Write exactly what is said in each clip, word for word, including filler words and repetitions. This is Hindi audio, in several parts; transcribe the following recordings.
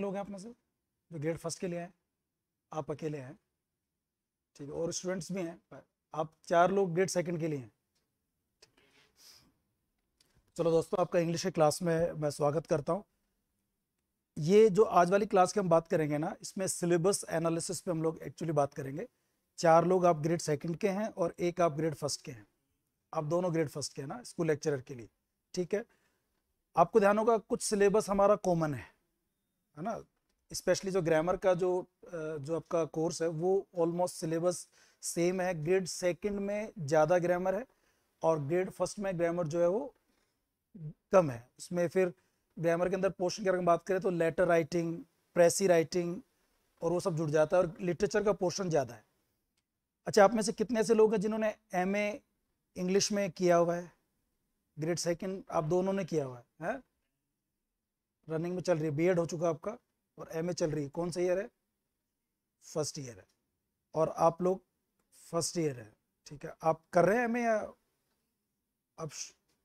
लोग हैं आप में से जो ग्रेड फर्स्ट के लिए हैं, आप अकेले हैं, ठीक है, और स्टूडेंट्स भी हैं, पर आप चार लोग ग्रेड सेकंड के लिए हैं। चलो दोस्तों, आपका इंग्लिश के क्लास में मैं स्वागत करता हूँ। ये जो आज वाली क्लास की हम बात करेंगे ना, इसमें सिलेबस एनालिसिस पे हम लोग एक्चुअली बात करेंगे। चार लोग आप ग्रेड सेकंड के हैं और एक आप ग्रेड फर्स्ट के हैं, आप दोनों ग्रेड फर्स्ट के हैं ना स्कूल लेक्चरर के लिए, ठीक है। आपको ध्यान होगा कुछ सिलेबस हमारा कॉमन है है ना, स्पेशली जो ग्रामर का जो जो आपका कोर्स है वो ऑलमोस्ट सिलेबस सेम है। ग्रेड सेकंड में ज़्यादा ग्रामर है और ग्रेड फर्स्ट में ग्रामर जो है वो कम है। उसमें फिर ग्रामर के अंदर पोर्शन की अगर बात करें तो लेटर राइटिंग, प्रेसी राइटिंग और वो सब जुड़ जाता है, और लिटरेचर का पोर्शन ज़्यादा है। अच्छा, आप में से कितने से लोग हैं जिन्होंने एम ए इंग्लिश में किया हुआ है? ग्रेड सेकंड आप दोनों ने किया हुआ है, है? रनिंग में चल रही है, बी एड हो चुका आपका और एम ए चल रही है। कौन सा ईयर है? फर्स्ट ईयर है, और आप लोग फर्स्ट ईयर है, ठीक है। आप कर रहे हैं एम ए या आप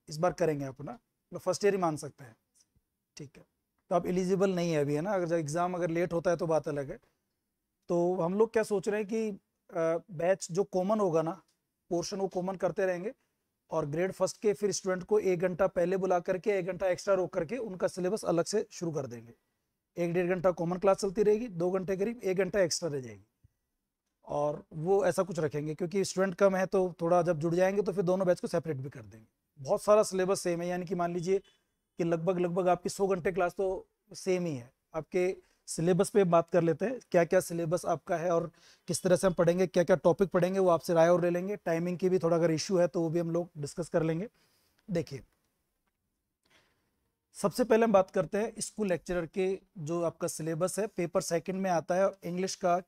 इस बार करेंगे? आप ना फर्स्ट ईयर ही मान सकते हैं, ठीक है। तो आप एलिजिबल नहीं है अभी, है ना। अगर एग्ज़ाम अगर लेट होता है तो बात अलग है। तो हम लोग क्या सोच रहे हैं कि बैच जो कॉमन होगा ना, पोर्शन वो कॉमन करते रहेंगे, और ग्रेड फर्स्ट के फिर स्टूडेंट को एक घंटा पहले बुला करके, एक घंटा एक्स्ट्रा रोक करके उनका सिलेबस अलग से शुरू कर देंगे। एक डेढ़ घंटा कॉमन क्लास चलती रहेगी, दो घंटे करीब एक घंटा एक्स्ट्रा रह जाएगी, और वो ऐसा कुछ रखेंगे क्योंकि स्टूडेंट कम है। तो थोड़ा जब जुड़ जाएंगे तो फिर दोनों बैच को सेपरेट भी कर देंगे। बहुत सारा सिलेबस सेम है, यानी कि मान लीजिए कि लगभग लगभग आपकी सौ घंटे क्लास तो सेम ही है। आपके सिलेबस पे बात कर लेते हैं, क्या क्या सिलेबस आपका है और किस तरह से हम पढ़ेंगे, क्या क्या टॉपिक पढ़ेंगे, वो आपसे राय और ले लेंगे। टाइमिंग की भी थोड़ा अगर इश्यू है तो वो भी हम लोग डिस्कस कर लेंगे। देखिए, सबसे पहले हम बात करते हैं स्कूल लेक्चरर के, जो आपका सिलेबस है पेपर सेकंड में आता है इंग्लिश का।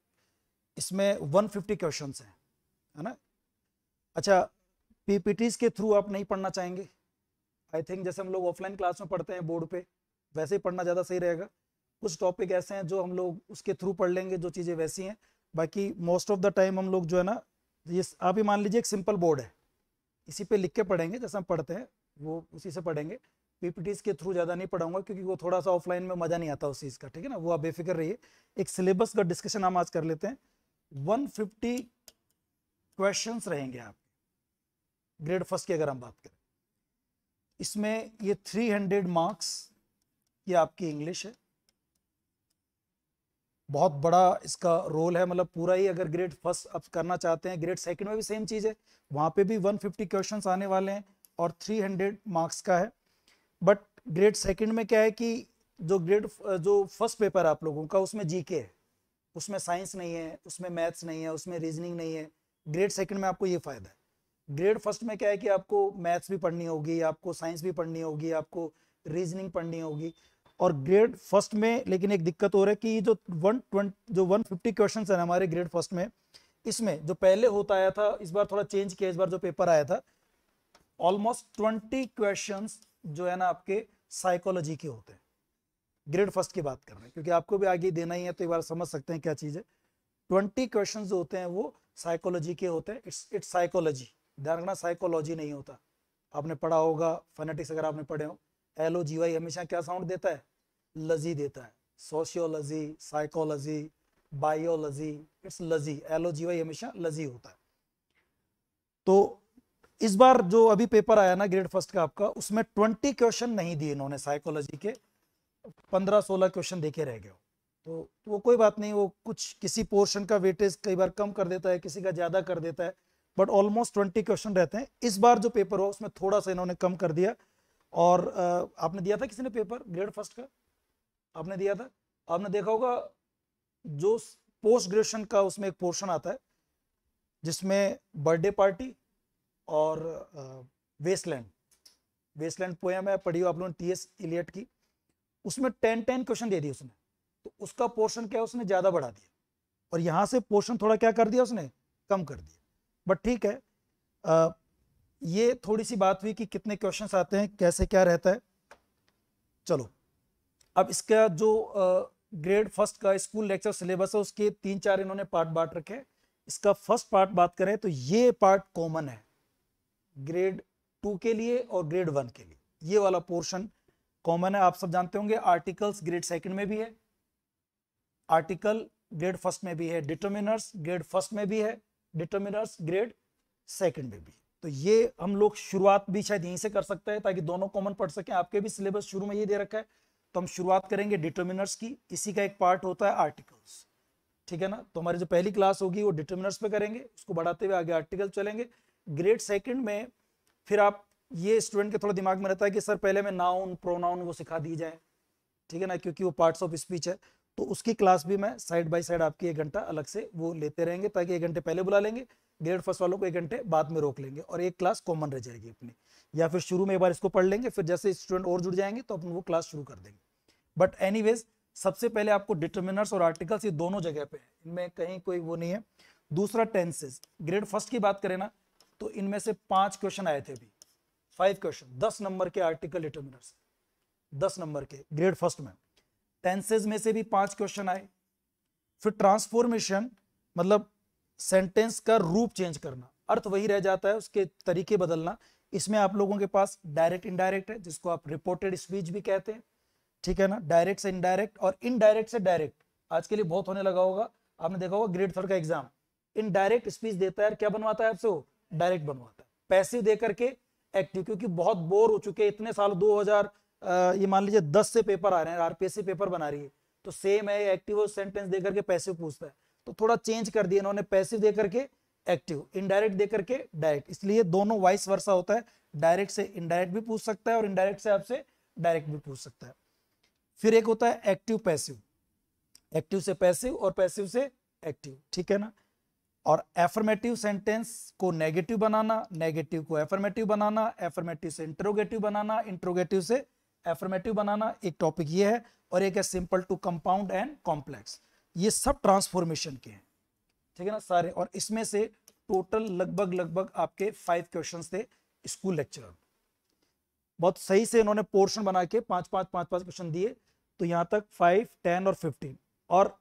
इसमें एक सौ पचास क्वेश्चंस हैं, है ना। अच्छा, पीपीटीज के थ्रू आप नहीं पढ़ना चाहेंगे। आई थिंक जैसे हम लोग ऑफलाइन क्लास में पढ़ते हैं बोर्ड पे, वैसे ही पढ़ना ज़्यादा सही रहेगा। कुछ टॉपिक ऐसे हैं जो हम लोग उसके थ्रू पढ़ लेंगे, जो चीज़ें वैसी हैं। बाकी मोस्ट ऑफ द टाइम हम लोग जो है ना, ये आप ही मान लीजिए एक सिंपल बोर्ड है, इसी पे लिख के पढ़ेंगे, जैसे हम पढ़ते हैं वो उसी से पढ़ेंगे। पीपीटीज के थ्रू ज़्यादा नहीं पढ़ाऊंगा क्योंकि वो थोड़ा सा ऑफलाइन में मज़ा नहीं आता उस चीज़ का, ठीक है ना। वो आप बेफिक्र रहिए। एक सिलेबस का डिस्कशन हम आज कर लेते हैं। वन फिफ्टी क्वेश्चन रहेंगे आप ग्रेड फर्स्ट की अगर हम बात करें। इसमें ये थ्री हंड्रेड मार्क्स ये आपकी इंग्लिश है, बहुत बड़ा इसका रोल है। मतलब पूरा ही अगर ग्रेड फर्स्ट आप करना चाहते हैं, ग्रेड सेकंड में भी सेम चीज़ है, वहाँ पे भी एक सौ पचास क्वेश्चंस आने वाले हैं और तीन सौ मार्क्स का है। बट ग्रेड सेकंड में क्या है कि जो ग्रेड जो फर्स्ट पेपर आप लोगों का, उसमें जीके है, उसमें साइंस नहीं है, उसमें मैथ्स नहीं है, उसमें रीजनिंग नहीं है। ग्रेड सेकेंड में आपको ये फ़ायदा है। ग्रेड फर्स्ट में क्या है कि आपको मैथ्स भी पढ़नी होगी, आपको साइंस भी पढ़नी होगी, आपको रीजनिंग पढ़नी होगी। और ग्रेड फर्स्ट में लेकिन एक दिक्कत हो रहा है कि जो एक सौ बीस जो एक सौ पचास क्वेश्चंस हैं हमारे ग्रेड फर्स्ट में, इसमें जो पहले होता आया था, इस बार थोड़ा चेंज किया। इस बार जो पेपर आया था ऑलमोस्ट बीस क्वेश्चंस जो है ना आपके साइकोलॉजी के होते हैं। ग्रेड फर्स्ट की बात कर रहे हैं क्योंकि आपको भी आगे देना ही है, तो एक बार समझ सकते हैं क्या चीज़ है। बीस क्वेश्चंस जो होते हैं वो साइकोलॉजी के होते हैं। इट्स इट्स साइकोलॉजी, ध्यान रखना, साइकोलॉजी नहीं होता। आपने पढ़ा होगा फोनेटिक्स, अगर आपने पढ़े हो, एल ओ जी वाई हमेशा क्या साउंड देता है? लजी देता है। Sociology, psychology, biology, it's logy, L O G Y हमेशा लजी होता है। तो इस बार जो अभी पेपर आया ना ग्रेड फर्स्ट का आपका, उसमें बीस क्वेश्चन नहीं दिए इन्होंने साइकोलॉजी के, पंद्रह सोलह क्वेश्चन देखे रह गए हो। तो वो कोई बात नहीं, वो कुछ किसी पोर्शन का वेटेज कई बार कम कर देता है, किसी का ज़्यादा कर देता है, बट ऑलमोस्ट बीस क्वेश्चन रहते हैं। इस बार जो पेपर हुआ उसमें थोड़ा सा इन्होंने कम कर दिया। और आपने दिया था, किसी ने पेपर ग्रेड फर्स्ट का आपने दिया था, आपने देखा होगा जो पोस्ट ग्रेजुएशन का उसमें एक पोर्शन आता है जिसमें बर्थडे पार्टी और वेस्टलैंड वेस्टलैंड पोएम है, पढ़ी हो आप लोगों ने, टी एस इलियट की। उसमें टेन टेन क्वेश्चन दे दिए उसने, तो उसका पोर्शन क्या है, उसने ज़्यादा बढ़ा दिया, और यहाँ से पोर्शन थोड़ा क्या कर दिया, उसने कम कर दिया। बट ठीक है, आ, ये थोड़ी सी बात हुई कि कितने क्वेश्चंस आते हैं, कैसे क्या रहता है। चलो, अब इसका जो ग्रेड फर्स्ट का स्कूल लेक्चर सिलेबस है उसके तीन चार इन्होंने पार्ट बांट रखे। इसका फर्स्ट पार्ट बात करें तो ये पार्ट कॉमन है ग्रेड टू के लिए और ग्रेड वन के लिए, ये वाला पोर्शन कॉमन है। आप सब जानते होंगे आर्टिकल्स ग्रेड सेकंड में भी है, आर्टिकल ग्रेड फर्स्ट में भी है, डिटरमिनर्स ग्रेड फर्स्ट में भी है, डिटरमिनर्स ग्रेड सेकंड में भी। तो ये हम लोग शुरुआत भी शायद यहीं से कर सकते हैं ताकि दोनों कॉमन पढ़ सकें। आपके भी सिलेबस शुरू में ये दे रखा है, तो हम शुरुआत करेंगे डिटरमिनर्स की। इसी का एक पार्ट होता है आर्टिकल्स, ठीक है ना। तो हमारी जो पहली क्लास होगी वो डिटरमिनर्स पे करेंगे, उसको बढ़ाते हुए आगे आर्टिकल चलेंगे। ग्रेड सेकंड में फिर आप, ये स्टूडेंट के थोड़ा दिमाग में रहता है कि सर पहले मैं नाउन प्रोनाउन वो सिखा दी जाए, ठीक है ना, क्योंकि वो पार्ट्स ऑफ स्पीच है। तो उसकी क्लास भी मैं साइड बाय साइड आपकी एक घंटा अलग से वो लेते रहेंगे, ताकि एक घंटे पहले बुला लेंगे, ग्रेड फर्स्ट वालों को एक घंटे बाद में रोक लेंगे और एक क्लास कॉमन रह जाएगी अपनी। या फिर शुरू में एक बार इसको पढ़ लेंगे, फिर जैसे स्टूडेंट और जुड़ जाएंगे तो अपन वो क्लास शुरू कर देंगे। बट एनीवेज, सबसे पहले आपको डिटरमिनर्स और आर्टिकल्स, ये दोनों जगह पे है, इनमें कहीं कोई वो नहीं है। दूसरा टेंसेज, ग्रेड फर्स्ट की बात करें ना तो इनमें से पांच क्वेश्चन आए थे अभी, फाइव क्वेश्चन, दस नंबर के आर्टिकल डिटरमिनर्स, दस नंबर के ग्रेड फर्स्ट में। टेंसेज में से भी पांच क्वेश्चन आए। फिर ट्रांसफॉर्मेशन, मतलब सेंटेंस का रूप चेंज करना, अर्थ वही रह जाता है, उसके तरीके बदलना। इसमें आप लोगों के पास डायरेक्ट इनडायरेक्ट है, जिसको आप रिपोर्टेड स्पीच भी कहते हैं, ठीक है ना, डायरेक्ट से इनडायरेक्ट और इनडायरेक्ट से डायरेक्ट। आज के लिए बहुत होने लगा होगा, आपने देखा होगा ग्रेड थर्ड का एग्जाम, इनडायरेक्ट स्पीच देता है, क्या बनवाता है आपसे, वो डायरेक्ट बनवाता है, पैसिव दे करके एक्टिव, क्योंकि बहुत बोर हो चुके हैं इतने साल। दो हज़ार आ, ये मान लीजिए दस से पेपर आ रहे हैं, आरपीएससी पेपर बना रही है, तो सेम है, एक्टिव और सेंटेंस दे करके पैसिव पूछता है, तो थोड़ा चेंज कर दिया इन्होंने, पैसिव दे करके एक्टिव, इनडायरेक्ट दे करके डायरेक्ट। इसलिए दोनों वाइस वर्सा होता है, डायरेक्ट से इनडायरेक्ट भी पूछ सकता है और इनडायरेक्ट से आपसे डायरेक्ट भी पूछ सकता है। फिर एक होता है एक्टिव पैसिव, एक्टिव से पैसिव और पैसिव से एक्टिव, ठीक है ना। और एफर्मेटिव सेंटेंस को नेगेटिव बनाना, नेगेटिव को एफर्मेटिव बनाना, एफर्मेटिव से इंटरोगेटिव बनाना, इंटरोगेटिव से एफर्मेटिव बनाना, एक टॉपिक ये है। और एक है simple to compound and complex, ये सब ट्रांसफॉर्मेशन के हैं, ठीक है ना, सारे। और इसमें से टोटल लगभग लगभग आपके फाइव क्वेश्चंस थे। स्कूल लेक्चरर बहुत सही से इन्होंने पोर्शन बना के पांच पांच पांच पांच क्वेश्चन दिए, तो यहाँ तक फाइव, टेन और फिफ्टीन। और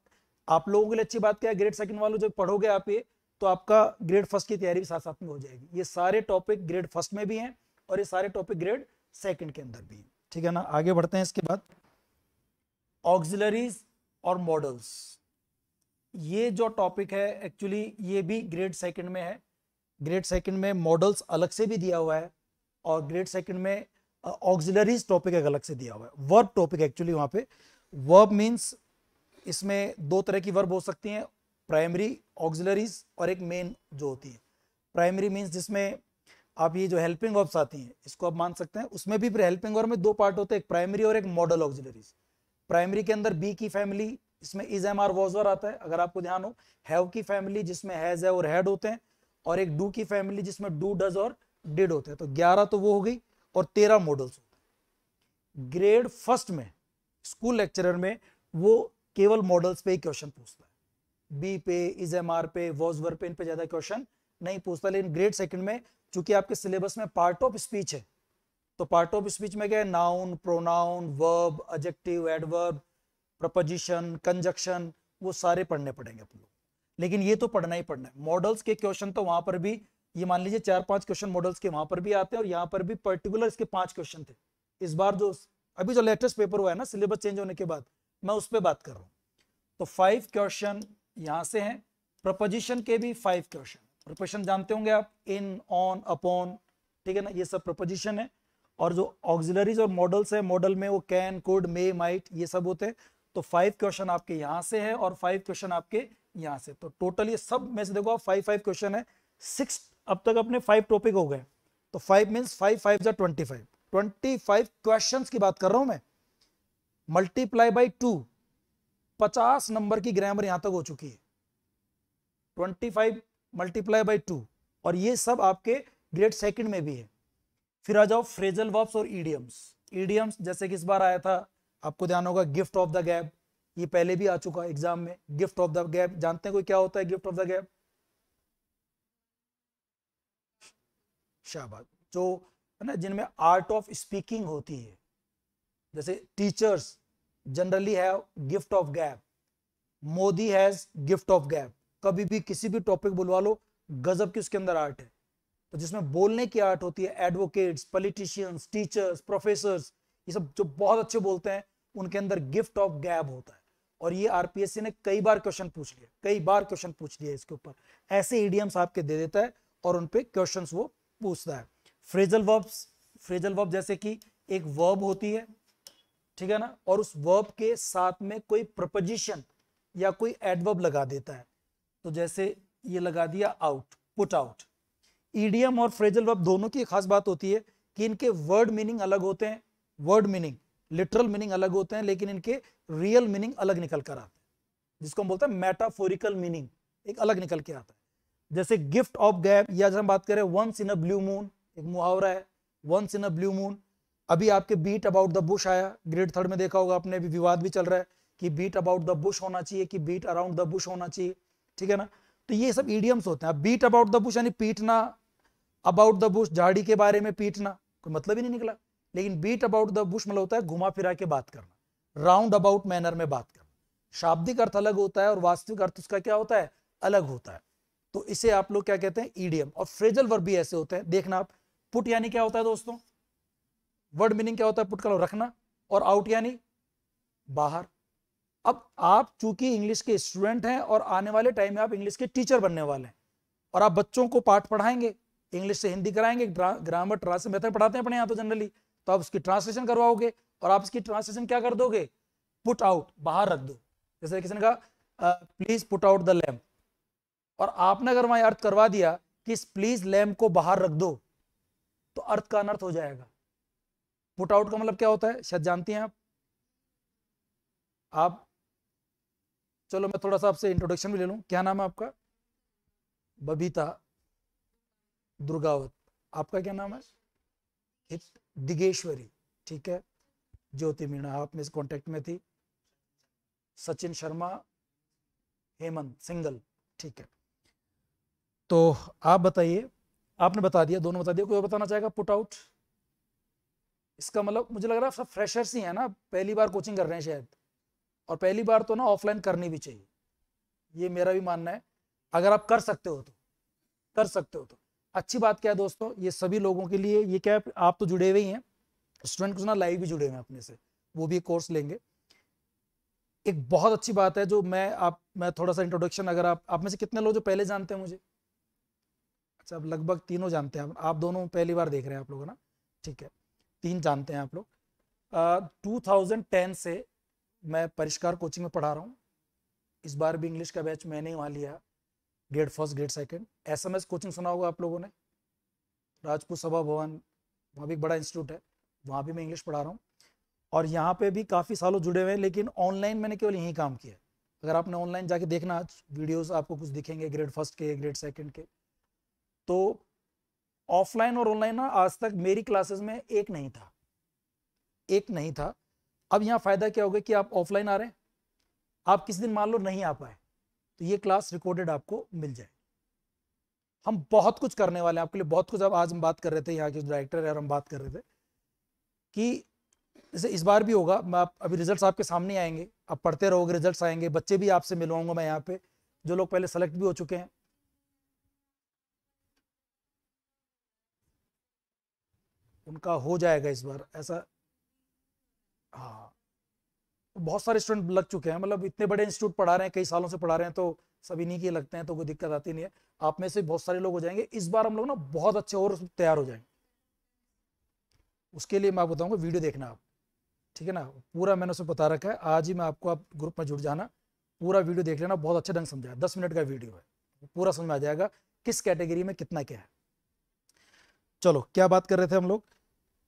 आप लोगों के लिए अच्छी बात क्या है, ग्रेड सेकंड वालों जब पढ़ोगे आप ये, तो आपका ग्रेड फर्स्ट की तैयारी भी साथ साथ में हो जाएगी। ये सारे टॉपिक ग्रेड फर्स्ट में भी हैं और ये सारे टॉपिक ग्रेड सेकंड के अंदर भी हैं, ठीक है ना। आगे बढ़ते हैं। इसके बाद ऑक्सिलरीज और मॉडल्स, ये जो टॉपिक है एक्चुअली ये भी ग्रेड सेकंड में है। ग्रेड सेकंड में मॉडल्स अलग से भी दिया हुआ है और ग्रेड सेकंड में ऑक्सिलरीज टॉपिक अलग से दिया हुआ है। वर्ब टॉपिक एक्चुअली वहाँ पे वर्ब मीन्स, इसमें दो तरह की वर्ब हो सकती हैं, प्राइमरी ऑक्सिलरीज और एक मेन जो होती है। प्राइमरी मीन्स जिसमें आप ये जो हेल्पिंग वर्ब्स आती हैं इसको आप मान सकते हैं, उसमें भी हेल्पिंग वर्ब में दो पार्ट होते हैं, एक प्राइमरी और एक मॉडल ऑक्सिलरीज। प्राइमरी के अंदर बी की फैमिली, इसमें is am are was were आता है, अगर आपको ध्यान हो। हैव की फैमिली जिसमें हैज है और हैड होते हैं, और एक डू की फैमिली जिसमें डू डज और डिड होते हैं। तो ग्यारह तो वो हो गई और तेरह मॉडल्स होते हैं। ग्रेड फर्स्ट में स्कूल लेक्चरर में वो केवल मॉडल्स पे ही क्वेश्चन पूछता है, बी पे, इज एम आर पे, वॉज वर पे, इन पे ज्यादा क्वेश्चन नहीं पूछता। लेकिन ग्रेड सेकंड में चूंकि आपके सिलेबस में पार्ट ऑफ स्पीच है, तो पार्ट ऑफ स्पीच में क्या है, noun, pronoun, verb, adjective, adverb, preposition, conjunction, वो सारे पढ़ने पड़ेंगे अपन लोग। लेकिन ये तो पढ़ना ही पढ़ना है। मॉडल्स के क्वेश्चन तो वहां पर भी, ये मान लीजिए चार पांच क्वेश्चन मॉडल्स के वहां पर भी आते हैं और यहाँ पर भी पर्टिकुलर इसके पांच क्वेश्चन थे। इस बार जो अभी जो लेटेस्ट पेपर हुआ है ना, सिलेबस चेंज होने के बाद, मैं उस पर बात कर रहा हूँ। तो फाइव क्वेश्चन यहाँ से हैं। प्रपोजिशन के भी फाइव क्वेश्चन। प्रपोजिशन जानते होंगे आप, इन, ऑन, अपॉन, ठीक है ना, ये सब प्रपोजिशन है। और जो ऑक्सिलरीज और मॉडल्स है, मॉडल में वो कैन, कुड, मे, माइट, ये सब होते हैं। तो फाइव क्वेश्चन आपके यहाँ से है और फाइव क्वेश्चन आपके यहाँ से, तो टोटल ये सब में से देखो आप फाइव फाइव क्वेश्चन है। सिक्स अब तक अपने फाइव टॉपिक हो गए, तो फाइव मीन्स फाइव फाइव या twenty five twenty five question की बात कर रहा हूँ मैं। मल्टीप्लाई बाई टू, पचास नंबर की ग्रामर यहां तक हो चुकी है। Twenty five multiply by two, और ये सब आपके ग्रेड सेकंड में भी है। फिर आ जाओ फ्रेजल वर्ब्स और ईडियम्स। ईडियम्स जैसे कि इस बार आया था, आपको ध्यान होगा, गिफ्ट ऑफ द गैप, ये पहले भी आ चुका एग्जाम में। गिफ्ट ऑफ द गैप जानते हैं कोई क्या होता है, गिफ्ट ऑफ द गैप? शाबाश। जो है ना, जिनमें आर्ट ऑफ स्पीकिंग होती है, जैसे teachers generally have gift of gap, Modi has gift of gap. कभी भी किसी भी टॉपिक बुलवा लो, गजब की उसके अंदर आर्ट है। तो जिसमें बोलने की आर्ट होती है, एडवोकेट्स, पॉलिटिशियंस, टीचर्स, प्रोफेसर्स, ये सब जो बहुत अच्छे बोलते हैं, उनके अंदर गिफ्ट ऑफ गैप होता है। और ये आरपीएससी ने कई बार क्वेश्चन पूछ लिया कई बार क्वेश्चन पूछ लिया इसके ऊपर। ऐसे इडियम्स आपके दे देता है और उनपे क्वेश्चंस वो पूछता है। फ्रेजल वर्ब्स, फ्रेजल वर्ब जैसे कि एक वर्ब होती है, ठीक है ना, और उस वर्ब के साथ में कोई प्रपोजिशन या कोई एडवर्ब लगा देता है। तो जैसे ये लगा दिया आउट, पुट आउट। ईडियम और फ्रेजल वर्ब दोनों की खास बात होती है कि इनके वर्ड मीनिंग अलग होते हैं, वर्ड मीनिंग लिटरल मीनिंग अलग होते हैं, लेकिन इनके रियल मीनिंग अलग निकल कर आते हैं, जिसको हम बोलते हैं मेटाफोरिकल मीनिंग, एक अलग निकल के आता है। जैसे गिफ्ट ऑफ गैप, या जब हम बात करें once in a blue moon, एक मुहावरा है once in a blue moon. अभी आपके बीट अबाउट द बुश आया, ग्रेड थर्ड में देखा होगा आपने, अभी विवाद भी चल रहा है कि बीट अबाउट द बुश होना चाहिए कि बीट अराउंड द बुश होना चाहिए, ठीक है ना। तो ये सब इडियम्स होते हैं। बीट अबाउट द बुश यानी पीटना, अबाउट द बुश झाड़ी के बारे में पीटना, कोई मतलब ही नहीं निकला। लेकिन बीट अबाउट द बुश मतलब होता है घुमा फिरा के बात करना, राउंड अबाउट मैनर में बात करना। शाब्दिक अर्थ अलग होता है और वास्तविक अर्थ उसका क्या होता है, अलग होता है। तो इसे आप लोग क्या कहते हैं, ईडियम। और फ्रेजल वर्ब भी ऐसे होते हैं, देखना आप। पुट यानी क्या होता है दोस्तों, वर्ड मीनिंग क्या होता है, पुट का रखना, और आउट यानी बाहर। अब आप चूंकि इंग्लिश के स्टूडेंट हैं और आने वाले टाइम में आप इंग्लिश के टीचर बनने वाले हैं और आप बच्चों को पाठ पढ़ाएंगे, इंग्लिश से हिंदी कराएंगे, ग्रामर ट्रांसलेशन मेथड पढ़ाते हैं अपने यहाँ तो जनरली, तो आप उसकी ट्रांसलेशन करवाओगे और आप इसकी ट्रांसलेशन क्या कर दोगे, पुट आउट, बाहर रख दो। जैसे किसी ने कहा please put out the lamp, और आपने अगर वहां अर्थ करवा दिया कि प्लीज लैम्प को बाहर रख दो, तो अर्थ का अनर्थ हो जाएगा। पुट आउट का मतलब क्या होता है शायद जानती हैं आप आप चलो मैं थोड़ा सा आपसे इंट्रोडक्शन भी ले लूं। क्या नाम है आपका? बबीता दुर्गावत। आपका क्या नाम है? दिगेश्वरी, ठीक है। ज्योति मीणा आप में इस कांटेक्ट में थी। सचिन शर्मा, हेमंत सिंगल, ठीक है। तो आप बताइए, आपने बता दिया, दोनों बता दिया, कोई बताना चाहेगा? पुट आउट इसका मतलब मुझे लग रहा है सब फ्रेशर्स ही है ना, पहली बार कोचिंग कर रहे हैं शायद, और पहली बार तो ना ऑफलाइन करनी भी चाहिए, ये मेरा भी मानना है। अगर आप कर सकते हो तो कर सकते हो तो अच्छी बात क्या है दोस्तों, ये सभी लोगों के लिए ये क्या है, आप तो जुड़े हुए ही हैं, स्टूडेंट कुछ ना लाइव भी जुड़े हुए हैं अपने से, वो भी कोर्स लेंगे। एक बहुत अच्छी बात है जो मैं आप मैं थोड़ा सा इंट्रोडक्शन, अगर आप आप में से कितने लोग जो पहले जानते हैं मुझे? अच्छा, आप लगभग तीनों जानते हैं, आप दोनों पहली बार देख रहे हैं आप लोग ना, ठीक है, तीन जानते हैं आप लोग। टू थाउजेंड टेन से मैं परिष्कार कोचिंग में पढ़ा रहा हूँ। इस बार भी इंग्लिश का बैच मैंने ही वहाँ लिया, grade first grade second. SMS coaching सुना होगा आप लोगों ने, राजपूत सभा भवन, वहाँ भी एक बड़ा इंस्टीट्यूट है, वहाँ भी मैं इंग्लिश पढ़ा रहा हूँ। और यहाँ पे भी काफ़ी सालों जुड़े हुए हैं, लेकिन ऑनलाइन मैंने केवल यहीं काम किया। अगर आपने ऑनलाइन जाके देखना आज वीडियोज़ आपको कुछ दिखेंगे ग्रेड फर्स्ट के, ग्रेड सेकेंड के। तो ऑफलाइन और ऑनलाइन ना आज तक मेरी क्लासेज में एक नहीं था, एक नहीं था। अब यहाँ फायदा क्या होगा कि आप ऑफलाइन आ रहे हैं, आप किसी दिन मान लो नहीं आ पाए तो ये क्लास रिकॉर्डेड आपको मिल जाए। हम बहुत कुछ करने वाले हैं आपके लिए, बहुत कुछ। अब आज हम बात कर रहे थे, यहाँ के डायरेक्टर है और हम बात कर रहे थे कि जैसे इस बार भी होगा, मैं आप अभी रिजल्ट आपके सामने आएंगे, आप पढ़ते रहोगे, रिजल्ट आएंगे, बच्चे भी आपसे मिलवाऊंगा मैं यहाँ पे, जो लोग पहले सेलेक्ट भी हो चुके हैं। उनका हो जाएगा इस बार ऐसा, हाँ। बहुत सारे स्टूडेंट लग चुके हैं, मतलब इतने बड़े इंस्टीट्यूट पढ़ा रहे हैं, कई सालों से पढ़ा रहे हैं, तो सभी नहीं के लगते हैं, तो कोई दिक्कत आती नहीं है। आप में से बहुत सारे लोग हो जाएंगे इस बार, हम लोग ना बहुत अच्छे और तैयार हो जाएंगे। उसके लिए मैं आपको बताऊंगा, वीडियो देखना आप, ठीक है ना, पूरा मैंने उसे बता रखा है। आज ही मैं आपको, आप ग्रुप में जुड़ जाना, पूरा वीडियो देख लेना, बहुत अच्छे ढंग समझाया, दस मिनट का वीडियो है, पूरा समझ में आ जाएगा किस कैटेगरी में कितना क्या है। चलो क्या बात कर रहे थे हम लोग,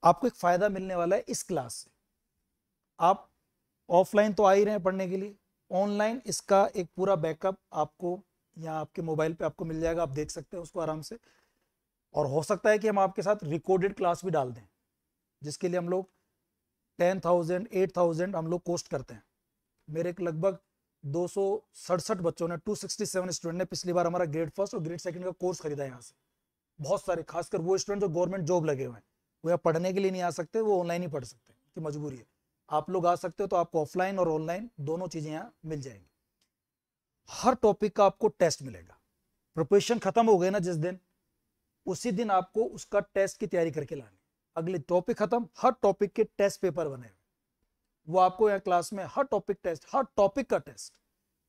आपको एक फायदा मिलने वाला है इस क्लास से। आप ऑफलाइन तो आ ही रहे हैं पढ़ने के लिए, ऑनलाइन इसका एक पूरा बैकअप आपको यहाँ आपके मोबाइल पे आपको मिल जाएगा, आप देख सकते हैं उसको आराम से। और हो सकता है कि हम आपके साथ रिकॉर्डेड क्लास भी डाल दें, जिसके लिए हम लोग टेन थाउजेंड एट थाउजेंड हम लोग कोस्ट करते हैं। मेरे एक लगभग दो सौ सड़सठ बच्चों ने, टू सिक्सटी सेवन स्टूडेंट ने पिछली बार हमारा ग्रेड फर्स्ट और ग्रेड सेकंड का कोर्स खरीदा है यहाँ से। बहुत सारे, खासकर वो स्टूडेंट जो गवर्नमेंट जॉब लगे हुए हैं, वो यहाँ पढ़ने के लिए नहीं आ सकते, वो ऑनलाइन ही पढ़ सकते हैं, कि मजबूरी है। आप लोग आ सकते हो, तो आपको ऑफलाइन और ऑनलाइन दोनों चीजें यहाँ मिल जाएंगी। हर टॉपिक का आपको टेस्ट मिलेगा। प्रिपरेशन खत्म हो गई ना जिस दिन, उसी दिन आपको उसका टेस्ट की तैयारी करके लानी, अगले टॉपिक खत्म, हर टॉपिक के टेस्ट पेपर बने हुए, वो आपको यहाँ क्लास में हर टॉपिक टेस्ट, हर टॉपिक का टेस्ट,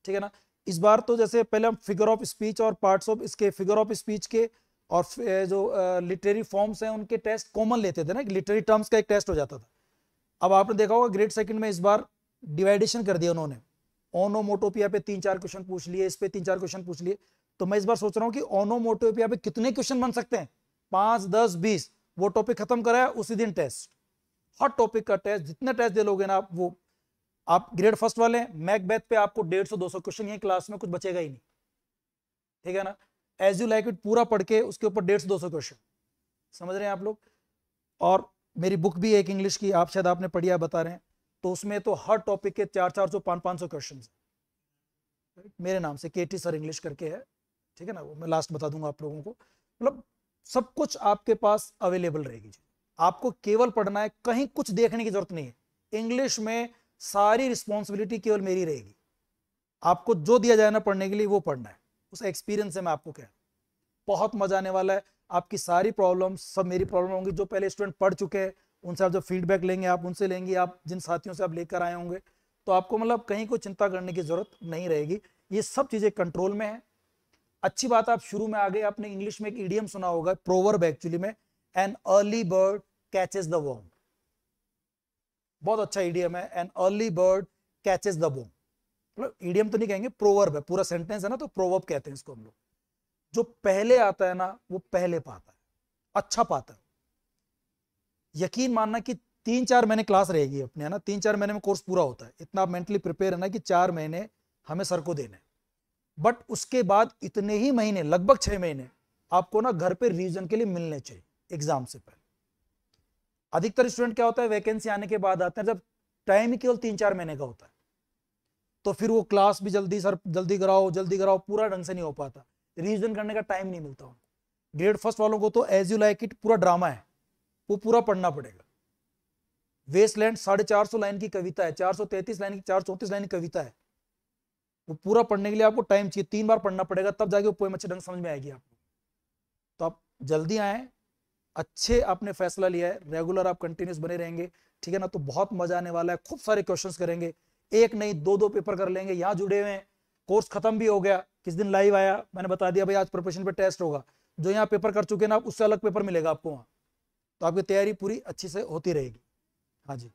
ठीक है ना। इस बार तो जैसे पहले हम फिगर ऑफ स्पीच और पार्ट्स ऑफ इसके फिगर ऑफ स्पीच के और जो लिटरेरी फॉर्म्स हैं उनके टेस्ट कॉमन लेते थे ना, लिटरेरी टर्म्स का एक टेस्ट हो जाता था। अब आपने देखा होगा ग्रेड सेकंड में इस बार डिवाइडेशन कर दिया उन्होंने, ऑनोमोटोपिया पे तीन चार क्वेश्चन पूछ लिए, इस पे तीन चार क्वेश्चन पूछ लिए। तो मैं इस बार सोच रहा हूँ कि ऑनोमोटोपिया पे कितने क्वेश्चन बन सकते हैं, पाँच दस बीस, वो टॉपिक खत्म कराया उसी दिन टेस्ट, हर टॉपिक का टेस्ट। जितने टेस्ट दे लोगे ना आप, वो आप ग्रेड फर्स्ट वाले हैं, मैकबेथ पे आपको डेढ़ सौ दो सौ क्वेश्चन यही क्लास में, कुछ बचेगा ही नहीं, ठीक है ना। एज यू लाइक इट पूरा पढ़ के उसके ऊपर डेढ़ सौ दो सौ क्वेश्चन, समझ रहे हैं आप लोग। और मेरी बुक भी एक इंग्लिश की, आप शायद आपने पढ़ी, आप बता रहे हैं, तो उसमें तो हर टॉपिक के चार चार सौ पाँच पाँच सौ क्वेश्चन है। मेरे नाम से के टी सर इंग्लिश करके है, ठीक है ना, वो मैं लास्ट बता दूंगा आप लोगों को। मतलब सब कुछ आपके पास अवेलेबल रहेगी, आपको केवल पढ़ना है, कहीं कुछ देखने की जरूरत नहीं है। इंग्लिश में सारी रिस्पॉन्सिबिलिटी केवल मेरी रहेगी, आपको जो दिया जाए ना पढ़ने के लिए वो पढ़ना है, उस एक्सपीरियंस से मैं आपको कह रहा हूँ। बहुत मजा आने वाला है, आपकी सारी प्रॉब्लम, सब मेरी प्रॉब्लम होंगी। जो पहले स्टूडेंट पढ़ चुके हैं उनसे आप जो फीडबैक लेंगे, आप उनसे लेंगे, आप जिन साथियों से आप लेकर आए होंगे, तो आपको मतलब कहीं कोई चिंता करने की जरूरत नहीं रहेगी। ये सब चीज़ें कंट्रोल में है। अच्छी बात, आप शुरू में आ गए, आपने इंग्लिश में एक ईडियम सुना होगा, प्रोवर्ब एक्चुअली में, an early bird catches the worm, बहुत अच्छा ईडियम है, an early bird catches the worm. मतलब ईडियम तो नहीं कहेंगे, प्रोवर्ब है, पूरा सेंटेंस है ना, तो प्रोवर्ब कहते हैं इसको हम लोग। जो पहले आता है ना वो पहले पाता है, अच्छा पाता है। यकीन मानना कि तीन चार महीने क्लास रहेगी अपने, है ना, तीन चार महीने में कोर्स पूरा होता है। इतना आप मेंटली प्रिपेयर है ना कि चार महीने हमें सर को देने, बट उसके बाद इतने ही महीने, लगभग छह महीने आपको ना घर पे रिविजन के लिए मिलने चाहिए एग्जाम से पहले। अधिकतर स्टूडेंट क्या होता है, वैकेंसी आने के बाद आते हैं, जब टाइम ही केवल तीन चार महीने का होता है, तो फिर वो क्लास भी जल्दी, सर जल्दी कराओ जल्दी कराओ, पूरा ढंग से नहीं हो पाता, रिविजन करने का टाइम नहीं मिलता उनको। ग्रेड फर्स्ट वालों को तो एज यू लाइक इट पूरा ड्रामा है, वो पूरा पढ़ना पड़ेगा। वेस्ट लैंड साढ़े चार सौ लाइन की कविता है, चार सौ तैतीस लाइन की, चार सौ चौतीस लाइन की कविता है, वो पूरा पढ़ने के लिए आपको टाइम चाहिए, तीन बार पढ़ना पड़ेगा, तब जाके वो पोएम अच्छे ढंग समझ में आएगी आपको। तो आप जल्दी आए, अच्छे आपने फैसला लिया है, रेगुलर आप कंटिन्यूस बने रहेंगे, ठीक है ना, तो बहुत मजा आने वाला है। खूब सारे क्वेश्चंस करेंगे, एक नहीं दो दो पेपर कर लेंगे। यहाँ जुड़े हुए हैं, कोर्स खत्म भी हो गया, किस दिन लाइव आया मैंने बता दिया, भाई आज प्रिपरेशन पे टेस्ट होगा, जो यहाँ पेपर कर चुके हैं ना आप, उससे अलग पेपर मिलेगा आपको वहाँ, तो आपकी तैयारी पूरी अच्छी से होती रहेगी। हाँ जी,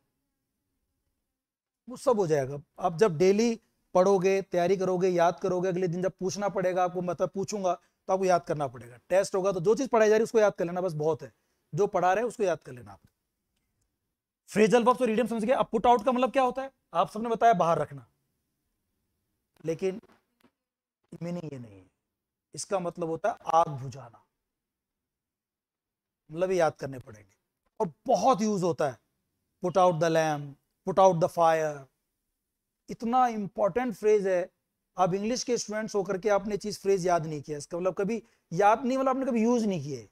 वो सब हो जाएगा। आप जब डेली पढ़ोगे, तैयारी करोगे, याद करोगे, अगले दिन जब पूछना पड़ेगा आपको, मतलब पूछूंगा तो आपको याद करना पड़ेगा। टेस्ट होगा तो जो चीज पढ़ाई जा रही है उसको याद कर लेना, बस बहुत है, जो पढ़ा रहे उसको याद कर लेना। आप फ्रेजल वर्ब्स और इडियम समझ गए। अब पुट आउट का मतलब क्या होता है, आप सबने बताया बाहर रखना, लेकिन मीनिंग ये नहीं है, इसका मतलब होता है आग बुझाना, मतलब ये याद करने पड़ेंगे। और बहुत यूज होता है, put out the lamp, put out the fire, इतना इंपॉर्टेंट फ्रेज है। आप इंग्लिश के स्टूडेंट्स होकर के आपने चीज फ्रेज याद नहीं किया, इसका मतलब कभी याद नहीं, मतलब आपने कभी यूज नहीं किए।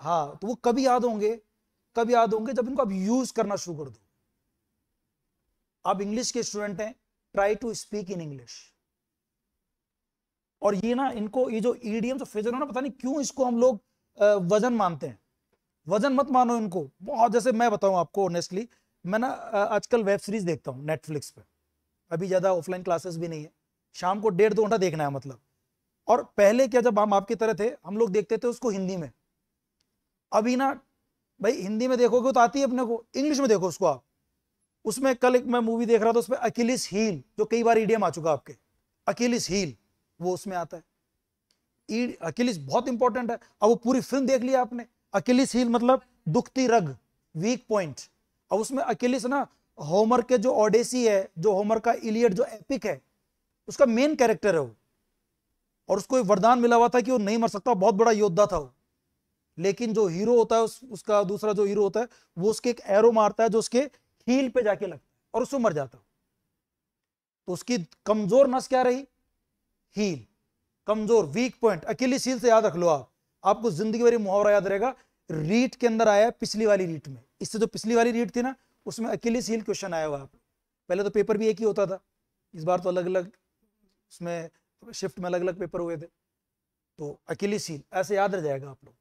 हाँ, तो वो कभी याद होंगे, कभी याद होंगे जब इनको आप यूज करना शुरू कर दो। आप इंग्लिश के स्टूडेंट हैं, try to speak in English. और ये ना इनको, ये जो ईडियम्स और फ्रेजल ना, पता नहीं क्यों इसको हम लोग वजन मानते हैं। वजन मत मानो इनको, बहुत। जैसे मैं बताऊं आपको ऑनेस्टली, मैं ना आजकल वेब सीरीज देखता हूँ नेटफ्लिक्स पे, अभी ज़्यादा ऑफलाइन क्लासेस भी नहीं है, शाम को डेढ़ दो घंटा देखना है मतलब। और पहले क्या, जब हम आपकी तरह थे, हम लोग देखते थे उसको हिंदी में। अभी ना भाई हिंदी में देखोगे तो आती है अपने को, इंग्लिश में देखो उसको आप। उसमें कल एक मैं मूवी देख रहा था, उसमें अकिलिस हील, जो कई बार ईडियम आ चुका आपके, अकिलिस हील वो उसमें आता है। अकिलिस बहुत इंपॉर्टेंट है। अब वो पूरी फिल्म देख लिया आपने, अकिलिस हील मतलब दुखती रग, वीक पॉइंट। अब उसमें अकिलिस ना होमर के जो ओडेसी है, जो होमर का इलियड जो एपिक है, उसका मेन कैरेक्टर है वो, और उसको एक वरदान मिला हुआ था कि वो नहीं मर सकता, बहुत बड़ा योद्धा था वो। लेकिन जो हीरो होता है उस, उसका दूसरा जो हीरो होता है वो उसके एक एरो मारता है जो उसके हील पे जाके लगता है और उससे मर जाता है। तो उसकी कमजोर नस क्या रही, हील, कमजोर, वीक पॉइंट, अकिलिस हील से याद रख लो आप। आपको जिंदगी भर मुहावरा याद रहेगा। रीट के अंदर आया, पिछली वाली रीट में, इससे जो पिछली वाली रीट थी ना उसमें अकिलिस हील क्वेश्चन आया हुआ। पहले तो पेपर भी एक ही होता था, इस बार तो अलग अलग, उसमें शिफ्ट में अलग अलग पेपर हुए थे। तो अकिलिस हील ऐसे याद रह जाएगा आप लोग।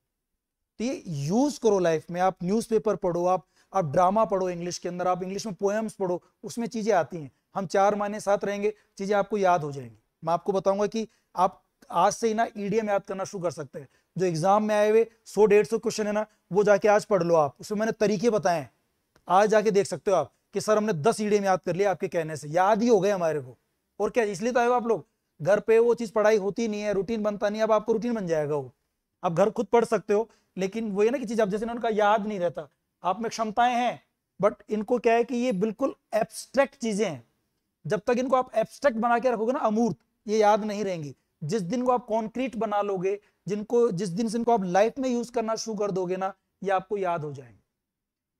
तो ये यूज करो लाइफ में। आप न्यूज़पेपर पढ़ो, आप आप ड्रामा पढ़ो इंग्लिश के अंदर, आप इंग्लिश में पोएम्स पढ़ो, उसमें चीजें आती हैं। हम चार महीने साथ रहेंगे, चीजें आपको याद हो जाएंगी। मैं आपको बताऊंगा कि आप आज से ही ना ईडीएम याद करना शुरू कर सकते हैं। जो एग्जाम में आए हुए सौ डेढ़ सौ क्वेश्चन है ना, वो जाके आज पढ़ लो आप। उसमें मैंने तरीके बताए हैं, आज जाके देख सकते हो आप कि सर हमने दस ईडीएम याद कर लिया आपके कहने से, याद ही हो गए हमारे को। और क्या, इसलिए तो आए हो आप लोग। घर पे वो चीज पढ़ाई होती नहीं है, रूटीन बनता नहीं है, अब आपको रूटीन बन जाएगा वो। आप घर खुद पढ़ सकते हो, लेकिन वो है ना कि चीज आप जैसे उनका याद नहीं रहता। आप में क्षमताएं हैं, बट इनको क्या है कि ये बिल्कुल एब्स्ट्रैक्ट चीजें हैं। जब तक इनको आप एब्स्ट्रैक्ट बना के रखोगे ना, अमूर्त, ये याद नहीं रहेंगी। जिस दिन को आप कॉन्क्रीट बना लोगे, जिनको जिस दिन से इनको आप लाइफ में यूज करना शुरू कर दोगे ना, ये आपको याद हो जाएंगे।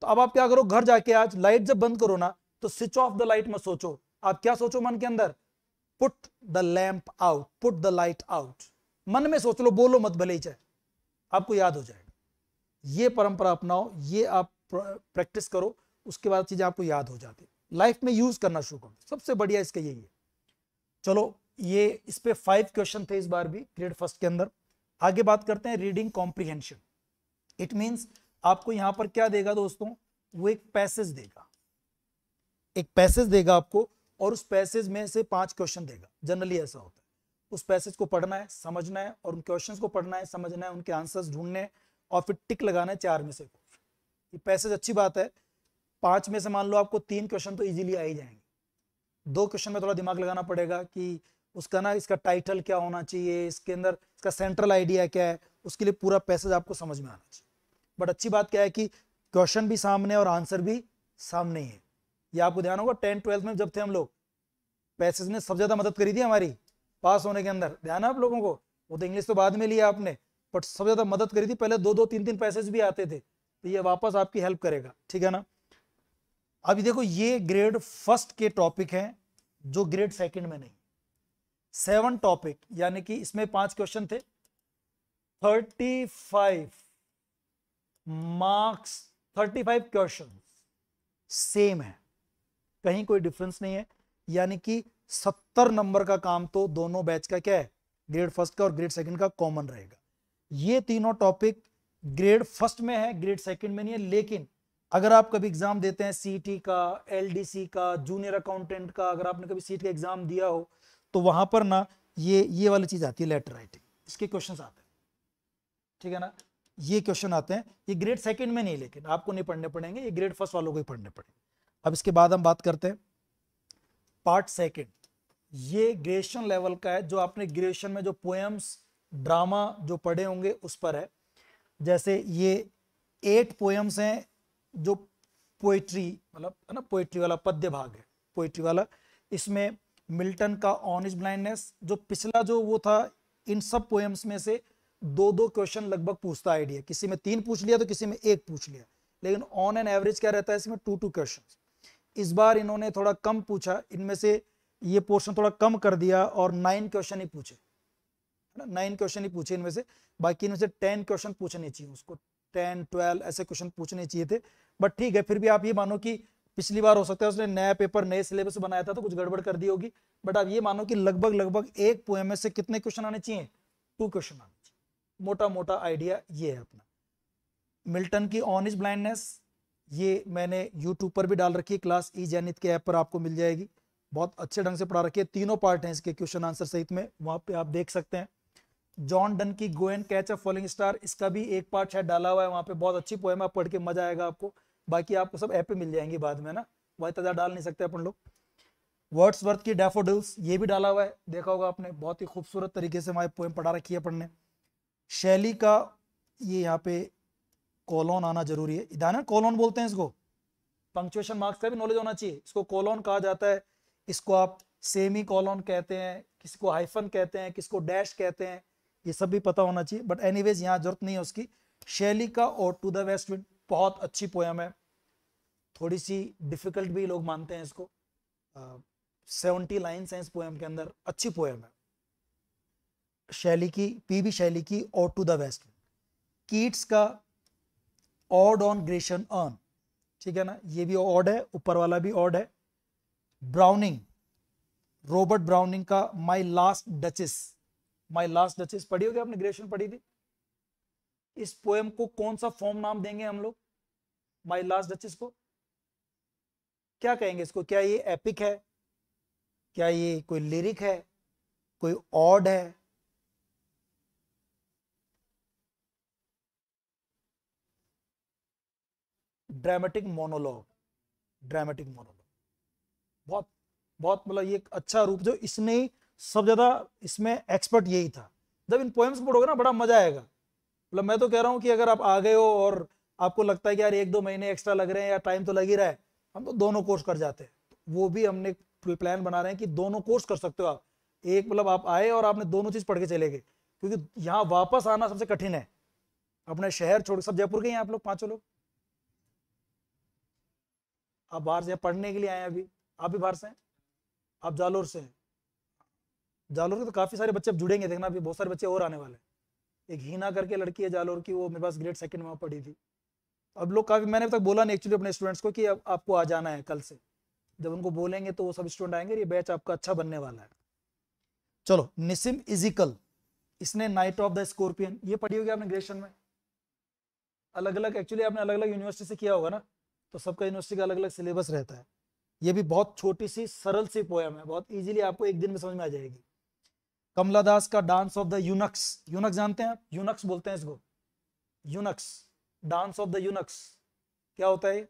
तो अब आप क्या करो, घर जाके आज लाइट जब बंद करो ना, तो स्विच ऑफ द लाइट मत सोचो। आप क्या सोचो मन के अंदर, put the lamp out, put the light out. मन में सोच लो, बोलो मत भले ही चाहे, आपको याद हो जाएगा। ये परंपरा अपनाओ, ये आप प्रैक्टिस करो, उसके बाद चीजें आपको याद हो जाती है। लाइफ में यूज करना शुरू करो, सबसे बढ़िया इसका यही है। चलो, ये इस पे फाइव क्वेश्चन थे इस बार भी ग्रेड फर्स्ट के अंदर। आगे बात करते हैं रीडिंग कॉम्प्रिहेंशन। इट मीन्स आपको यहां पर क्या देगा दोस्तों, वो एक पैसेज देगा, एक पैसेज देगा आपको, और उस पैसेज में से पांच क्वेश्चन देगा। जनरली ऐसा होता है, उस पैसेज को पढ़ना है, समझना है, और उन क्वेश्चन को पढ़ना है, समझना है, उनके आंसर्स ढूंढने हैं, और फिर टिक लगाना है चार में से। ये पैसेज अच्छी बात है, पांच में से मान लो आपको तीन क्वेश्चन तो इजीली आ ही जाएंगे। दो क्वेश्चन में थोड़ा दिमाग लगाना पड़ेगा कि उसका ना, इसका टाइटल क्या होना चाहिए, इसके अंदर इसका सेंट्रल आइडिया क्या है, उसके लिए पूरा पैसेज आपको समझ में आना चाहिए। बट अच्छी बात क्या है कि क्वेश्चन भी सामने और आंसर भी सामने है। ये आपको ध्यान होगा, टेंथ ट्वेल्थ में जब थे हम लोग, पैसेज ने सबसे ज्यादा मदद करी थी हमारी पास होने के अंदर। ध्यान है आप लोगों को, वो तो इंग्लिश तो बाद में लिया आपने, बट सबसे ज्यादा मदद करी थी। पहले दो दो तीन तीन पैसेज भी आते थे, तो ये वापस आपकी हेल्प करेगा, ठीक है ना। अभी देखो, ये ग्रेड फर्स्ट के टॉपिक हैं जो ग्रेड सेकंड में नहीं। सेवन टॉपिक, यानी कि इसमें पांच क्वेश्चन थे, thirty five marks, thirty five question same है, कहीं कोई डिफरेंस नहीं है। यानी कि सत्तर नंबर का काम तो दोनों बैच का क्या है, ग्रेड फर्स्ट का और ग्रेड सेकंड का कॉमन रहेगा। ये तीनों टॉपिक ग्रेड फर्स्ट में है, ग्रेड सेकंड में नहीं है। लेकिन अगर आप कभी एग्जाम देते हैं सीटी का, एलडीसी का, जूनियर अकाउंटेंट का, अगर आपने कभी सीट का एग्जाम दिया हो, तो वहां पर ना ये ये वाली चीज आती है, लेटर राइटिंग, इसके क्वेश्चन आते हैं, ठीक है ना। ये क्वेश्चन आते हैं, ये ग्रेड सेकंड में नहीं, लेकिन आपको नहीं पढ़ने पड़ेंगे, ये ग्रेड फर्स्ट वालों को ही पढ़ने पड़ेंगे। अब इसके बाद हम बात करते हैं पार्ट सेकंड। ये ग्रेजुएशन लेवल का है, जो आपने ग्रेजुएशन में जो पोएम्स, ड्रामा जो पढ़े होंगे उस पर है। जैसे ये एट पोएम्स हैं जो पोइट्री, मतलब है ना, पोइट्री वाला पद्य भाग है, पोइट्री वाला। इसमें मिल्टन का ऑन हिज ब्लाइंडनेस, जो पिछला जो वो था, इन सब पोएम्स में से दो दो क्वेश्चन लगभग पूछता आइडिया, किसी में तीन पूछ लिया तो किसी में एक पूछ लिया, लेकिन ऑन एन एवरेज क्या रहता है, इसमें टू टू क्वेश्चन। इस बार इन्होंने थोड़ा कम पूछा, इनमें से ये पोर्शन थोड़ा कम कर दिया और नाइन क्वेश्चन ही पूछे, नाइन क्वेश्चन ही पूछे इनमें से। बाकी इनमें से टेन क्वेश्चन पूछने चाहिए उसको, टेन ट्वेल्व ऐसे क्वेश्चन पूछने चाहिए थे, बट ठीक है। फिर भी आप ये मानो कि पिछली बार हो सकता है उसने नया पेपर, नए सिलेबस बनाया था, तो कुछ गड़बड़ कर दी होगी, बट आप ये मानो कि लगभग लगभग एक पोएम में से कितने क्वेश्चन आने चाहिए, टू क्वेश्चन आने चाहिए। मोटा मोटा आइडिया ये है अपना। मिल्टन की ऑन हिज ब्लाइंडनेस, ये मैंने यूट्यूब पर भी डाल रखी है, क्लास ई जेनित के ऐप पर आपको मिल जाएगी, बहुत अच्छे ढंग से पढ़ा रखी है। तीनों पार्ट हैं इसके, क्वेश्चन आंसर सहित में, वहां पे आप देख सकते हैं। जॉन डन की go and catch a falling star, इसका भी एक पार्ट शायद डाला हुआ है वहाँ पे, बहुत अच्छी पोएम, आप पढ़ के मजा आएगा आपको। बाकी आपको सब ऐप पे मिल जाएंगी बाद में ना, वह इतना डाल नहीं सकते अपन लोग। वर्ड्सवर्थ की डैफोडिल्स, ये भी डाला हुआ है, देखा होगा आपने, बहुत ही खूबसूरत तरीके से वहाँ पोएम पढ़ा रखी है अपन ने। शैली का, ये यहाँ पे कॉलोन आना जरूरी है, इधाना कॉलोन बोलते हैं इसको, पंक्चुएशन मार्क्स का भी नॉलेज होना चाहिए। इसको कॉलोन कहा जाता है, इसको आप सेमी कॉलोन कहते हैं, किसी को हाइफन कहते हैं, किसी को डैश कहते हैं, ये सब भी पता होना चाहिए। बट एनीवेज यहाँ जरूरत नहीं है उसकी। शैली का और टू द वेस्ट विंड, बहुत अच्छी पोएम है, थोड़ी सी डिफिकल्ट भी लोग मानते हैं इसको, सेवेंटी लाइन्स हैं इस पोएम के अंदर, अच्छी पोएम है शैली की, पी बी शैली की और to the west wind. Keats का ऑड ऑन ग्रेशन अर्न, ठीक है ना, ये भी ऑड है, ऊपर वाला भी ऑड है। ब्राउनिंग, रॉबर्ट ब्राउनिंग का my last duchess, my last duchess पढ़ी होगी आपने, ग्रेजुएशन पढ़ी थी। इस पोएम को कौन सा फॉर्म नाम देंगे हम लोग, माय लास्ट डचेस को क्या कहेंगे? इसको क्या ये एपिक है, क्या ये कोई लिरिक है, कोई ऑड है? ड्रामेटिक मोनोलॉग, ड्रामेटिक मोनोलॉग बहुत बहुत मतलब ये अच्छा रूप जो इसने सब ज्यादा इसमें एक्सपर्ट यही था। जब इन पोएम्स पढ़ोगे ना बड़ा मजा आएगा। मतलब मैं तो कह रहा हूँ कि अगर आप आ गए हो और आपको लगता है कि यार एक दो महीने एक्स्ट्रा लग रहे हैं या टाइम तो लग ही रहा है, हम तो दोनों कोर्स कर जाते हैं। वो भी हमने प्लान बना रहे हैं कि दोनों कोर्स कर सकते हो आप, एक मतलब आप आए और आपने दोनों चीज पढ़ के चले गए, क्योंकि यहाँ वापस आना सबसे कठिन है अपने शहर छोड़। सब जयपुर के हैं आप लोग, पांचों लोग आप बाहर से पढ़ने के लिए आए हैं। अभी आप भी बाहर से हैं, आप जालोर से हैं। जालोर के तो काफी सारे बच्चे अब जुड़ेंगे, देखना अभी बहुत सारे बच्चे और आने वाले हैं। एक हीना करके लड़की है जालोर की, वो मेरे पास ग्रेड सेकंड में पढ़ी थी। अब लोग काफी, मैंने अब तक बोला नहीं एक्चुअली अपने स्टूडेंट्स को कि अब आपको आ जाना है कल से। जब उनको बोलेंगे तो वो सब स्टूडेंट आएंगे, ये बैच आपका अच्छा बनने वाला है। चलो, निसिम इजिकल, इसने नाइट ऑफ द स्कॉर्पियन ये पढ़ी होगी आपने ग्रेजुएशन में। अलग अलग एक्चुअली आपने अलग अलग यूनिवर्सिटी से किया होगा ना, तो सबका यूनिवर्सिटी का अलग अलग सिलेबस रहता है। ये भी बहुत छोटी सी सरल सी पोयम है, बहुत इजीली आपको एक दिन में समझ में आ जाएगी। कमला दास का dance of the eunuchs, eunuchs जानते हैं आप? यूनक्स बोलते हैं इसको, eunuchs, dance of the eunuchs. क्या होता है?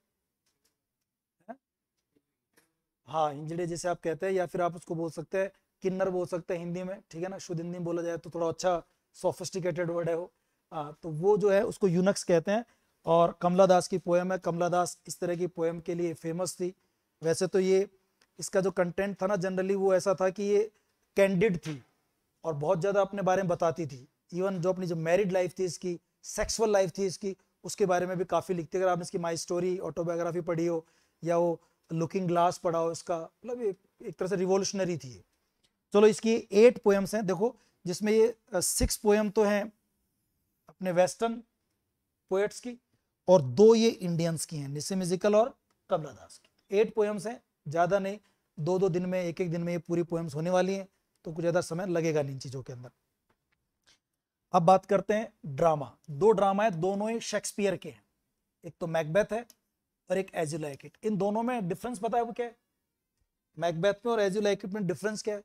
हाँ, इंजड़े जैसे आप कहते हैं, या फिर आप उसको बोल सकते हैं किन्नर बोल सकते हैं हिंदी में, ठीक है ना, शुद्ध हिंदी में बोला जाए तो थोड़ा अच्छा सोफिस्टिकेटेड वर्ड है वो। हाँ, तो वो जो है उसको यूनक्स कहते हैं। और कमला दास की पोएम है। कमला दास इस तरह की पोएम के लिए फेमस थी। वैसे तो ये इसका जो कंटेंट था ना जनरली वो ऐसा था कि ये कैंडिड थी और बहुत ज़्यादा अपने बारे में बताती थी। इवन जो अपनी जो मैरिड लाइफ थी इसकी, सेक्सुअल लाइफ थी इसकी, उसके बारे में भी काफ़ी लिखती। अगर आपने इसकी माई स्टोरी ऑटोबायोग्राफी पढ़ी हो या वो लुकिंग ग्लास पढ़ा हो, इसका मतलब एक, एक तरह से रिवोल्यूशनरी थी। चलो, इसकी एट पोएम्स हैं देखो, जिसमें ये सिक्स पोएम तो हैं अपने वेस्टर्न पोएट्स की और दो ये इंडियंस की हैं, निसिम इजिकल और कमला दास की। एट पोएम्स हैं, ज़्यादा नहीं, दो दो दिन में एक एक दिन में ये पूरी पोएम्स होने वाली हैं, तो कुछ ज़्यादा समय लगेगा नहीं इन चीज़ों के अंदर। अब बात करते हैं ड्रामा। दो ड्रामा है, दोनों ही शेक्सपियर के हैं। एक तो मैकबेथ है और एक एज यू लाइक इट। इन दोनों में डिफरेंस पता है वो क्या है? मैकबेथ में और एज यू लाइक इट में डिफरेंस क्या है?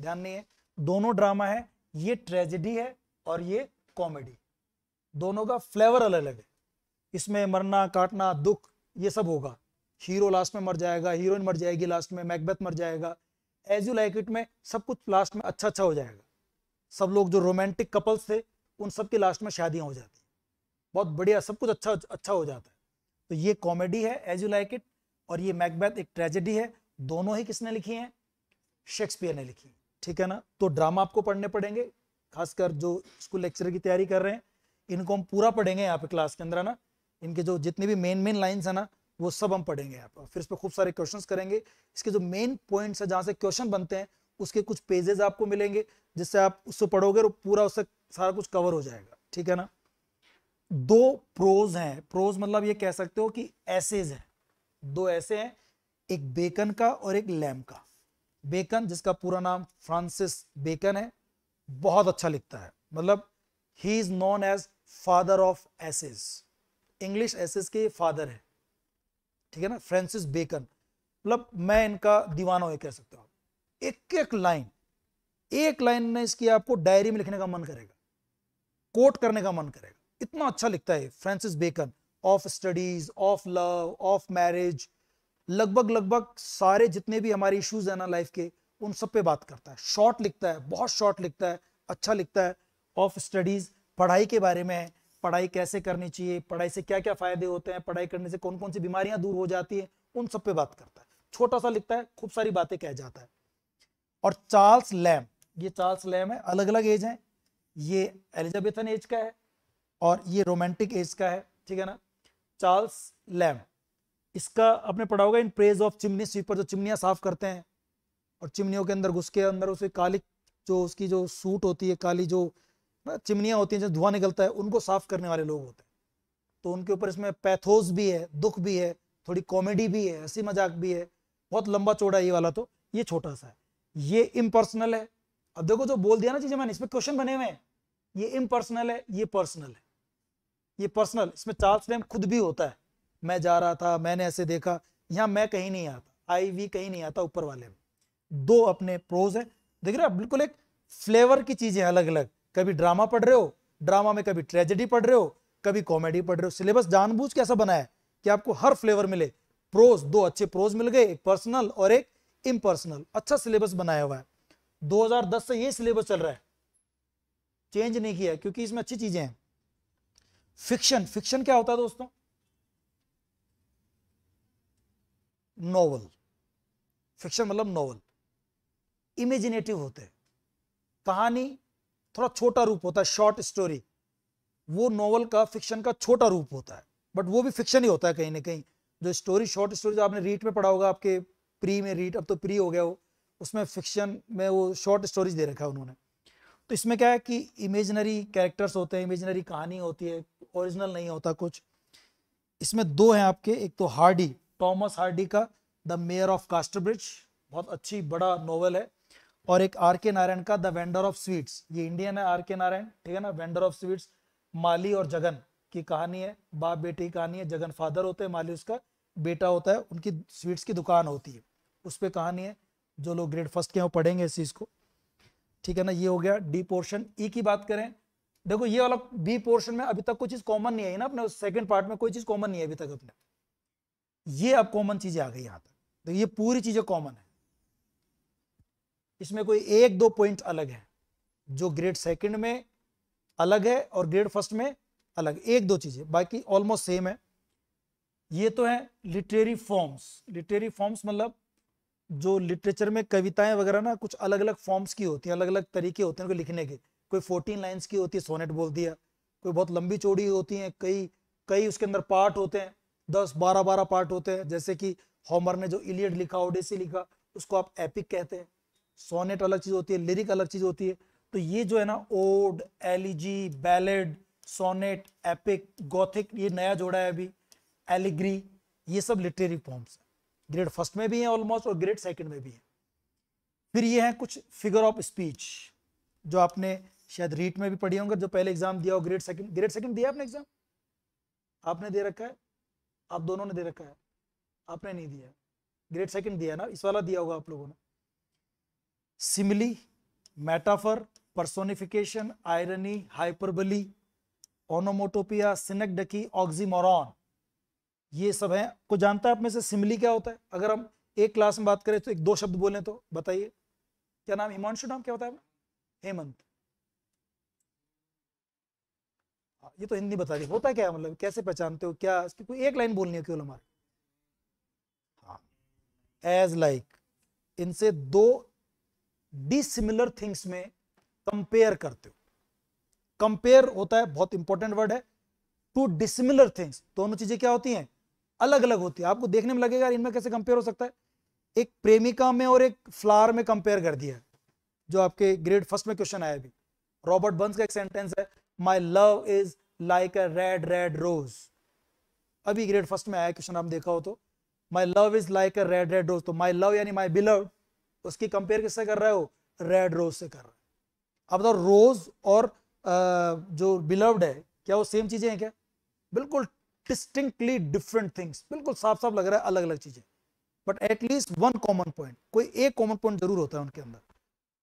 ध्यान नहीं है। दोनों ड्रामा है, ये ट्रेजेडी है और ये कॉमेडी। दोनों का फ्लेवर अलग अलग है। इसमें मरना काटना दुख ये सब होगा, हीरो लास्ट में मर जाएगा, हीरोइन मर जाएगी लास्ट में, मैकबेथ मर जाएगा। एज यू लाइक इट में सब कुछ लास्ट में अच्छा अच्छा हो जाएगा। सब लोग जो रोमांटिक कपल्स थे उन सब की लास्ट में शादियां हो जाती हैं, बहुत बढ़िया, सब कुछ अच्छा अच्छा हो जाता है। तो ये कॉमेडी है एज यू लाइक इट, और ये मैकबेथ एक ट्रेजेडी है। दोनों ही किसने लिखी हैं? शेक्सपियर ने लिखी, ठीक है ना। तो ड्रामा आपको पढ़ने पड़ेंगे, खासकर जो स्कूल लेक्चर की तैयारी कर रहे हैं इनको हम पूरा पढ़ेंगे यहाँ पे क्लास के अंदर ना। इनके जो जितने भी मेन मेन लाइंस है ना वो सब हम पढ़ेंगे यहाँ पर, फिर इस पर खूब सारे क्वेश्चंस करेंगे। इसके जो मेन पॉइंट्स है जहाँ से क्वेश्चन बनते हैं उसके कुछ पेजेस आपको मिलेंगे, जिससे आप उससे पढ़ोगे और पूरा उससे सारा कुछ कवर हो जाएगा, ठीक है ना। दो प्रोज हैं, प्रोज मतलब ये कह सकते हो कि एसेज हैं। दो ऐसे हैं, एक बेकन का और एक लैम्ब का। बेकन, जिसका पूरा नाम फ्रांसिस बेकन है, बहुत अच्छा लिखता है। मतलब ही is known as father of essays, English essays के फादर है, ठीक है ना, फ्रांसिस बेकन। मतलब मैं इनका दीवाना हो कह सकता हूँ। एक एक लाइन, एक लाइन ने इसकी आपको डायरी में लिखने का मन करेगा, कोट करने का मन करेगा, इतना अच्छा लिखता है Francis Bacon. Of studies, of love, of marriage, लगभग लगभग सारे जितने भी हमारे इश्यूज हैं ना लाइफ के उन सब पे बात करता है। शॉर्ट लिखता है, बहुत शॉर्ट लिखता है, अच्छा लिखता है। ऑफ स्टडीज पढ़ाई के बारे में है, पढ़ाई कैसे करनी चाहिए, पढ़ाई से क्या क्या फायदे होते हैं, पढ़ाई करने से कौन कौन सी बीमारियां दूर हो जाती हैं, उन सब पे बात करता है। छोटा सा लिखता है, खूब सारी बातें कह जाता है। और चार्ल्स लैम, ये चार्ल्स लैम है, अलग अलग एज है। ये एलिजाबेथन एज का है और ये रोमांटिक एज का है, ठीक है ना। चार्ल्स लैम, इसका आपने पढ़ा होगा in praise of chimney sweeper, जो चिमनियाँ साफ करते हैं और चिमनियों के अंदर घुस के अंदर उसे काली जो उसकी जो सूट होती है, काली जो चिमनियाँ होती हैं जो धुआं निकलता है, उनको साफ करने वाले लोग होते हैं। तो उनके ऊपर इसमें पैथोस भी है, दुख भी है, थोड़ी कॉमेडी भी है, हंसी मजाक भी है, बहुत लंबा चौड़ा ये वाला। तो ये छोटा सा है, ये इम्पर्सनल है। अब देखो जो बोल दिया ना चीजें मैंने, इसमें क्वेश्चन बने हुए हैं। ये इम्पर्सनल है, ये पर्सनल है, ये पर्सनल, इसमें चार्ल्स लैम्ब खुद भी होता है, मैं जा रहा था, मैंने ऐसे देखा। यहाँ मैं कहीं नहीं आता, आई वी कहीं नहीं आता ऊपर वाले में। दो अपने प्रोज है, देख रहे हो, बिल्कुल एक फ्लेवर की चीजें अलग अलग। कभी ड्रामा पढ़ रहे हो, ड्रामा में कभी ट्रेजेडी पढ़ रहे हो, कभी कॉमेडी पढ़ रहे हो। सिलेबस जानबूझ के ऐसा बनाया है कि आपको हर फ्लेवर मिले। प्रोज, दो अच्छे प्रोज मिल गए, एक पर्सनल और एक इम्पर्सनल। अच्छा सिलेबस बनाया हुआ है। दो हज़ार दस से ये सिलेबस चल रहा है, चेंज नहीं किया क्योंकि इसमें अच्छी चीजें हैं। फिक्शन, फिक्शन क्या होता है दोस्तों? नॉवल। फिक्शन मतलब नॉवल। इमेजिनेटिव होते हैं, कहानी थोड़ा छोटा रूप होता है, शॉर्ट स्टोरी। वो नॉवल का, फिक्शन का छोटा रूप होता है, बट वो भी फिक्शन ही होता है कहीं ना कहीं। जो स्टोरी, शॉर्ट स्टोरी जो आपने रीट में पढ़ा होगा, आपके प्री में, रीट अब तो प्री हो गया हो, उसमें फिक्शन में वो शॉर्ट स्टोरीज दे रखा है उन्होंने। तो इसमें क्या है कि इमेजिनरी कैरेक्टर्स होते हैं, इमेजिनरी कहानी होती है, ओरिजिनल नहीं होता कुछ। इसमें दो हैं आपके, एक तो हार्डी, टॉमस हार्डी का द मेयर ऑफ कास्टरब्रिज, बहुत अच्छी बड़ा नॉवल है, और एक आर के नारायण का द वेंडर ऑफ स्वीट्स। ये इंडियन है आर के नारायण, ठीक है ना। वेंडर ऑफ स्वीट्स माली और जगन की कहानी है, बाप बेटे की कहानी है। जगन फादर होते हैं, माली उसका बेटा होता है, उनकी स्वीट्स की दुकान होती है, उस पर कहानी है। जो लोग ग्रेड फर्स्ट के हैं वो पढ़ेंगे इस चीज़ को, ठीक है ना। ये हो गया डी पोर्शन। ई की बात करें, देखो ये वाला बी पोर्शन में अभी तक कोई चीज़ कॉमन नहीं आई ना, अपने सेकंड पार्ट में कोई चीज़ कॉमन नहीं है अभी तक अपने। ये अब कॉमन चीज़ें आ गई यहाँ तक, तो ये पूरी चीज़ें कॉमन है। इसमें कोई एक दो पॉइंट अलग है जो ग्रेड सेकंड में अलग है और ग्रेड फर्स्ट में अलग, एक दो चीज़ें, बाकी ऑलमोस्ट सेम है। ये तो है लिटरेरी फॉर्म्स। लिटरेरी फॉर्म्स मतलब जो लिटरेचर में कविताएं वगैरह ना, कुछ अलग अलग फॉर्म्स की होती हैं, अलग अलग तरीके होते हैं उनको लिखने के। कोई फोर्टीन लाइन्स की होती है, सोनेट बोल दिया, कोई बहुत लंबी चौड़ी होती हैं, कई कई उसके अंदर पार्ट होते हैं, दस बारह बारह पार्ट होते हैं। जैसे कि होमर ने जो इलियड लिखा, ओडेसी लिखा, उसको आप एपिक कहते हैं। सोनेट अलग चीज़ होती है, लिरिक अलग चीज़ होती है। तो ये जो है ना, ode, elegy, ballad, sonnet, epic, gothic, ये नया जोड़ा है अभी, एलिग्री, ये सब लिटरेरी फॉर्म्स हैं। ग्रेड फर्स्ट में भी है ऑलमोस्ट और ग्रेड सेकंड में भी है। फिर ये है कुछ फिगर ऑफ स्पीच जो आपने शायद रीट में भी पढ़ी होंगे, जो पहले एग्जाम दिया हो। ग्रेड सेकंड, ग्रेड सेकंड दिया आपने एग्जाम? आपने दे रखा है, आप दोनों ने दे रखा है, आपने नहीं दिया। ग्रेड सेकंड दिया ना, इस वाला दिया होगा आप लोगों ने। Simile, metaphor, personification, irony, hyperbole, onomatopoeia, synecdoche, oxymoron, ये सब है। को जानता है आप में से सिमिली क्या होता है? अगर हम एक क्लास में बात करें तो एक दो शब्द बोलें तो बताइए क्या नाम? हिमांशु, नाम क्या होता है? हेमंत। ये तो हिंदी बता दी, होता क्या है, मतलब कैसे पहचानते हो क्या? इसकी कोई एक लाइन बोलनी है केवल हमारे। एज लाइक, इनसे दो डिसिमिलर थिंग्स में कंपेयर करते हो। कंपेयर होता है, बहुत इंपॉर्टेंट वर्ड है। टू डिसिमिलर थिंग्स, दोनों चीजें क्या होती हैं? अलग अलग होती है। आपको देखने में लगेगा इनमें कैसे कंपेयर हो सकता है। एक प्रेमिका में और एक फ्लावर में कंपेयर कर दिया, जो आपके ग्रेड फर्स्ट में क्वेश्चन आया अभी। रॉबर्ट बर्न्स का एक सेंटेंस है, my love is like a red red rose. अभी ग्रेड फर्स्ट में आया क्वेश्चन, आप देखा हो तो, my love is like a red red rose. तो माई लव यानी माई बिलव्ड, उसकी कंपेयर किससे कर रहे हो? रेड रोज से कर रहे हो। अब बताओ, रोज और जो बिलव्ड है, क्या वो सेम चीजें हैं? क्या बिल्कुल डिस्टिंक्टली डिफरेंट थिंग्स, बिल्कुल साफ साफ लग रहा है अलग अलग चीजें, but at least one common point, कोई एक कॉमन पॉइंट जरूर होता है उनके अंदर।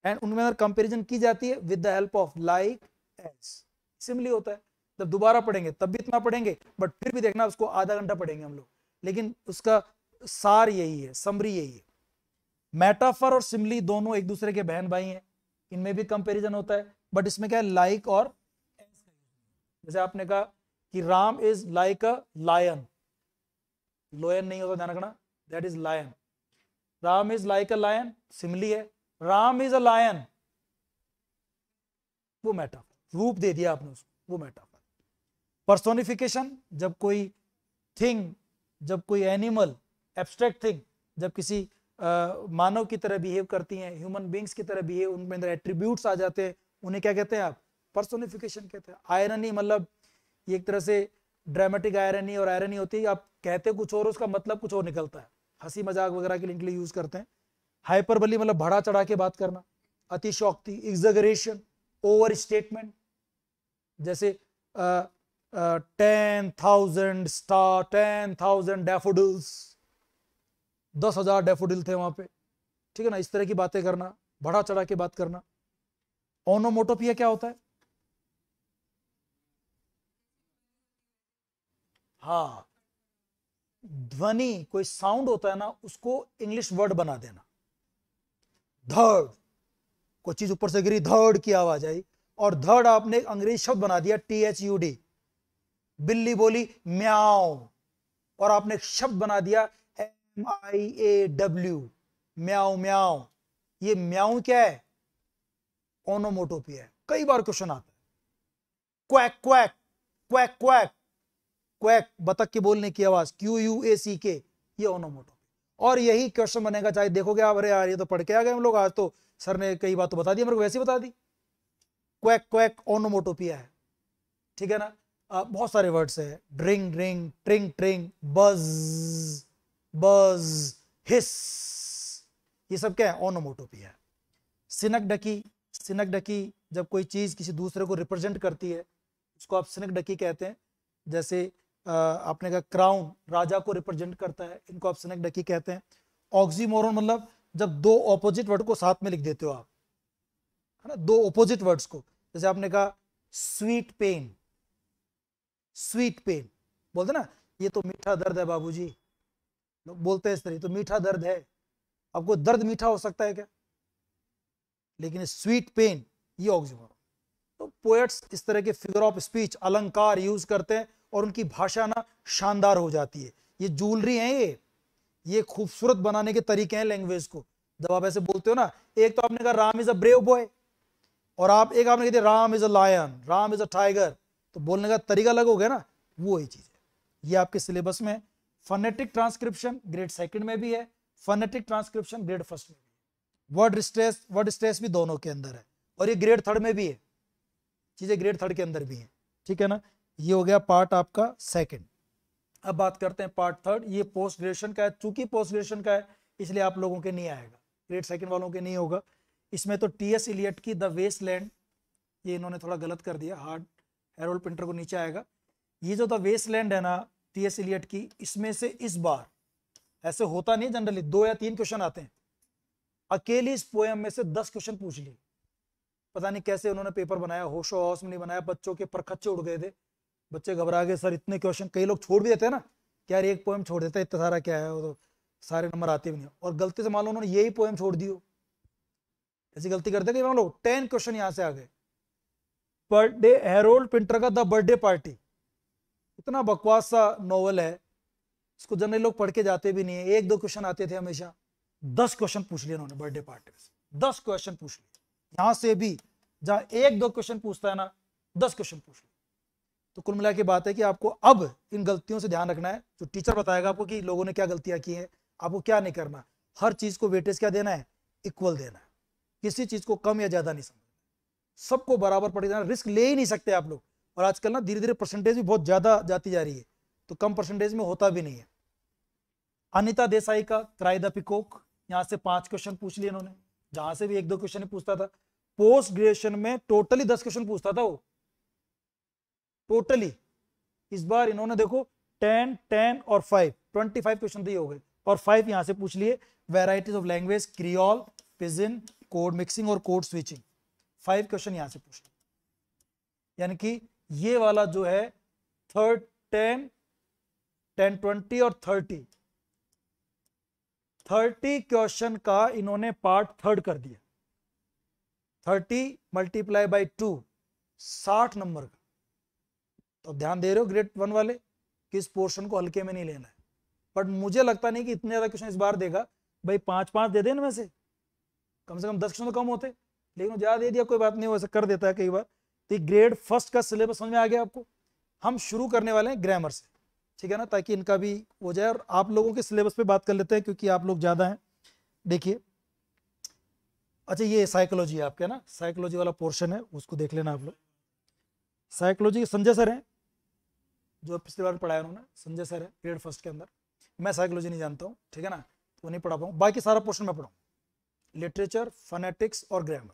एंड उनमें कंपेरिजन की जाती है with the help of like, as, simile होता है। जब दोबारा पढ़ेंगे तब भी इतना पढ़ेंगे, बट फिर भी देखना उसको आधा घंटा पढ़ेंगे हम लोग, लेकिन उसका सार यही है, समरी यही है। मेटाफर और सिमिली दोनों एक दूसरे के बहन भाई हैं, इनमें भी कंपेरिजन होता है, बट इसमें क्या है? लाइक और एज। जैसे आपने कहा कि Ram is like a lion, लोयन नहीं होता, ध्यान रखना, that is lion. Ram is like a lion, simile है। राम इज अ लायन, वो मेटाफर, रूप दे दिया आपने उसको, वो मेटाफर। पर्सोनिफिकेशन, जब कोई थिंग, जब कोई एनिमल, एब्स्ट्रैक्ट थिंग, जब किसी Uh, मानव की तरह बिहेव करती हैं, ह्यूमन बींग्स की तरह बिहेव, उनमें अंदर एट्रीब्यूट्स आ जाते हैं, उन्हें क्या कहते हैं आप? पर्सोनिफिकेशन कहते हैं। आयरनी मतलब ये एक तरह से ड्रामेटिक आयरनी और आयरनी होती है, आप कहते कुछ और उसका मतलब कुछ और निकलता है, हंसी मजाक वगैरह के लिए यूज करते हैं। हाइपरबली मतलब बढ़ा चढ़ा के बात करना, अतिशयोक्ति, एग्जैगरेशन, ओवर स्टेटमेंट। जैसे uh, uh, ten thousand star, ten thousand daffodils, दस हजार डेफोडिल थे वहां पे, ठीक है ना। इस तरह की बातें करना, बढ़ा चढ़ा के बात करना। ओनोमोटोपिया क्या होता है? हाँ, ध्वनि, कोई साउंड होता है ना, उसको इंग्लिश वर्ड बना देना। धड़, कोई चीज ऊपर से गिरी, धड़ की आवाज आई, और धड़ आपने अंग्रेजी शब्द बना दिया टी एच यू डी। बिल्ली बोली म्याओ, और आपने एक शब्द बना दिया एम आई ए डब्ल्यू, म्याओ म्याओ। ये म्याओ क्या है? ओनोमोटोपिया है। कई बार क्वेश्चन आता है quack quack quack quack quack, बतख के बोलने की आवाज, क्यू यू ए सी के, ये ओनोमोटोपिया। और यही क्वेश्चन बनेगा, चाहे देखोगे आप, अरे यार ये तो पढ़ के आ गए हम लोग, आज तो सर ने कई बात तो बता दी मेरे को, वैसे बता दी। क्वैक क्वैक ओनोमोटोपिया है, ठीक है ना। आ, बहुत सारे वर्ड्स है, ड्रिंग ड्रिंग, ट्रिंग ट्रिंग, बज बज, हिस, ये सब क्या है? ओनोमोटोपिया है। सिनक डकी, सिनक डकी जब कोई चीज किसी दूसरे को रिप्रेजेंट करती है उसको आप सिनक डकी कहते हैं। जैसे आपने कहा क्राउन राजा को रिप्रेजेंट करता है, इनको आप सिनक डकी कहते हैं। ऑक्सीमोरन मतलब जब दो ऑपोजिट वर्ड को साथ में लिख देते हो आप, है ना, दो ऑपोजिट वर्ड्स को। जैसे आपने कहा स्वीट पेन, स्वीट पेन बोलते ना, ये तो मीठा दर्द है बाबूजी, लोग बोलते हैं इस तरह, तो मीठा दर्द है। आपको दर्द मीठा हो सकता है क्या? लेकिन स्वीट पेन ये ऑक्सीमोरन। तो पोएट्स इस तरह के फिगर ऑफ स्पीच, अलंकार यूज करते हैं और उनकी भाषा ना शानदार हो जाती है। ये ज्वेलरी है, ये ये खूबसूरत बनाने के तरीके हैं लैंग्वेज को। जब आप ऐसे बोलते हो ना, एक तो आपने कहा Ram is a brave boy, और आप एक आपने कह दिया Ram is a lion, Ram is a tiger, तो बोलने का तरीका अलग हो गया ना, वो ही चीज है। ये आपके सिलेबस में है। फनेटिक ट्रांसक्रिप्शन ग्रेड सेकेंड में भी है, फनेटिक ट्रांसक्रिप्शन ग्रेड फर्स्ट में भी है, वर्ड स्ट्रेस, वर्ड स्ट्रेस भी दोनों के अंदर है, और ये ग्रेड थर्ड में भी है, चीजें ग्रेड थर्ड के अंदर भी हैं, ठीक है ना। ये हो गया पार्ट आपका सेकंड। अब बात करते हैं पार्ट थर्ड। ये पोस्ट ग्रेजुएशन का है, चूंकि पोस्ट ग्रेजुएशन का है इसलिए आप लोगों के नहीं आएगा, ग्रेड सेकंड वालों के नहीं होगा। इसमें तो टी एस इलियट की द वेस्ट लैंड, ये इन्होंने थोड़ा गलत कर दिया, हार्ड हेरोल्ड पिंटर को नीचे आएगा। ये जो द वेस्ट लैंड है ना टी एस इलियट की, इसमें से इस बार ऐसे होता नहीं, जनरली दो या तीन क्वेश्चन आते हैं, अकेली इस पोएम में से दस क्वेश्चन पूछ लिए। पता नहीं कैसे उन्होंने पेपर बनाया, होशो होश में नहीं बनाया, बच्चों के परखच्चे उड़ गए थे, बच्चे घबरा गए सर इतने क्वेश्चन। कई लोग छोड़ भी देते हैं ना कि यार एक पोएम छोड़ देता है, इतना सारा क्या है, वो तो सारे नंबर आते भी नहीं, और गलती से मान लो उन्होंने यही पोएम छोड़ दी हो, ऐसी गलती करते कि मान लो टेन क्वेश्चन यहाँ से आ गए। बर्थडे, हेरोल्ड पिंटर का द बर्थडे पार्टी, इतना बकवास सा नॉवल है, इसको जनरली लोग पढ़ के जाते भी नहीं है, एक दो क्वेश्चन आते थे हमेशा, दस क्वेश्चन पूछ लिए उन्होंने बर्थडे पार्टी में, दस क्वेश्चन पूछ लिए। यहां से भी जहां एक दो क्वेश्चन पूछता है ना, दस क्वेश्चन पूछ लो। तो कुल मिला के बात है कि आपको अब इन गलतियों से ध्यान रखना है, जो टीचर बताएगा आपको कि लोगों ने क्या गलतियां की हैं, आपको क्या नहीं करना। हर चीज को वेटेज क्या देना है? इक्वल देना है, किसी चीज को कम या ज्यादा नहीं समझना, सबको बराबर पढ़ देना। रिस्क ले ही नहीं सकते आप लोग, और आजकल ना धीरे धीरे परसेंटेज भी बहुत ज्यादा जाती जा रही है, तो कम परसेंटेज में होता भी नहीं है। अनिता देसाई का क्राई द पिकॉक, यहाँ से पांच क्वेश्चन पूछ लिए इन्होंने, जहां से भी एक दो क्वेश्चन पूछता था। पोस्ट ग्रेजुएशन में टोटली दस क्वेश्चन पूछता था वो, टोटली। इस बार इन्होंने देखो टेन, टेन और फाइव, ट्वेंटी फाइव क्वेश्चन तो ये हो गए, और फाइव यहाँ से पूछ लिए। Varieties of language, creole, pidgin, code mixing और कोड स्विचिंग, फाइव क्वेश्चन यहाँ से पूछ लिए। यानी कि ये वाला जो है थर्ड टेन, टेन ट्वेंटी और थर्टी, थर्टी क्वेश्चन का इन्होंने पार्ट थर्ड कर दिया। थर्टी मल्टीप्लाई बाई टू, साठ नंबर का। तो ध्यान दे रहे हो ग्रेड वन वाले, किस पोर्शन को हल्के में नहीं लेना है। बट मुझे लगता नहीं कि इतने ज्यादा क्वेश्चन इस बार देगा, भाई पांच पांच दे दे इनमें से, कम से कम दस क्वेश्चन तो कम होते, लेकिन ज्यादा दे दिया कोई बात नहीं, वैसे कर देता है कई बार। तो ग्रेड फर्स्ट का सिलेबस समझ में आ गया आपको। हम शुरू करने वाले हैं ग्रामर से, ठीक है ना, ताकि इनका भी हो जाए। और आप लोगों के सिलेबस पे बात कर लेते हैं क्योंकि आप लोग ज्यादा हैं। देखिए, अच्छा ये साइकोलॉजी है आपके ना, साइकोलॉजी वाला पोर्शन है, उसको देख लेना आप लोग। साइकोलॉजी संजय सर हैं, जो पिछली बार पढ़ाया उन्होंने, संजय सर है ग्रेड फर्स्ट के अंदर। मैं साइकोलॉजी नहीं जानता हूँ, ठीक है ना, तो नहीं पढ़ा पाऊँ। बाकी सारा पोर्शन मैं पढ़ाऊँ, लिटरेचर, फनेटिक्स और ग्रामर,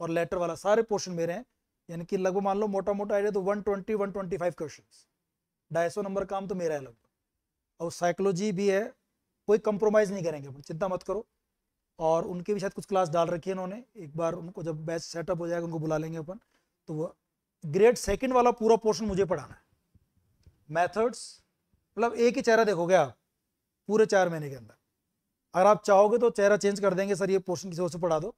और लेटर वाला सारे पोर्शन मेरे हैं। यानी कि लगभग मान लो मोटा मोटा आइडिया तो एक सौ बीस एक सौ पच्चीस क्वेश्चंस, ढाई सौ नंबर काम तो मेरा है लगभग। और साइकोलॉजी भी है, कोई कंप्रोमाइज़ नहीं करेंगे अपन, चिंता मत करो। और उनके भी शायद कुछ क्लास डाल रखी है इन्होंने, एक बार उनको जब बैच सेटअप हो जाएगा उनको बुला लेंगे अपन। तो वो ग्रेड सेकेंड वाला पूरा पोर्शन मुझे पढ़ाना है, मैथड्स, मतलब एक ही चेहरा देखोगे आप पूरे चार महीने के अंदर। अगर आप चाहोगे तो चेहरा चेंज कर देंगे, सर ये पोर्शन किसी और से पढ़ा दो।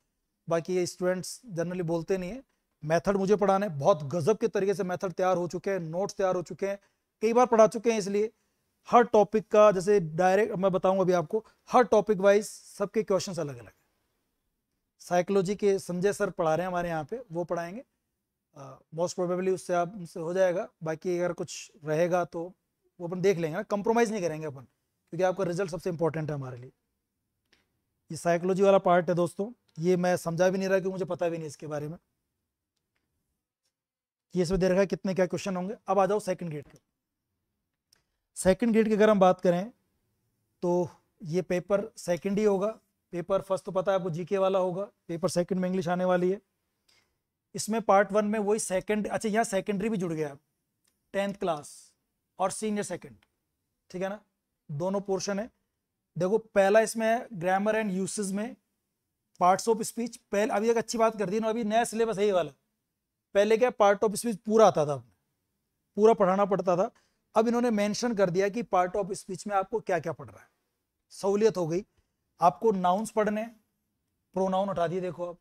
बाकी ये स्टूडेंट्स जनरली बोलते नहीं है। मेथड मुझे पढ़ाना है, बहुत गजब के तरीके से मेथड तैयार हो चुके हैं, नोट्स तैयार हो चुके हैं, कई बार पढ़ा चुके हैं। इसलिए हर टॉपिक का, जैसे डायरेक्ट मैं बताऊंगा अभी आपको, हर टॉपिक वाइज सबके क्वेश्चन अलग अलग है। साइकोलॉजी के संजय सर पढ़ा रहे हैं हमारे यहाँ पे, वो पढ़ाएंगे मोस्ट प्रोबेबली, उससे आप उनसे हो जाएगा। बाकी अगर कुछ रहेगा तो वो अपन देख लेंगे, कंप्रोमाइज़ नहीं करेंगे अपन, क्योंकि आपका रिजल्ट सबसे इंपॉर्टेंट है हमारे लिए। ये साइकोलॉजी वाला पार्ट है दोस्तों, ये मैं समझा भी नहीं रहा क्योंकि मुझे पता भी नहीं इसके बारे में। ये इसमें दे रखा है कितने क्या क्वेश्चन होंगे। अब आ जाओ सेकंड ग्रेड के। सेकंड ग्रेड की अगर हम बात करें तो ये पेपर सेकंड ही होगा। पेपर फर्स्ट तो पता है आपको, जीके वाला होगा। पेपर सेकंड में इंग्लिश आने वाली है। इसमें पार्ट वन में वही सेकंड, अच्छा यहाँ सेकेंडरी भी जुड़ गया, टेंथ क्लास और सीनियर सेकेंड, ठीक है ना, दोनों पोर्शन है। देखो पहला इसमें ग्रामर एंड यूसेज में पार्ट्स ऑफ स्पीच, पहले अभी एक अच्छी बात कर दी ना, अभी नया सिलेबस है ये वाला। पहले क्या पार्ट ऑफ स्पीच पूरा आता था, पूरा पढ़ाना पड़ता था। अब इन्होंने मेंशन कर दिया कि पार्ट ऑफ स्पीच में आपको क्या क्या पढ़ रहा है, सहूलियत हो गई। आपको नाउन्स पढ़ने, प्रोनाउन हटा दिए। देखो आप,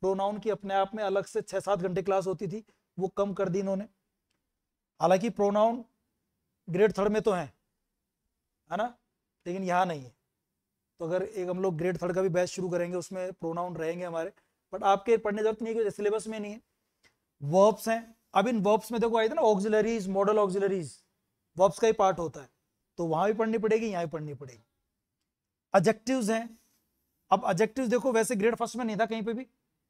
प्रोनाउन की अपने आप में अलग से छः सात घंटे क्लास होती थी, वो कम कर दी इन्होंने। हालांकि प्रोनाउन ग्रेड थर्ड में तो है है ना, लेकिन यहाँ नहीं है। तो अगर एक हम लोग ग्रेड थर्ड का भी बैच शुरू करेंगे उसमें प्रोनाउन रहेंगे हमारे, बट आपके पढ़ने जरूरत नहीं है, सिलेबस में नहीं है। वर्ब्स हैं, अब इन वर्ब्स में देखो आई थी ना ऑक्सिलरीज, मॉडल ऑक्सिलरीज, वर्ब्स का ही पार्ट होता है, तो वहाँ भी पढ़नी पड़ेगी, यहाँ भी पढ़नी पड़ेगी। एडजेक्टिव्स हैं, अब एडजेक्टिव्स देखो वैसे ग्रेड फर्स्ट में नहीं था कहीं पे भी,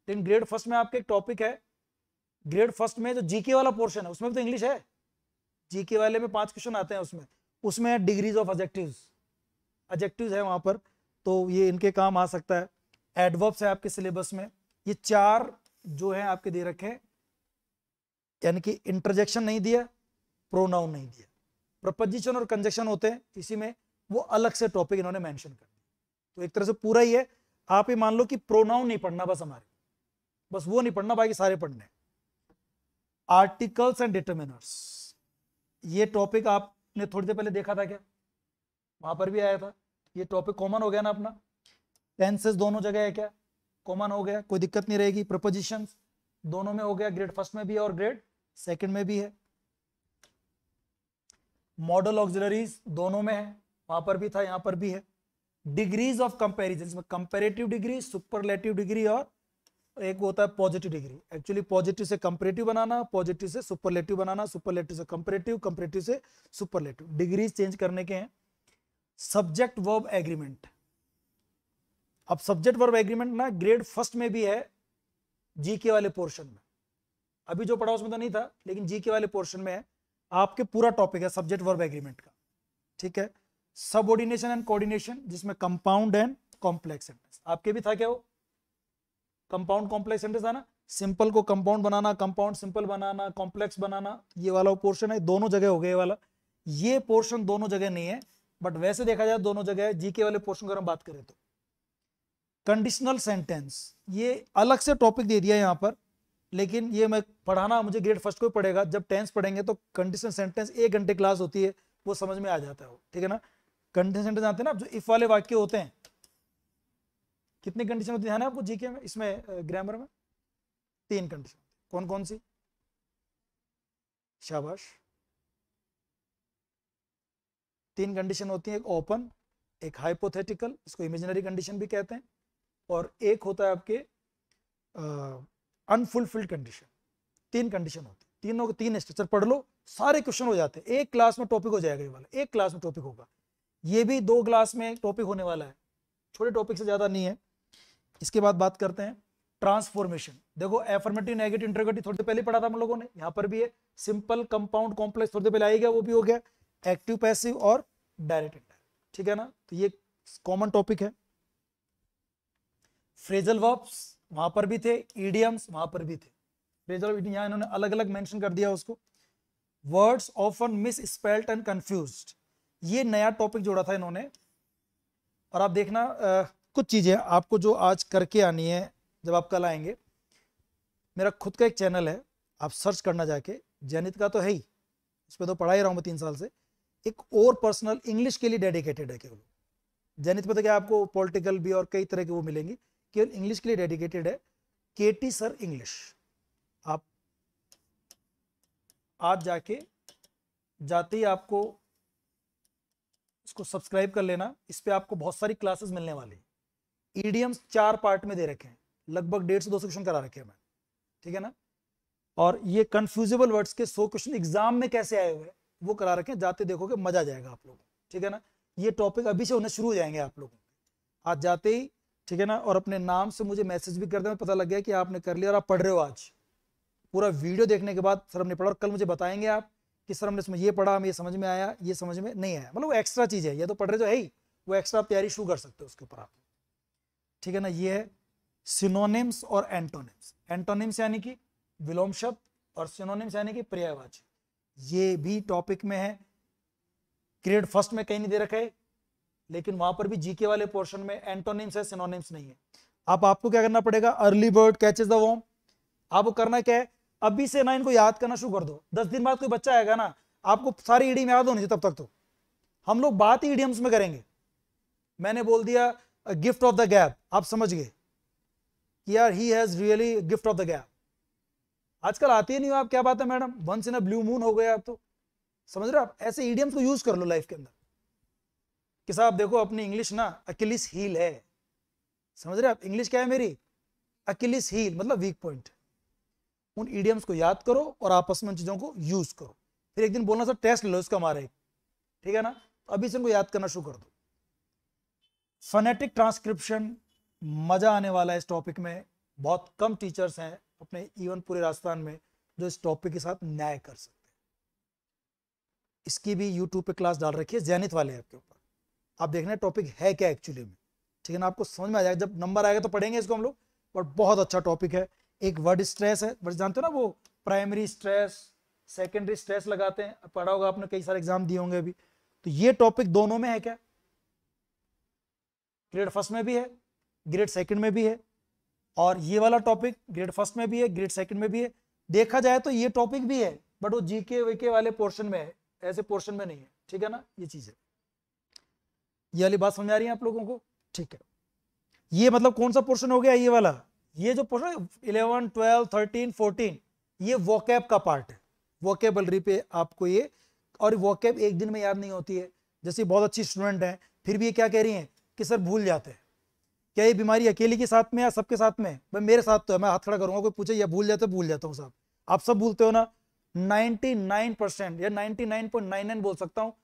लेकिन ग्रेड फर्स्ट में आपके एक टॉपिक है, ग्रेड फर्स्ट में जो जीके वाला पोर्शन है उसमें भी तो इंग्लिश है, जीके वाले में पाँच क्वेश्चन आते हैं उसमें, उसमें है डिग्रीज ऑफ एडजेक्टिव्स, एडजेक्टिव्स है वहाँ पर, तो ये इनके काम आ सकता है। एडवर्ब्स है आपके सिलेबस में, ये चार जो है आपके दे रखे हैं, यानी कि इंटरजेक्शन नहीं दिया, प्रोनाउन नहीं दिया, प्रपोजिशन और कंजक्शन होते हैं इसी में, वो अलग से टॉपिक इन्होंने मेंशन कर दिया। तो एक तरह से पूरा ही है। आप ये मान लो कि प्रोनाउन नहीं पढ़ना, बस हमारे बस वो नहीं पढ़ना, बाकी सारे पढ़ने। आर्टिकल्स एंड डिटरमिनर्स, ये टॉपिक आपने थोड़ी देर पहले देखा था क्या, वहां पर भी आया था। ये टॉपिक कॉमन हो गया ना अपना, टेंसेस दोनों जगह है क्या, कॉमन हो गया, कोई दिक्कत नहीं रहेगी। प्रपोजिशंस दोनों में हो गया, ग्रेड फर्स्ट में भी है और ग्रेड सेकंड में भी है। मॉडल ऑक्सिलरीज दोनों में है, वहां पर भी था, यहाँ पर भी है। Degrees of comparison, comparative degree, superlative degree और एक होता है पॉजिटिव डिग्री। एक्चुअली पॉजिटिव से कंपैरेटिव बनाना, पॉजिटिव से सुपरलेटिव बनाना, सुपरलेटिव से कंपैरेटिव, कंपैरेटिव से सुपरलेटिव, डिग्रीज चेंज करने के हैं। सब्जेक्ट वर्ब एग्रीमेंट, अब सब्जेक्ट वर्ब एग्रीमेंट ना ग्रेड फर्स्ट में भी है, जीके वाले पोर्शन में, अभी जो पढ़ा उसमें तो नहीं था, लेकिन जीके वाले पोर्शन में है। आपके पूरा टॉपिक है सब्जेक्ट वर्ब एग्रीमेंट का, ठीक है। सबऑर्डिनेशन एंड कोऑर्डिनेशन, जिसमें कंपाउंड एंड कॉम्प्लेक्स सेंटेंस, आपके भी था क्या वो, कंपाउंड कॉम्प्लेक्स सेंटेंस था ना, सिंपल को कंपाउंड बनाना, कंपाउंड सिंपल बनाना, कॉम्प्लेक्स बनाना, ये वाला पोर्शन है, दोनों जगह हो गया ये वाला। ये पोर्शन दोनों जगह नहीं है, बट वैसे देखा जाए दोनों जगह है। जीके वाले पोर्शन अगर हम बात करें तो कंडीशनल सेंटेंस, ये अलग से टॉपिक दे दिया यहाँ पर, लेकिन ये मैं पढ़ाना मुझे ग्रेड फर्स्ट को पड़ेगा। जब टेंस पढ़ेंगे तो कंडीशनल सेंटेंस एक घंटे क्लास होती है, वो समझ में आ जाता है वो, ठीक है ना। कंडीशनल सेंटेंस आते हैं ना, जो इफ वाले वाक्य होते हैं, कितनी कंडीशन होती है ना आपको जीके में, इसमें ग्रामर में तीन कंडीशन, कौन कौन सी, शाबाश, तीन कंडीशन होती है, एक ओपन, एक हाइपोथेटिकल, इसको इमेजिनरी कंडीशन भी कहते हैं, और एक होता है आपके अनफुलफिल्ड कंडीशन। तीन कंडीशन होती है, तीनों के तीन स्ट्रक्चर पढ़ लो, सारे क्वेश्चन हो जाते हैं, एक क्लास में टॉपिक हो जाएगा ये वाला, एक क्लास में टॉपिक होगा, ये भी दो क्लास में टॉपिक होने वाला है, छोटे टॉपिक से ज़्यादा नहीं है। इसके बाद बात करते हैं ट्रांसफॉर्मेशन। देखो एफर्मेटिव, नेगेटिव, इंटरोगेटिव थोड़ी पहले पढ़ा था हम लोगों ने, यहाँ पर भी है, सिंपल, कंपाउंड, कॉम्प्लेक्स थोड़ी पहले आएगा, वो भी हो गया, एक्टिव, पैसिव और डायरेक्ट इंडायरेक्ट, ठीक है ना। तो ये कॉमन टॉपिक है। फ्रेजल वर्ब्स वहां पर भी थे, इडियम्स वहां पर भी थे, प्लेजर ऑफ ईटिंग, यहाँ इन्होंने अलग अलग मेंशन कर दिया उसको। Words often misspelled and confused, ये नया टॉपिक जोड़ा था इन्होंने। और आप देखना आ, कुछ चीज़ें आपको जो आज करके आनी है जब आप कल आएंगे। मेरा खुद का एक चैनल है, आप सर्च करना जाके, जैनित का तो है ही, उस पर तो पढ़ा ही रहा हूँ मैं तीन साल से। एक और पर्सनल इंग्लिश के लिए डेडिकेटेड है केवल, जैनित में तो क्या आपको पॉलिटिकल भी और कई तरह के वो मिलेंगे, केवल इंग्लिश के लिए डेडिकेटेड है, केटी सर इंग्लिश। आप आज जाके जाते ही आपको इसको सब्सक्राइब कर लेना, इस पर आपको बहुत सारी क्लासेस मिलने वाली हैं। ईडियम्स चार पार्ट में दे रखे हैं, लगभग डेढ़ से दो सौ क्वेश्चन करा रखे हैं मैंने, ठीक है ना। और ये कन्फ्यूजेबल वर्ड्स के सौ क्वेश्चन एग्जाम में कैसे आए हुए हैं वो करा रखे हैं, जाते देखोगे मजा आ जाएगा आप लोगों, ठीक है ना। ये टॉपिक अभी से होने शुरू हो जाएंगे आप लोगों के आज जाते ही, ठीक है ना। और अपने नाम से मुझे मैसेज भी कर देना, पता लग गया कि आपने कर लिया और आप पढ़ रहे हो। आज पूरा वीडियो देखने के बाद सर हमने पढ़ा, और कल मुझे बताएंगे आप कि सर हमने इसमें ये पढ़ा, हमें ये समझ में आया, ये समझ में नहीं आया। मतलब वो एक्स्ट्रा चीज है, ये तो पढ़ रहे तो है ही, वो एक्स्ट्रा आप तैयारी शुरू कर सकते हो उसके ऊपर आप, ठीक है ना। ये है सिनोनिम्स और एंटोनिम्स। एंटोनिम्स यानी कि विलोम शब्द और सिनोनिम्स यानी कि पर्यायवाची, ये भी टॉपिक में है। ग्रेड फर्स्ट में कहीं नहीं दे रखा है, लेकिन वहां पर भी जीके वाले पोर्शन में एंटोनिम्स है, सिनोनिम्स नहीं है। आप आपको क्या करना पड़ेगा, early bird catches the worm. आपको करना क्या है, अभी से ना इनको याद करना शुरू कर दो। दस दिन बाद कोई बच्चा आएगा ना, आपको सारी ईडियम याद होनी चाहिए तब तक। तो हम लोग बात ही ईडियम्स में करेंगे। मैंने बोल दिया गिफ्ट ऑफ द गैप, आप समझ गए कि यार he has really gift of the gap. आजकल आती है नहीं हो आप, क्या बात है madam, once in a blue moon हो गया आप, तो समझ रहे हो आप। ऐसे ईडियम्स को यूज कर लो लाइफ के अंदर कि साहब देखो अपनी इंग्लिश ना अकिलिस हील है, समझ रहे आप। इंग्लिश क्या है मेरी, अकिलिस हील मतलब वीक पॉइंट। उन ईडियम्स को याद करो और आपस में उन चीजों को यूज करो। फिर एक दिन बोलना सर टेस्ट लो इसका हमारा, ठीक है ना। अभी से उनको याद करना शुरू कर दो। फनेटिक ट्रांसक्रिप्शन, मजा आने वाला है इस टॉपिक में। बहुत कम टीचर्स हैं अपने इवन पूरे राजस्थान में जो इस टॉपिक के साथ न्याय कर सकते हैं। इसकी भी यूट्यूब पे क्लास डाल रखी है, जैनित वाले ऐप के ऊपर। आप देखना टॉपिक है क्या एक्चुअली में, ठीक है ना। आपको समझ में आ जाएगा, जब नंबर आएगा तो पढ़ेंगे इसको हम लोग। बट बहुत अच्छा टॉपिक है। एक वर्ड स्ट्रेस है, बट जानते हो ना वो प्राइमरी स्ट्रेस सेकेंडरी स्ट्रेस लगाते हैं, पढ़ा होगा आपने, कई सारे एग्जाम दिए होंगे अभी। तो ये टॉपिक दोनों में है क्या, ग्रेड फर्स्ट में भी है, ग्रेड सेकेंड में भी है। और ये वाला टॉपिक ग्रेड फर्स्ट में भी है, ग्रेड सेकंड में भी है। देखा जाए तो ये टॉपिक भी है, बट वो जीके वीके वाले पोर्शन में है, ऐसे पोर्शन में नहीं है, ठीक है ना। ये चीज है, ये वाली बात समझ आ रही है आप लोगों को, ठीक है। ये मतलब कौन सा पोर्शन हो गया, ये वाला। ये जो portion eleven twelve thirteen fourteen ये वोकैब का पार्ट है। वोकेबलरी पे आपको ये, और वोकैब एक दिन में याद नहीं होती है। जैसे बहुत अच्छी स्टूडेंट है, फिर भी ये क्या कह रही है कि सर भूल जाते हैं। क्या ये बीमारी अकेले के साथ में या सबके साथ में? भाई मेरे साथ तो है, मैं हाथ खड़ा करूंगा। कोई पूछे या भूल जाते, भूल जाता हूँ साहब। आप सब भूलते हो ना, निन्यानवे परसेंट या निन्यानवे पॉइंट नाइन नाइन बोल सकता हूँ।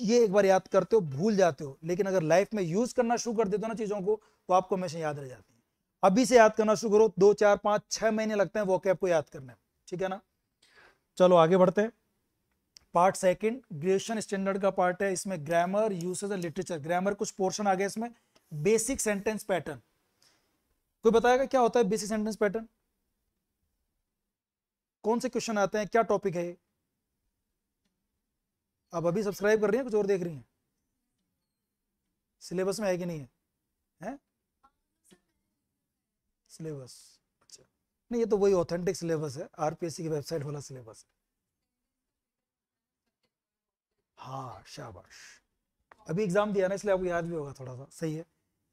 ये एक बार याद करते हो, भूल जाते हो, लेकिन अगर लाइफ में यूज करना शुरू कर देते हो ना चीजों को, तो आपको हमेशा याद रह जाती है। अभी से याद करना शुरू करो, दो चार पाँच छह महीने लगते हैं वोकैब को याद करने में, ठीक है ना। चलो आगे बढ़ते हैं। पार्ट सेकेंड ग्रेजुएशन स्टैंडर्ड का पार्ट है। इसमें grammar, usage and literature, grammar कुछ पोर्शन आ गया इसमें। बेसिक सेंटेंस पैटर्न, कोई बताएगा क्या होता है बेसिक सेंटेंस पैटर्न? कौन से क्वेश्चन आते हैं, क्या टॉपिक है ये? आप अभी सब्सक्राइब कर रही हैं, कुछ और देख रही हैं? सिलेबस में है कि नहीं है, है? सिलेबस अच्छा नहीं, ये तो वही ऑथेंटिक सिलेबस है, आरपीएससी की वेबसाइट वाला सिलेबस है। हाँ शाबाश, अभी एग्जाम दिया ना इसलिए आपको याद भी होगा थोड़ा सा, सही है।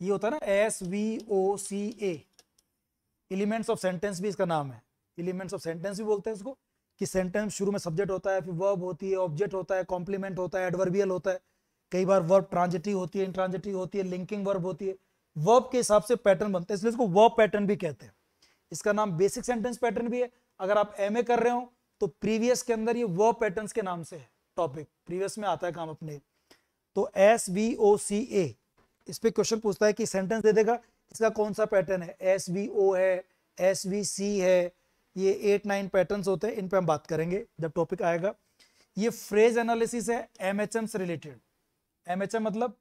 ये होता है ना S V O C A, elements of sentence भी इसका नाम है। एलिमेंट्स ऑफ सेंटेंस भी बोलते हैं इसको कि सेंटेंस शुरू में सब्जेक्ट होता है, फिर वर्ब होती है, ऑब्जेक्ट होता है, कॉम्प्लीमेंट होता है, एडवर्बियल होता है। कई बार वर्ब ट्रांजिटिव होती है, इंट्रांजिटिव होती है, लिंकिंग वर्ब होती है। वर्ब के हिसाब से पैटर्न बनते हैं, इसलिए इसको वर्ब पैटर्न भी कहते हैं। इसका नाम बेसिक सेंटेंस पैटर्न भी है। अगर आप एम ए कर रहे हो तो प्रीवियस के अंदर ये वर्ब पैटर्न के नाम से है टॉपिक, प्रीवियस में आता है काम अपने। तो एस वी ओ सी ए, इस पर क्वेश्चन पूछता है कि सेंटेंस दे देगा, इसका कौन सा पैटर्न है। एस वी ओ है, एस वी सी है, ये एट नाइन पैटर्न्स होते हैं, इन पे हम बात करेंगे जब टॉपिक आएगा। ये फ्रेज एनालिसिस है, एम एच एम से रिलेटेड। एम एच एम मतलब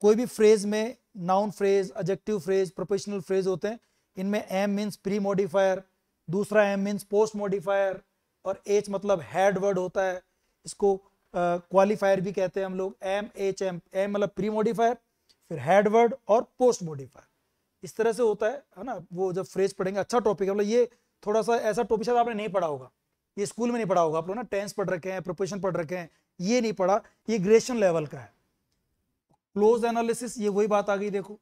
कोई भी फ्रेज में noun phrase, adjective phrase, prepositional phrase होते हैं। इनमें एम मीन्स प्री मॉडिफायर, दूसरा है मीन्स पोस्ट मॉडिफायर और एच मतलब हेड वर्ड होता है, इसको क्वालिफायर uh, भी कहते हैं हम लोग। एम एच एम, एम मतलब प्री मॉडिफायर, फिर हेड वर्ड और पोस्ट मॉडिफायर, इस तरह से होता है है ना। वो जब फ्रेज पढ़ेंगे, अच्छा टॉपिक है, मतलब ये थोड़ा सा ऐसा टॉपिक शायद आपने नहीं पढ़ा होगा, ये स्कूल में नहीं पढ़ा होगा आप लोग ना, टेंस पढ़ रखे हैं, प्रिपरेशन पढ़ रखे हैं, ये नहीं पढ़ा, ये ग्रेजुएशन लेवल का है। क्लोज एनालिसिस, ये वही बात आ गई देखो,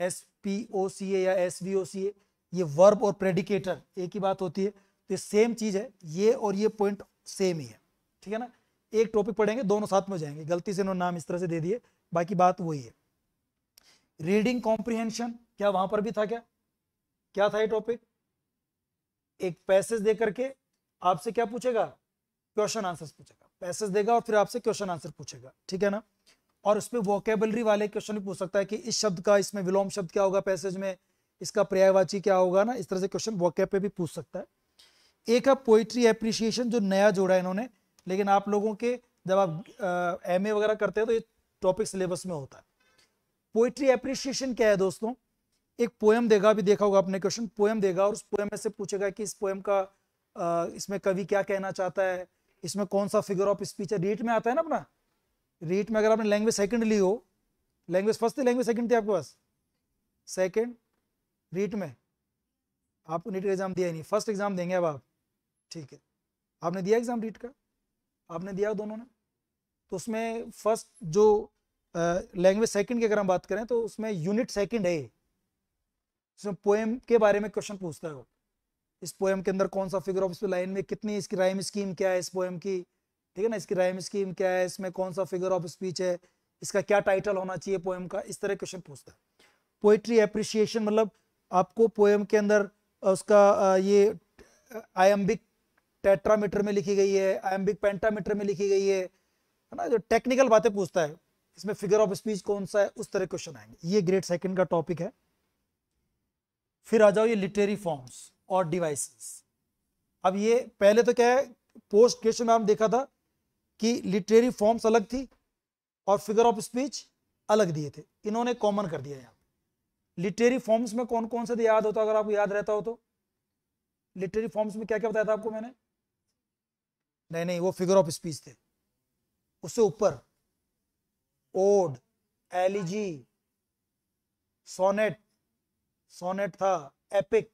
एस पी ओ सी ए या एस वी ओ सी ए, ये वर्ब और प्रेडिकेटर एक ही बात होती है, तो ये सेम चीज़ है, ये और ये पॉइंट सेम ही है, ठीक है ना। एक टॉपिक पढ़ेंगे, दोनों साथ में हो जाएंगे, गलती से इन्होंने नाम इस तरह से दे दिए, बाकी बात वही है। रीडिंग कॉम्प्रिहेंशन, क्या वहां पर भी था? क्या क्या था ये टॉपिक? एक पैसेज दे करके आपसे क्या पूछेगा? क्वेश्चन आंसर पूछेगा, पैसेज देगा और फिर आपसे क्वेश्चन आंसर पूछेगा, ठीक है ना। और उसमें वोकेबलरी वाले क्वेश्चन भी पूछ सकता है कि इस शब्द का, इसमें विलोम शब्द क्या होगा, पैसेज में इसका पर्यायवाची क्या होगा ना, इस तरह से क्वेश्चन वोकैब पे भी पूछ सकता है। एक है पोइट्री एप्रिशिएशन, जो नया जोड़ा इन्होंने, लेकिन आप लोगों के जब आप एमए वगैरह करते हैं तो ये टॉपिक सिलेबस में होता है। पोइट्री एप्रिशिएशन क्या है दोस्तों? एक पोएम देगा, अभी देखा होगा आपने क्वेश्चन, पोएम देगा और उस पोएम में से पूछेगा कि इस पोएम का आ, इसमें कवि क्या कहना चाहता है, इसमें कौन सा फिगर ऑफ स्पीच है। रीट में आता है ना अपना, रीट में अगर आपने लैंग्वेज सेकेंड ली हो, लैंग्वेज फर्स्ट थी, लैंग्वेज सेकेंड थी आपके पास, सेकेंड रीट में आपको नीट का एग्जाम दिया ही नहीं, फर्स्ट एग्जाम देंगे अब आप, ठीक है। आपने दिया एग्जाम रीट का, आपने दिया दोनों ने, तो उसमें फर्स्ट जो लैंग्वेज सेकंड की अगर हम बात करें तो उसमें यूनिट सेकंड है, इसमें पोएम के बारे में क्वेश्चन पूछता है वो, इस पोएम के अंदर कौन सा फिगर ऑफ स्पीच, लाइन में कितनी, इसकी राइम स्कीम क्या है इस पोएम की, ठीक है ना, इसकी राइम स्कीम क्या है, इसमें कौन सा फिगर ऑफ स्पीच है, इसका क्या टाइटल होना चाहिए पोएम का, इस तरह क्वेश्चन पूछता है। पोइट्री एप्रिशिएशन मतलब आपको पोएम के अंदर उसका ये आयम्बिक टेट्रामीटर में लिखी गई है, आयम्बिक पेंटामीटर में लिखी गई है ना, जो टेक्निकल बातें पूछता है, इसमें फिगर ऑफ स्पीच कौन सा है, उस तरह क्वेश्चन आएंगे। ये ग्रेड सेकंड का टॉपिक है। फिर आ जाओ ये लिटरेरी फॉर्म्स और डिवाइसेस। अब ये पहले तो क्या है, पोस्ट क्वेश्चन में हम देखा था कि लिटरेरी फॉर्म्स अलग थी और फिगर ऑफ स्पीच अलग दिए थे, इन्होंने कॉमन कर दिया। यहाँ लिटरेरी फॉर्म्स में कौन कौन से याद होता, अगर आपको याद रहता हो तो? लिटरेरी फॉर्म्स में क्या क्या बताया था आपको मैंने? नहीं नहीं, वो फिगर ऑफ स्पीच थे। उससे ऊपर ओड, एलिजी, सोनेट, सोनेट था, एपिक,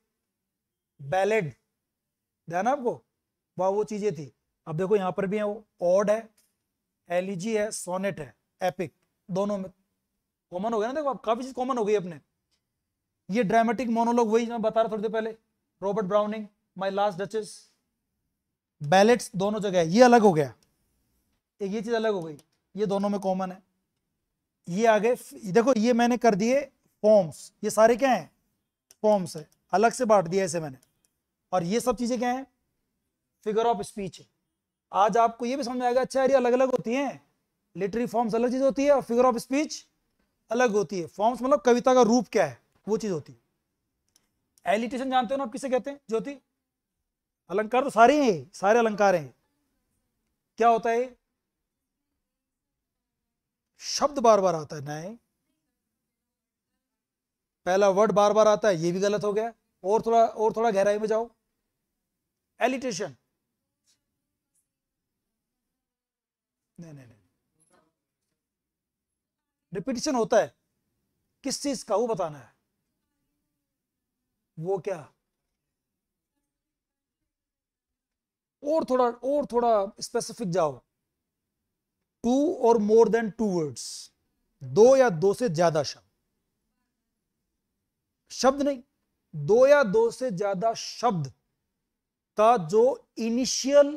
बैलेड, ध्यान आपको, वह वो चीजें थी। अब देखो यहाँ पर भी है वो, ओड है, एलिजी है, सोनेट है, एपिक, दोनों में कॉमन हो गया ना। देखो अब काफी चीज कॉमन हो गई अपने। ये ड्रामेटिक मोनोलॉग, वही मैं बता रहा थोड़ी देर पहले, Robert Browning, my last duchess, ballads, दोनों जगह है, ये अलग हो गया, एक ये चीज अलग हो गई, ये दोनों में कॉमन है। ये आ गए देखो, ये मैंने कर दिए फॉर्म्स, ये सारे क्या हैं? फॉर्म्स है, अलग से बांट दिया ऐसे मैंने। और ये सब चीजें क्या हैं? फिगर ऑफ स्पीच है। आज आपको ये भी समझ आएगा, अच्छा यार ये अलग अलग होती हैं, लिटरेरी फॉर्म्स अलग चीज होती है और फिगर ऑफ स्पीच अलग होती है। फॉर्म्स मतलब कविता का रूप क्या है वो चीज होती है। एलिटेशन जानते हो ना आप किसे कहते हैं? ज्योति, अलंकार तो सारे हैं, सारे अलंकार हैं। क्या होता है? शब्द बार बार आता है, नहीं पहला वर्ड बार बार आता है, ये भी गलत हो गया। और थोड़ा और थोड़ा गहराई में जाओ, एलिटेशन, नहीं नहीं नहीं, रिपीटिशन होता है किस चीज का वो बताना है। वो क्या? और थोड़ा और थोड़ा स्पेसिफिक जाओ, टू और मोर देन टू वर्ड्स, दो या दो से ज्यादा शब्द, शब्द नहीं, दो या दो से ज्यादा शब्द का जो इनिशियल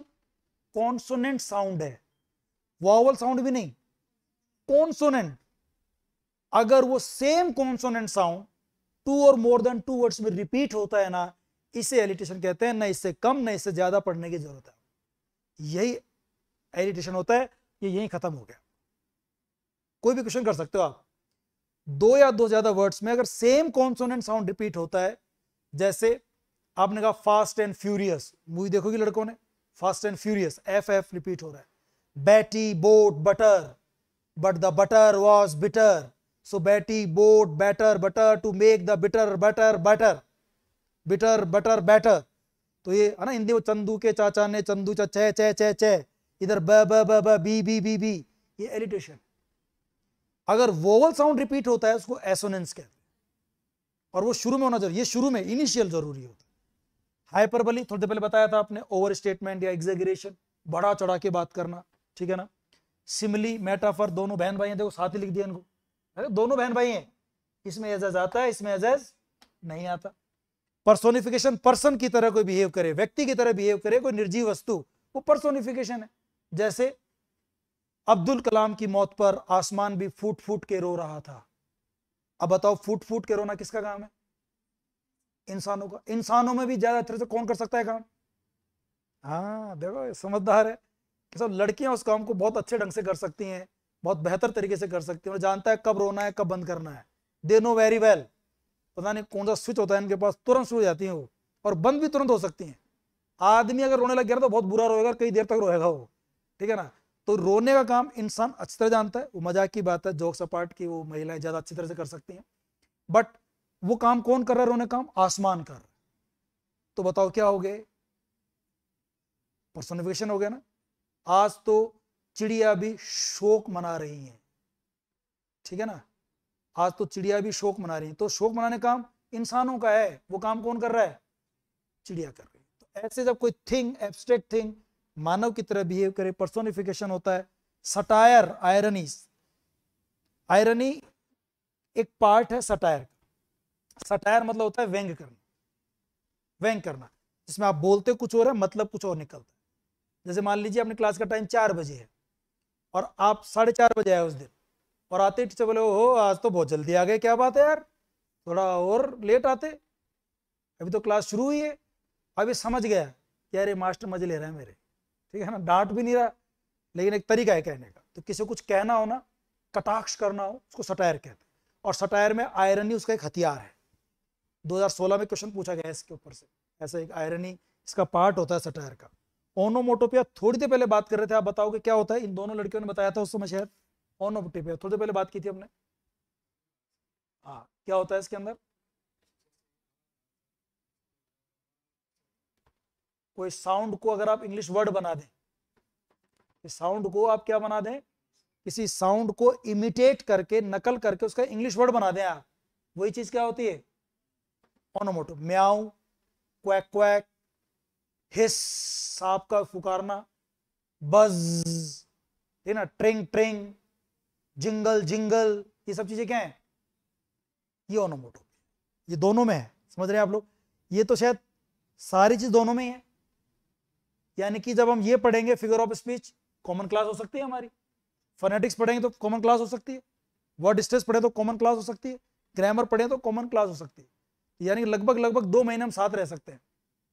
कॉन्सोनेंट साउंड है, वॉवल साउंड भी नहीं, कॉन्सोनेंट, अगर वो सेम कॉन्सोनेंट साउंड टू और मोर देन टू वर्ड्स में रिपीट होता है ना, इसे एलिटेशन कहते हैं। ना इससे कम ना इससे ज्यादा पढ़ने की जरूरत है, यही एलिटेशन होता है। ये यहीं खत्म हो गया। कोई भी क्वेश्चन कर सकते हो आप, दो या दो ज्यादा वर्ड्स में अगर सेम कॉन्सोनेंट साउंड रिपीट होता है, जैसे आपने कहा फास्ट एंड फ्यूरियस, मूवी देखोगी लड़कों ने, fast and furious, F F repeat हो रहा है, Betty, bought, butter, but the butter was bitter, so Betty, bought, better, butter, to make the bitter butter, better, bitter, butter, better, तो ये है ना हिंदी वो चंदू के चाचा ने चंदू चाचा चे चे चे इधर ब ब ब ब बी बी बी बी ये एलिटेशन। अगर वोवल साउंड रिपीट होता है उसको एसोनेंस कहते हैं और वो शुरू में होना जरूरी, ये शुरू में इनिशियल जरूरी होता है। हाइपरबोली थोड़ी देर पहले बताया था आपने, ओवर स्टेटमेंट या एग्जेगरेशन बढ़ा चढ़ा के बात करना, ठीक है ना। सिमली मेटाफर दोनों बहन भाई हैं, देखो साथ ही लिख दिया इनको, अरे दोनों बहन भाई हैं, इसमें एजाज आता है इसमें एजाज नहीं आता। पर्सोनिफिकेशन, पर्सन की तरह कोई बिहेव करे, व्यक्ति की तरह बिहेव करे, कोई निर्जीव वस्तु, वो पर्सोनिफिकेशन है। जैसे अब्दुल कलाम की मौत पर आसमान भी फूट फूट के रो रहा था। अब बताओ फूट फूट के रोना किसका काम है? इंसानों का। इंसानों में भी ज्यादा तरह से कौन कर सकता है काम? हाँ देखो समझदार है कि सब लड़कियां उस काम को बहुत अच्छे ढंग से कर सकती हैं, बहुत बेहतर तरीके से कर सकती हैं और जानता है कब रोना है कब बंद करना है। दे नो वेरी वेल, पता नहीं कौन सा स्विच होता है इनके पास, तुरंत शुरू हो जाती हैं वो और बंद भी तुरंत हो सकती हैं। आदमी अगर रोने लग गया तो बहुत बुरा रोएगा, कई देर तक रोएगा वो, ठीक है ना। तो रोने का काम इंसान अच्छी तरह जानता है, वो मजाक की बात है, जोक्स अपार्ट की वो महिलाएं ज्यादा अच्छी तरह से कर सकती हैं, बट वो काम कौन कर रहा है? रोने काम आसमान कर रहा है। तो बताओ क्या हो गए? पर्सनिफिकेशन हो गया ना। आज तो चिड़िया भी शोक मना रही है, ठीक है ना, आज तो चिड़िया भी शोक मना रही है। तो शोक मनाने का काम इंसानों का है, वो काम कौन कर रहा है? चिड़िया कर रही है। तो ऐसे जब कोई थिंग, एब्स्ट्रैक्ट थिंग मानव की तरह बिहेव करे, पर्सोनिफिकेशन होता है। सटायर, आयरनी, आयरनी एक पार्ट है सटायर। सटायर मतलब होता है व्यंग करना, व्यंग करना जिसमें आप बोलते कुछ और है मतलब कुछ और निकलता है। जैसे मान लीजिए आपने क्लास का टाइम चार बजे है और आप साढ़े चार बजे आए उस दिन और आते ही टीचर बोले ओ आज तो बहुत जल्दी आ गए, क्या बात है यार, थोड़ा और लेट आते, अभी तो क्लास शुरू हुई है। अभी समझ गया यार ये मास्टर मजे ले रहा है मेरे, ठीक है ना, डांट भी नहीं रहा, लेकिन एक तरीका है कहने का। तो किसी को कुछ कहना हो ना, कटाक्ष करना हो, उसको सटायर कहते हैं। और सटायर में आयरनी उसका एक हथियार है। दो हज़ार सोलह में क्वेश्चन पूछा गया इसके ऊपर से, ऐसा एक आयरनी इसका पार्ट होता है सटायर का। ओनोमोटोपिया थोड़ी देर पहले बात कर रहे थे, आप बताओगे क्या होता है? इन दोनों लड़कियों ने बताया था उस समय शायद, ओनोमोटोपिया थोड़ी देर पहले बात की थी हमने। हाँ क्या होता है इसके अंदर? कोई साउंड को अगर आप इंग्लिश वर्ड बना दें, इस साउंड को आप क्या बना दें, किसी साउंड को इमिटेट करके, नकल करके उसका इंग्लिश वर्ड बना दें आप, वही चीज क्या होती है? ओनोमोटो। म्याऊ, क्वैक क्वैक, हिस सांप का फुकारना, बज, ठीक ना, ट्रिंग ट्रिंग, जिंगल जिंगल, ये सब चीजें क्या हैं? ये ओनोमोटो। ये दोनों में है, समझ रहे हैं आप लोग। ये तो शायद सारी चीज दोनों में ही है, यानी कि जब हम ये पढ़ेंगे figure of speech common class हो सकती है हमारी, फोनेटिक्स पढ़ेंगे तो कॉमन क्लास हो सकती है, वर्ड स्ट्रेस पढ़े तो कॉमन क्लास हो सकती है, ग्रामर पढ़े तो कॉमन क्लास हो सकती है। यानी लगभग लगभग दो महीने हम साथ रह सकते हैं,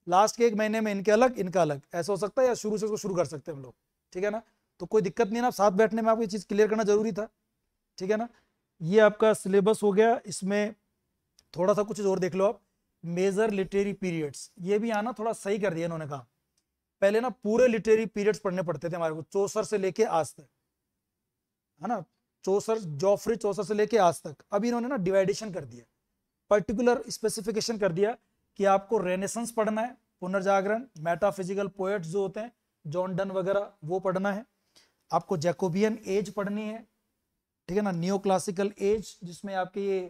लास्ट के एक महीने में इनके अलग इनका अलग, ऐसा हो सकता है, या शुरू से उसको शुरू कर सकते हैं हम लोग, ठीक है ना। तो कोई दिक्कत नहीं है ना, साथ बैठने में आपको ये चीज़ क्लियर करना जरूरी था, ठीक है ना। ये आपका सिलेबस हो गया। इसमें थोड़ा सा कुछ और देख लो आप, मेजर लिटरेरी पीरियड्स, ये भी आना थोड़ा सही कर दिया इन्होंने कहा। पहले ना पूरे लिटरेरी पीरियड्स पढ़ने पड़ते थे हमारे को, चौसर से लेके आज तक, है ना, चौसर, जॉफ्री चौसर से लेके आज तक। अभी इन्होंने ना डिवाइडेशन कर दिया, पर्टिकुलर स्पेसिफिकेशन कर दिया कि आपको रेनेसेंस पढ़ना है, पुनर्जागरण, मेटाफिजिकल पोएट्स जो होते हैं जॉन डन वगैरह वो पढ़ना है, आपको जैकोबियन एज पढ़नी है, ठीक है ना, नियो क्लासिकल एज जिसमें आपके ये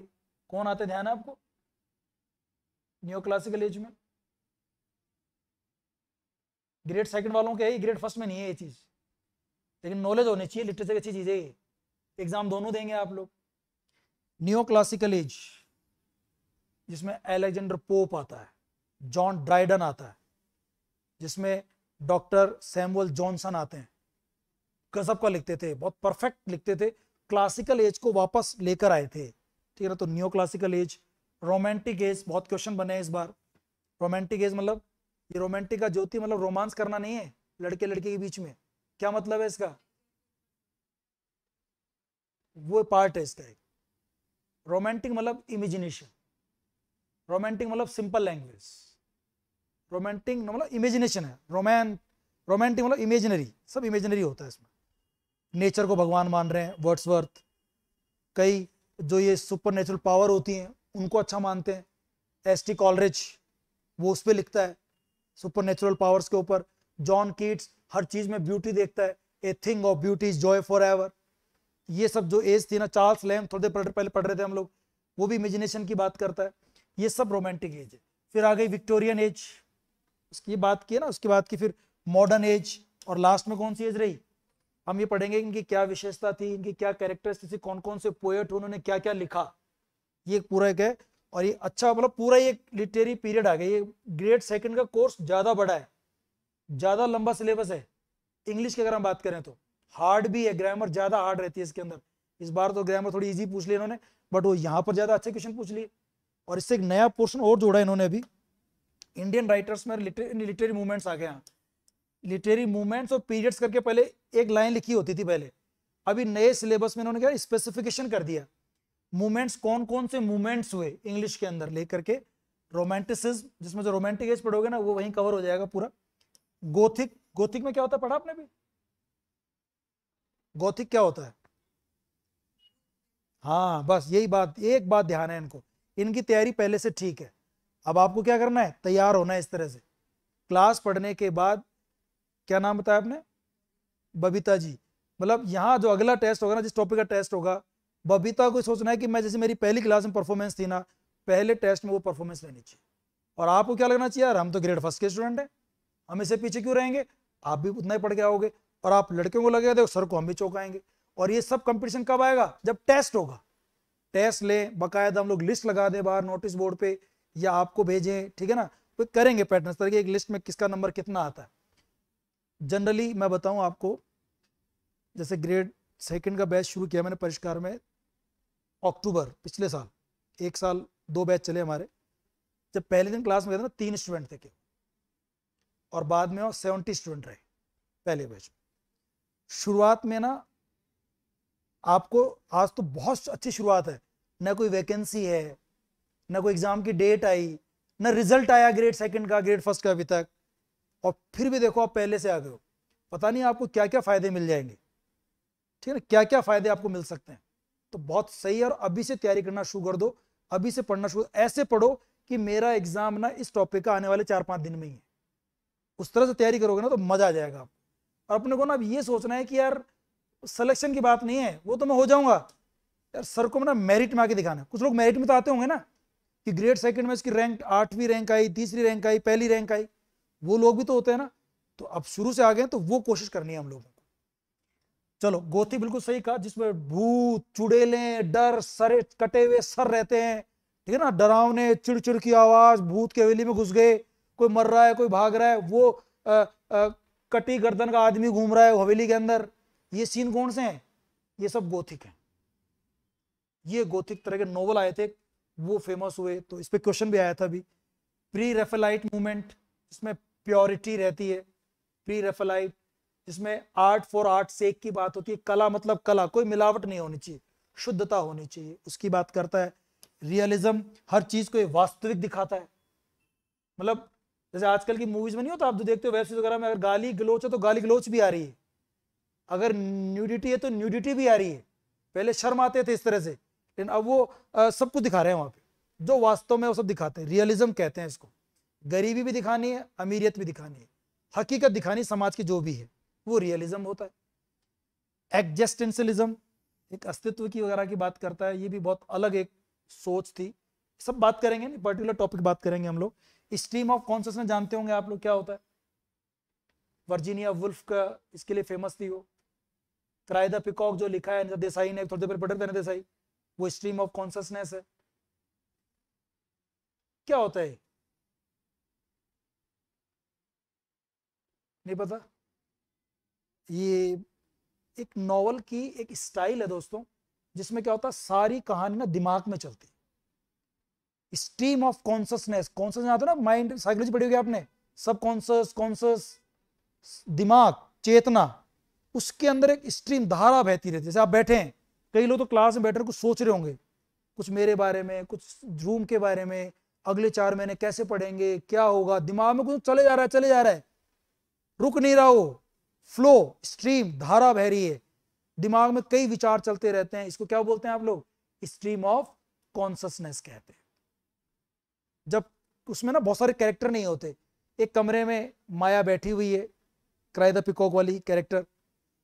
कौन आते ध्यान है आपको नियो क्लासिकल एज में? ग्रेड सेकंड वालों के है, ग्रेड फर्स्ट में नहीं है ये चीज, लेकिन नॉलेज होनी चाहिए, लिटरेचर की अच्छी चीज है ये, एग्जाम दोनों देंगे आप लोग। नियो क्लासिकल एज जिसमें एलेक्जेंडर पोप आता है, जॉन ड्राइडन आता है, जिसमें डॉक्टर सैमुअल जॉनसन आते हैं, गजब का लिखते थे, बहुत परफेक्ट लिखते थे, क्लासिकल एज को वापस लेकर आए थे, ठीक है ना। तो neo classical age, romantic age, बहुत क्वेश्चन बने हैं इस बार। रोमांटिक एज मतलब ये रोमांटिक का ज्योति मतलब रोमांस करना नहीं है लड़के लड़के के बीच में, क्या मतलब है इसका? वो पार्ट है इसका एक। रोमांटिक मतलब इमेजिनेशन, रोमांटिक मतलब सिंपल लैंग्वेज, रोमांटिक मतलब इमेजिनेशन है, रोमैन रोमांटिक मतलब इमेजिनरी, सब इमेजिनरी होता है इसमें। नेचर को भगवान मान रहे हैं वर्ड्सवर्थ, कई जो ये सुपर नेचुरल पावर होती हैं उनको अच्छा मानते हैं, एस टी कॉलरेज वो उस पर लिखता है, सुपरनेचुरल पावर्स के ऊपर। जॉन कीट्स हर चीज में ब्यूटी देखता है, a thing of beauty is joy for ever, ये सब जो एज थी ना। चार्ल्स लैम्ब थोड़े देर पहले पढ़ रहे थे हम लोग, वो भी इमेजिनेशन की बात करता है। ये सब रोमांटिक एज है। फिर आ गई विक्टोरियन एज, उसकी बात की है ना, उसकी बात की। फिर मॉडर्न एज, और लास्ट में कौन सी एज रही, हम ये पढ़ेंगे इनकी क्या विशेषता थी, इनकी क्या कैरेक्टर्स थी, कौन कौन से पोएट उन्होंने क्या क्या लिखा, ये पूरा एक है। और ये अच्छा मतलब पूरा ये लिटरेरी पीरियड आ गया। ये ग्रेड सेकंड का कोर्स ज़्यादा बड़ा है, ज़्यादा लंबा सिलेबस है। इंग्लिश की अगर हम बात करें तो हार्ड भी है, ग्रामर ज़्यादा हार्ड रहती है इसके अंदर। इस बार तो ग्रामर थोड़ी ईजी पूछ ली इन्होंने, बट वो यहाँ पर ज़्यादा अच्छे क्वेश्चन पूछ लिए। और इससे एक नया पोर्शन और जोड़ा इन्होंने अभी, इंडियन राइटर्स में लिटरेरी मूवमेंट्स आ गए यहाँ। लिटरेरी मूवमेंट्स और पीरियड्स करके पहले एक लाइन लिखी होती थी पहले, अभी नए सिलेबस में इन्होंने क्या स्पेसिफिकेशन कर दिया, मूवमेंट्स कौन कौन से मूवमेंट्स हुए इंग्लिश के अंदर लेकर के। रोमांटिसिज्म, जिसमें जो रोमांटिक एज पढ़ोगे ना वो वहीं कवर हो जाएगा पूरा। गोथिक, गोथिक में क्या होता है पढ़ा आपने भी, गोथिक क्या होता है? हाँ बस यही बात, एक बात ध्यान है इनको, इनकी तैयारी पहले से ठीक है। अब आपको क्या करना है, तैयार होना है इस तरह से। क्लास पढ़ने के बाद क्या नाम बताया आपने, बबीता जी, मतलब यहाँ जो अगला टेस्ट होगा ना, जिस टॉपिक का टेस्ट होगा, बबीता को सोचना है कि मैं जैसे मेरी पहली क्लास में परफॉर्मेंस थी ना, पहले टेस्ट में वो परफॉर्मेंस लेनी चाहिए। और आपको क्या लगना चाहिए, यार हम तो ग्रेड फर्स्ट के स्टूडेंट हैं, हम इससे पीछे क्यों रहेंगे, आप भी उतना ही पढ़ के आओगे। और आप लड़कियों को लगेगा देखो सर को हम भी चौंकाएंगे। और ये सब कंपटीशन कब आएगा, जब टेस्ट होगा। टेस्ट लें बाकायदा, हम लोग लिस्ट लगा दें बाहर नोटिस बोर्ड पर, या आपको भेजें, ठीक है ना, तो करेंगे पैटर्न तरह की एक लिस्ट में किसका नंबर कितना आता है। जनरली मैं बताऊँ आपको, जैसे ग्रेड सेकेंड का बैच शुरू किया मैंने परिष्कार में अक्टूबर पिछले साल, एक साल दो बैच चले हमारे। जब पहले दिन क्लास में गए थे ना, तीन स्टूडेंट थे केवल, और बाद में और सेवेंटी स्टूडेंट रहे पहले बैच में। शुरुआत में ना आपको, आज तो बहुत अच्छी शुरुआत है ना, कोई वैकेंसी है ना, कोई एग्जाम की डेट आई ना, रिजल्ट आया ग्रेड सेकेंड का, ग्रेड फर्स्ट का अभी तक, और फिर भी देखो आप पहले से आ गए हो। पता नहीं आपको क्या क्या फ़ायदे मिल जाएंगे, ठीक है ना, क्या क्या फ़ायदे आपको मिल सकते हैं। तो बहुत सही है, और अभी से तैयारी करना शुरू कर दो, अभी से पढ़ना शुरू। ऐसे पढ़ो कि मेरा एग्जाम ना इस टॉपिक का आने वाले चार पाँच दिन में ही है, उस तरह से तैयारी करोगे ना तो मजा आ जाएगा आपको। और अपने को ना अब ये सोचना है कि यार सिलेक्शन की बात नहीं है, वो तो मैं हो जाऊंगा, यार सर को ना मेरिट में आके दिखाना। कुछ लोग मेरिट में तो आते होंगे ना, कि ग्रेड सेकेंड में इसकी रैंक आठवीं रैंक आई, तीसरी रैंक आई, पहली रैंक आई, वो लोग भी तो होते हैं ना। तो अब शुरू से आ गए तो वो कोशिश करनी है हम लोगों को। चलो गोथिक बिल्कुल सही कहा, जिसमें भूत, चुड़ैलें, डर, सरे कटे हुए सर रहते हैं, ठीक है ना, डरावने, चिड़चिड़ की आवाज, भूत के हवेली में घुस गए, कोई मर रहा है, कोई भाग रहा है, वो आ, आ, कटी गर्दन का आदमी घूम रहा है हवेली के अंदर, ये सीन कौन से हैं, ये सब गोथिक हैं। ये गोथिक तरह के नॉवल आए थे, वो फेमस हुए, तो इस पर क्वेश्चन भी आया था अभी। प्री रेफेलाइट मूवमेंट, जिसमें प्योरिटी रहती है, प्री रेफेलाइट, जिसमें आर्ट फॉर आर्ट सेक की बात होती है, कला मतलब कला, कोई मिलावट नहीं होनी चाहिए, शुद्धता होनी चाहिए, उसकी बात करता है। रियलिज्म, हर चीज को वास्तविक दिखाता है, मतलब जैसे आजकल की मूवीज में नहीं होता, आप जो देखते हो वेब सीरीज वगैरह में, अगर गाली गलोच है तो गाली गलोच भी आ रही है, अगर न्यूडिटी है तो न्यूडिटी भी आ रही है। पहले शर्म आते थे इस तरह से, लेकिन अब वो आ, सब कुछ दिखा रहे हैं वहाँ पे, जो वास्तव में वो सब दिखाते हैं, रियलिज्म कहते हैं इसको। गरीबी भी दिखानी है, अमीरियत भी दिखानी है, हकीकत दिखानी समाज की जो भी है, वो रियलिज्म होता है। एग्जिस्टेंशियलिज्म, एक अस्तित्व की वगैरह की बात करता है, ये भी बहुत अलग एक सोच थी। सब बात करेंगे, पर्टिकुलर टॉपिक बात करेंगे हम लोग। स्ट्रीम ऑफ कॉन्शियसनेस जानते होंगे आप लोग क्या होता है, वर्जीनिया वुल्फ का इसके लिए फेमस थी वो। क्राई द पिकॉक जो लिखा है अनिता देसाई ने, थोड़ी देर पढ़ रहे थे देसाई, वो स्ट्रीम ऑफ कॉन्शियसनेस है। क्या होता है नहीं पता, ये एक नॉवल की एक स्टाइल है दोस्तों, जिसमें क्या होता है सारी कहानी ना दिमाग में चलती है। स्ट्रीम ऑफ कॉन्शियसनेस, कॉन्शियसनेस आता है ना, माइंड साइकोलॉजी पढ़ी होगी आपने, सब कॉन्शियस, कॉन्शियस, दिमाग, चेतना, उसके अंदर एक स्ट्रीम धारा बहती रहती है। जैसे आप बैठे हैं, कई लोग तो क्लास में बैठे कुछ सोच रहे होंगे, कुछ मेरे बारे में, कुछ रूम के बारे में, अगले चार महीने कैसे पढ़ेंगे, क्या होगा, दिमाग में कुछ चले जा रहा है, चले जा रहा है, रुक नहीं रहा हो, फ्लो, स्ट्रीम, धारा बह रही है, दिमाग में कई विचार चलते रहते हैं। इसको क्या बोलते हैं आप लोग, स्ट्रीम ऑफ कॉन्शियसनेस कहते हैं। जब उसमें ना बहुत सारे कैरेक्टर नहीं होते, एक कमरे में माया बैठी हुई है, क्राई द पिकॉक वाली कैरेक्टर,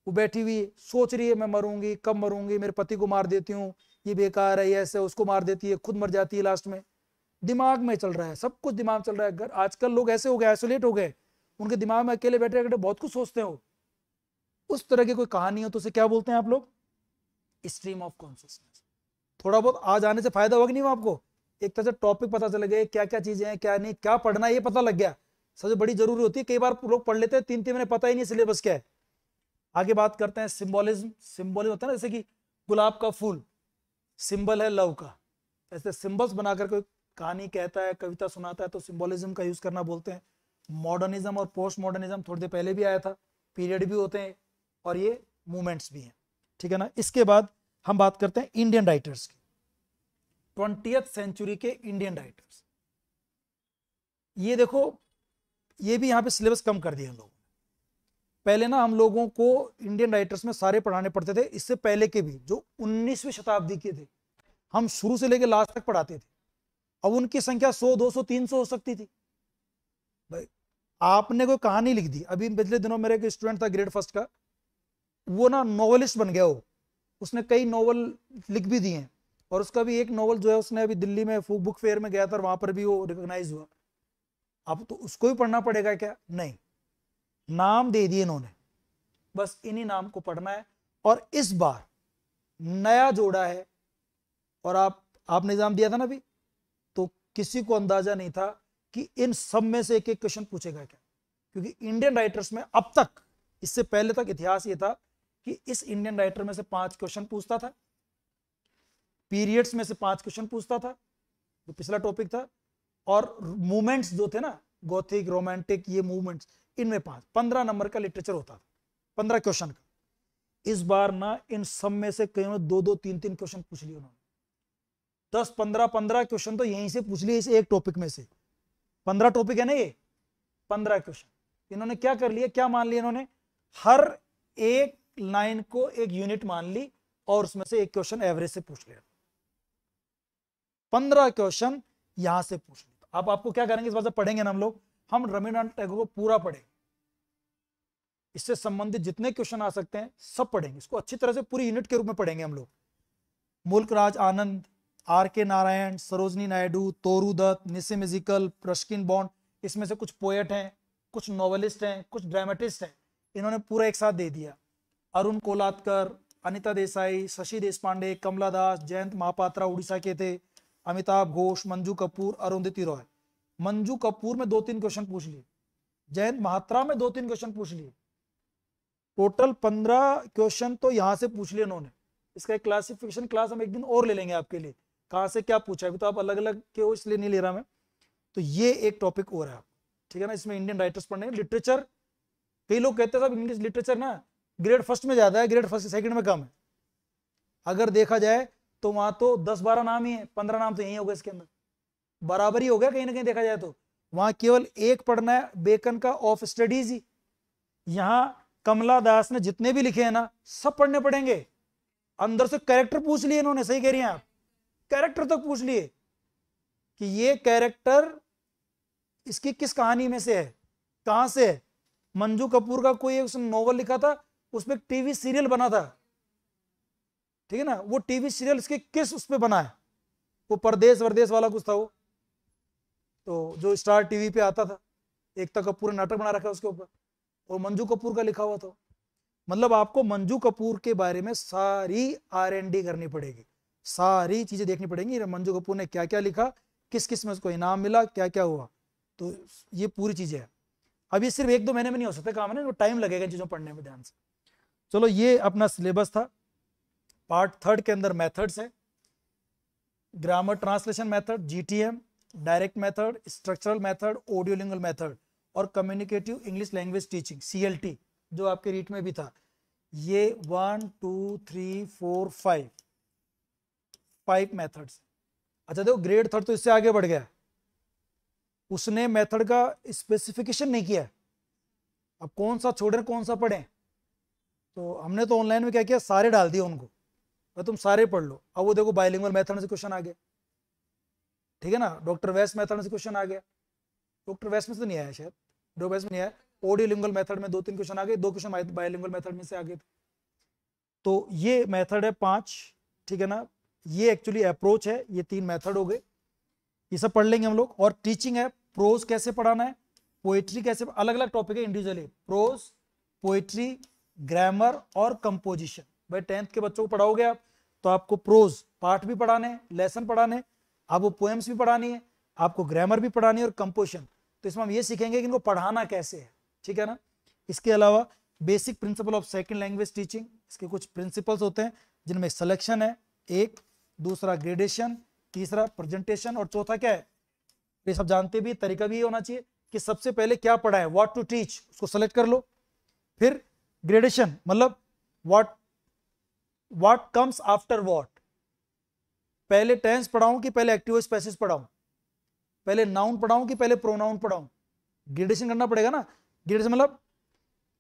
वो बैठी हुई है, सोच रही है मैं मरूंगी, कब मरूंगी, मेरे पति को मार देती हूँ, ये बेकार है, ये ऐसे, उसको मार देती है, खुद मर जाती है लास्ट में। दिमाग में चल रहा है, सब कुछ दिमाग चल रहा है। अगर आजकल लोग ऐसे हो गए, आइसोलेट हो गए, उनके दिमाग में अकेले बैठे बैठे बहुत कुछ सोचते हो। उस तरह की कोई कहानी हो तो उसे क्या बोलते हैं आप लोग? Stream of consciousness. थोड़ा बहुत आज आने से फायदा होगा कि नहीं आपको? एक तरह से टॉपिक पता चल गया, क्या क्या चीजें हैं, क्या नहीं, क्या पढ़ना है, ये पता लग गया। सबसे बड़ी जरूरी होती है, कई बार लोग पढ़ लेते हैं तीन तीन महीने, पता ही नहीं सिलेबस क्या है। आगे बात करते हैं सिंबोलिज्म। सिंबोलिज्म होता है ना, जैसे कि गुलाब का फूल सिंबल है लव का, ऐसे सिंबल्स बनाकर कोई कहानी कहता है, कविता सुनाता है, तो सिंबोलिज्म का यूज करना बोलते हैं। मॉडर्निज्म और पोस्ट मॉडर्निज्म थोड़ी देर पहले भी आया था, पीरियड भी होते हैं और ये मूवमेंट्स भी हैं, ठीक है ना। इसके बाद हम बात करते हैं इंडियन राइटर्स की, ट्वेंटियथ सेंचुरी के इंडियन राइटर्स। ये देखो, ये भी यहाँ पे सिलेबस कम कर दिया हम लोगों ने। पहले ना हम लोगों को इंडियन राइटर्स में सारे पढ़ाने पड़ते थे, इससे पहले के भी जो उन्नीसवीं शताब्दी के थे हम शुरू से लेकर लास्ट तक पढ़ाते थे। अब उनकी संख्या सौ, दो सौ, तीन सौ हो सकती थी। भाई आपने कोई कहानी लिख दी, अभी पिछले दिनों मेरे एक स्टूडेंट था ग्रेड फर्स्ट का, वो ना नॉवेलिस्ट बन गया हो, उसने कई नॉवल लिख भी दिए हैं और उसका भी एक नॉवल जो है उसने अभी दिल्ली में बुक फेयर में गया था और वहां पर भी वो रिकॉग्नाइज हुआ। अब तो उसको भी पढ़ना पड़ेगा क्या? नहीं, नाम दे दिए इन्होंने, बस इन्हीं नाम को पढ़ना है। और इस बार नया जोड़ा है, और आप आपने एग्जाम दिया था ना अभी, तो किसी को अंदाजा नहीं था कि इन सब में से एक एक क्वेश्चन पूछेगा क्या, क्योंकि इंडियन राइटर्स में अब तक, इससे पहले तक इतिहास ये था कि इस इंडियन राइटर में से पांच क्वेश्चन पूछता था, पीरियड्स में से पांच क्वेश्चन पूछता था, जो पिछला टॉपिक था, और मूवमेंट्स जो थे ना, गोथिक, रोमांटिक, ये मूवमेंट्स, इनमें पांच, पंद्रह नंबर का लिटरेचर होता था, पंद्रह क्वेश्चन का। इस बार ना इन सब में से कई ने दो दो तीन तीन क्वेश्चन पूछ लिए उन्होंने, दस पंद्रह पंद्रह क्वेश्चन तो यहीं से पूछ लिए, इस एक टॉपिक में से। पंद्रह टॉपिक है ना ये, पंद्रह क्वेश्चन इन्होंने क्या कर लिया, क्या मान लिया इन्होंने, हर एक लाइन को एक यूनिट मान ली और उसमें से एक क्वेश्चन एवरेज से पूछ लिया। पंद्रह क्वेश्चन यहां से पूछ लिया। अब आपको क्या करेंगे, इस बार जब पढ़ेंगे ना हम लोग, हम रविन्द्रनाथ टैगोर को पूरा पढ़ेंगे, इससे संबंधित जितने क्वेश्चन आ सकते हैं सब पढ़ेंगे, इसको अच्छी तरह से पूरी यूनिट के रूप में पढ़ेंगे हम लोग। मुल्कराज आनंद, आर के नारायण, सरोजनी नायडू, तोरू दत्त, निसिम इज़िकल, रश्किन बॉन्ड, इसमें से कुछ पोएट हैं, कुछ नॉवेलिस्ट हैं, कुछ ड्रामेटिस्ट हैं, इन्होंने पूरा एक साथ दे दिया। अरुण कोलातकर, अनिता देसाई, शशि देशपांडे, कमला दास, जयंत महापात्रा उड़ीसा के थे, अमिताभ घोष, मंजू कपूर, अरुंधति रॉय। मंजू कपूर में दो तीन क्वेश्चन पूछ लिए, जयंत महापात्रा में दो तीन क्वेश्चन पूछ लिए, टोटल पंद्रह क्वेश्चन तो यहाँ से पूछ लिए इन्होंने। इसका एक क्लासिफिकेशन क्लास हम एक दिन और ले लेंगे आपके लिए, कहाँ से क्या पूछा, अभी तो आप अलग अलग के हो इसलिए नहीं ले रहा मैं, तो ये एक टॉपिक और है, ठीक है ना। इसमें इंडियन राइटर्स पढ़ने, लिटरेचर, कई लोग कहते हैं इंग्लिश लिटरेचर ना ग्रेड फर्स्ट में ज्यादा है, ग्रेड फर्स्ट सेकंड में कम है। अगर देखा जाए तो वहां तो दस बारह नाम ही है, पंद्रह नाम तो यही हो गए, इसके अंदर बराबर ही हो गया कहीं ना कहीं देखा जाए तो। वहां केवल एक पढ़ना है, बेकन का ऑफ स्टडीज ही। यहाँ कमला दास ने जितने भी लिखे हैं ना सब पढ़ने पड़ेंगे। अंदर से कैरेक्टर पूछ लिए इन्होंने, सही कह रही हैं आप, कैरेक्टर तक पूछ लिए कि ये कैरेक्टर इसकी किस कहानी में से है, कहाँ से है। मंजू कपूर का कोई उसने नॉवल लिखा था, उसमें टीवी सीरियल बना था, ठीक है ना, वो टीवी सीरियल इसके किस उस पे बना है, वो परदेश वरदेश वाला कुछ था वो, तो जो स्टार टीवी पे आता था, एकता कपूर ने नाटक बना रखा है उसके ऊपर, और मंजू कपूर का लिखा हुआ था। मतलब आपको मंजू कपूर के बारे में सारी आर एंड डी करनी पड़ेगी, सारी चीजें देखनी पड़ेंगी, मंजू कपूर ने क्या क्या लिखा, किस किस में उसको इनाम मिला, क्या क्या हुआ, तो ये पूरी चीजें है। अभी सिर्फ एक दो महीने में नहीं हो सकता काम है ना, टाइम लगेगा इन चीजों पढ़ने में ध्यान से। चलो ये अपना सिलेबस था। पार्ट थर्ड के अंदर मेथड्स है, grammar translation method, GTM, direct method, structural method, audio lingual method और communicative English language teaching CLT, जो आपके रीट में भी था। ये one two three four five five methods. अच्छा देखो ग्रेड थर्ड तो इससे आगे बढ़ गया, उसने मेथड का स्पेसिफिकेशन नहीं किया, अब कौन सा छोड़े कौन सा पढ़े, तो हमने तो ऑनलाइन में क्या किया, सारे डाल दिए उनको, तो तुम सारे पढ़ लो। अब वो देखो बाइलिंगुअल मेथड से क्वेश्चन आ गया, ठीक है ना, डॉक्टर वेस्ट मेथड से क्वेश्चन आ गया, डॉक्टर वेस्ट में से तो नहीं आया शायद, ड्रॉबैक्स में है, ऑडियोलिंगुअल मेथड में दो तीन क्वेश्चन आ गए, दो क्वेश्चन बायोलिंगुअल मेथड में से आ गए थे। तो ये मेथड है पांच, ठीक है ना, ये एक्चुअली अप्रोच है, ये तीन मेथड हो गए, ये सब पढ़ लेंगे हम लोग। और टीचिंग है, प्रोज कैसे पढ़ाना है, पोएट्री कैसे, अलग अलग टॉपिक है इंडिविजुअली, प्रोज, पोएट्री, ग्रामर और कंपोजिशन। भाई टेंथ के बच्चों को पढ़ाओगे आप तो आपको प्रोज पार्ट भी पढ़ाने हैं, लेसन पढ़ाने हैं, आपको पोएम्स भी पढ़ानी है, आपको ग्रामर भी पढ़ानी है और कंपोजिशन। तो इसमें हम ये सीखेंगे कि इनको पढ़ाना कैसे है, ठीक है ना। इसके अलावा basic principle of second language teaching, इसके कुछ प्रिंसिपल्स होते हैं जिनमें सिलेक्शन है एक, दूसरा ग्रेडेशन, तीसरा प्रेजेंटेशन और चौथा क्या है, ये सब जानते भी, तरीका भी होना चाहिए कि सबसे पहले क्या पढ़ाएं, व्हाट टू टीच, उसको सेलेक्ट कर लो। फिर ग्रेडेशन मतलब what what comes after what, पहले टेंस पढ़ाऊं कि पहले एक्टिव वॉइस पैसेज पढ़ाऊं, पहले नाउन पढ़ाऊं कि पहले प्रोनाउन पढ़ाऊं, ग्रेडेशन करना पड़ेगा ना। ग्रेडेशन मतलब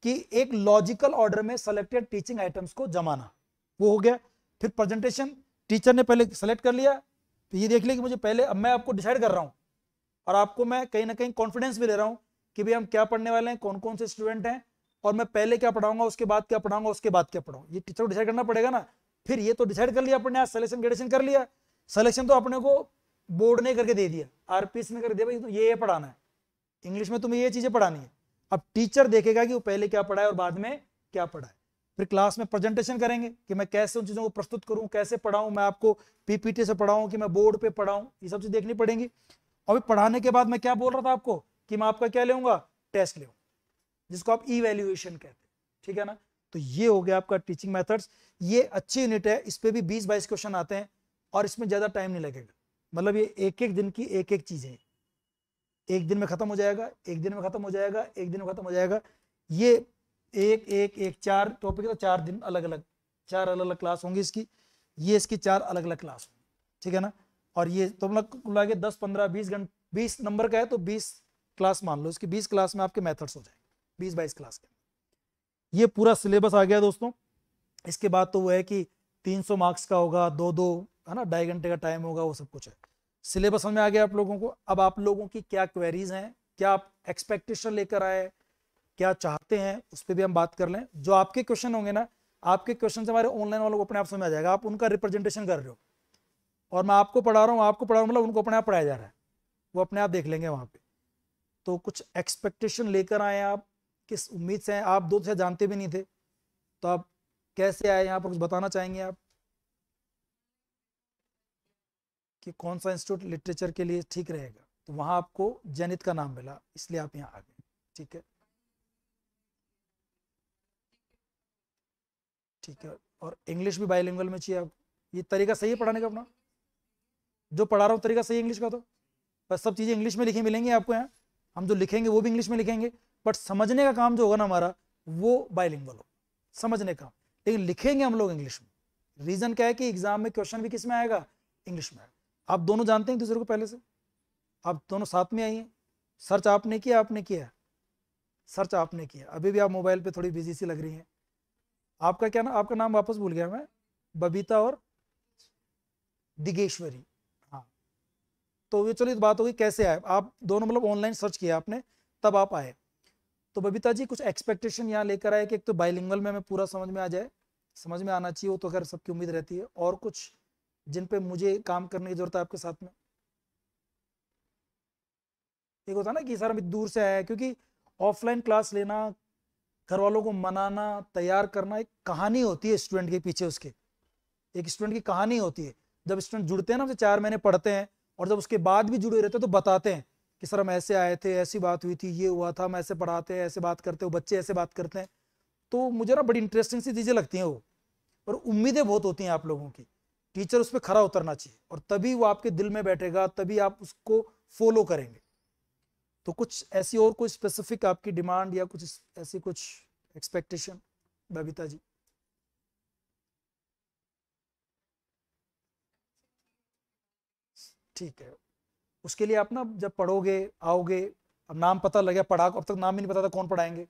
कि एक लॉजिकल ऑर्डर में सेलेक्टेड टीचिंग आइटम्स को जमाना, वो हो गया। फिर प्रेजेंटेशन, टीचर ने पहले सेलेक्ट कर लिया, तो ये देख लिया कि मुझे पहले, अब मैं आपको डिसाइड कर रहा हूँ और आपको मैं कहीं ना कहीं कॉन्फिडेंस भी दे रहा हूँ कि भाई हम क्या पढ़ने वाले हैं, कौन कौन से स्टूडेंट हैं और मैं पहले क्या पढ़ाऊंगा, उसके बाद क्या पढ़ाऊंगा, उसके बाद क्या पढ़ाऊंगा, ये टीचर को डिसाइड करना पड़ेगा ना। फिर ये तो डिसाइड कर लिया अपने, आज सिलेक्शन ग्रेडेशन कर लिया, सिलेक्शन तो अपने को बोर्ड ने करके दे दिया, आरपीएससी ने करके दिया, भाई तो ये ये पढ़ाना है, इंग्लिश में तुम्हें ये चीज़ें पढ़ानी है। अब टीचर देखेगा कि वो पहले क्या पढ़ाए और बाद में क्या पढ़ाए। फिर क्लास में प्रेजेंटेशन करेंगे कि मैं कैसे उन चीज़ों को प्रस्तुत करूँ, कैसे पढ़ाऊँ, मैं आपको पीपीटी से पढ़ाऊँ कि मैं बोर्ड पे पढ़ाऊँ, ये सब चीज़ देखनी पड़ेंगी। और पढ़ाने के बाद मैं क्या बोल रहा था आपको कि मैं आपका क्या लेऊँगा, टेस्ट लेऊँ, जिसको आप इवैल्यूएशन कहते हैं, ठीक है ना। तो ये हो गया आपका टीचिंग मेथड्स। ये अच्छी यूनिट है, इस पर भी बीस बाईस क्वेश्चन आते हैं और इसमें ज़्यादा टाइम नहीं लगेगा, मतलब ये एक एक दिन की एक एक चीज़ें, एक दिन में ख़त्म हो जाएगा, एक दिन में ख़त्म हो जाएगा, एक दिन में ख़त्म हो जाएगा। ये एक एक एक चार टॉपिक है, तो चार दिन अलग अलग, चार अलग अलग क्लास होंगी इसकी, ये इसकी चार अलग अलग क्लास होंगी, ठीक है ना। और ये तुम लोग लागे दस पंद्रह बीस घंटे, बीस नंबर का है तो बीस क्लास मान लो, इसकी बीस क्लास में आपके मैथड्स हो जाएंगे, बीस बाईस क्लास के। ये पूरा सिलेबस आ गया दोस्तों। इसके बाद तो वो है कि तीन सौ मार्क्स का होगा, दो दो है ना, ढाई घंटे का टाइम होगा, वो सब कुछ है। सिलेबस समझ में आ गया आप लोगों को। अब आप लोगों की क्या क्वेरीज हैं, क्या आप एक्सपेक्टेशन लेकर आए, क्या चाहते हैं, उस पर भी हम बात कर लें। जो आपके क्वेश्चन होंगे ना, आपके क्वेश्चन से हमारे ऑनलाइन वालों को अपने आप समझ आ जाएगा, आप उनका रिप्रेजेंटेशन कर रहे हो और मैं आपको पढ़ा रहा हूँ, आपको पढ़ा रहा हूँ, मतलब उनको अपने आप पढ़ाया जा रहा है, वो अपने आप देख लेंगे वहाँ पे। तो कुछ एक्सपेक्टेशन लेकर आए आप, किस उम्मीद से हैं, आप दो से जानते भी नहीं थे, तो आप कैसे आए यहाँ पर, कुछ बताना चाहेंगे आप कि कौन सा इंस्टीट्यूट लिटरेचर के लिए ठीक रहेगा, तो वहाँ आपको जेनिथ का नाम मिला इसलिए आप यहाँ आ गए, ठीक है ठीक है। और इंग्लिश भी बाइलिंगुअल में चाहिए आपको, ये तरीका सही है पढ़ाने का अपना, जो पढ़ा रहा हूँ तरीका सही है इंग्लिश का, तो बस सब चीज़ें इंग्लिश में लिखी मिलेंगी आपको, यहाँ हम जो लिखेंगे वो भी इंग्लिश में लिखेंगे, बट समझने का काम जो होगा ना हमारा वो बाइलिंगुअल हो, समझने का, लेकिन लिखेंगे हम लोग इंग्लिश में। रीज़न क्या है कि एग्जाम में क्वेश्चन भी किस में आएगा, इंग्लिश में आएगा। आप दोनों जानते हैं एक दूसरे को पहले से, आप दोनों साथ में आई हैं, सर्च आपने किया आपने किया सर्च आपने किया, अभी भी आप मोबाइल पर थोड़ी बिजी सी लग रही हैं। आपका क्या नाम, आपका नाम वापस भूल गया मैं, बबीता और दिगेश्वरी, हाँ। तो ये चलिए बात होगी कैसे आए आप दोनों, मतलब ऑनलाइन सर्च किया आपने तब आप आए। तो बबीता जी कुछ एक्सपेक्टेशन यहाँ लेकर आए कि एक तो बाइलिंगुअल में हमें पूरा समझ में आ जाए, समझ में आना चाहिए, वो तो खैर सबकी उम्मीद रहती है, और कुछ जिन पे मुझे काम करने की जरूरत है आपके साथ में। एक होता ना कि सर हम दूर से आए, क्योंकि ऑफलाइन क्लास लेना, घर वालों को मनाना, तैयार करना, एक कहानी होती है स्टूडेंट के पीछे, उसके एक स्टूडेंट की कहानी होती है। जब स्टूडेंट जुड़ते हैं ना, चार महीने पढ़ते हैं और जब उसके बाद भी जुड़े रहते हैं तो बताते हैं कि सर हम ऐसे आए थे, ऐसी बात हुई थी, ये हुआ था, हम ऐसे पढ़ाते हैं, ऐसे बात करते हो, बच्चे ऐसे बात करते हैं। तो मुझे ना बड़ी इंटरेस्टिंग सी चीज़ें लगती हैं वो, और उम्मीदें बहुत होती हैं आप लोगों की, टीचर उस पर खरा उतरना चाहिए और तभी वो आपके दिल में बैठेगा, तभी आप उसको फॉलो करेंगे। तो कुछ ऐसी और कोई स्पेसिफिक आपकी डिमांड या कुछ ऐसी कुछ एक्सपेक्टेशन, बबीता जी? ठीक है, उसके लिए आप ना जब पढ़ोगे आओगे, अब नाम पता लगे पढ़ा, अब तक नाम ही नहीं पता था कौन पढ़ाएंगे,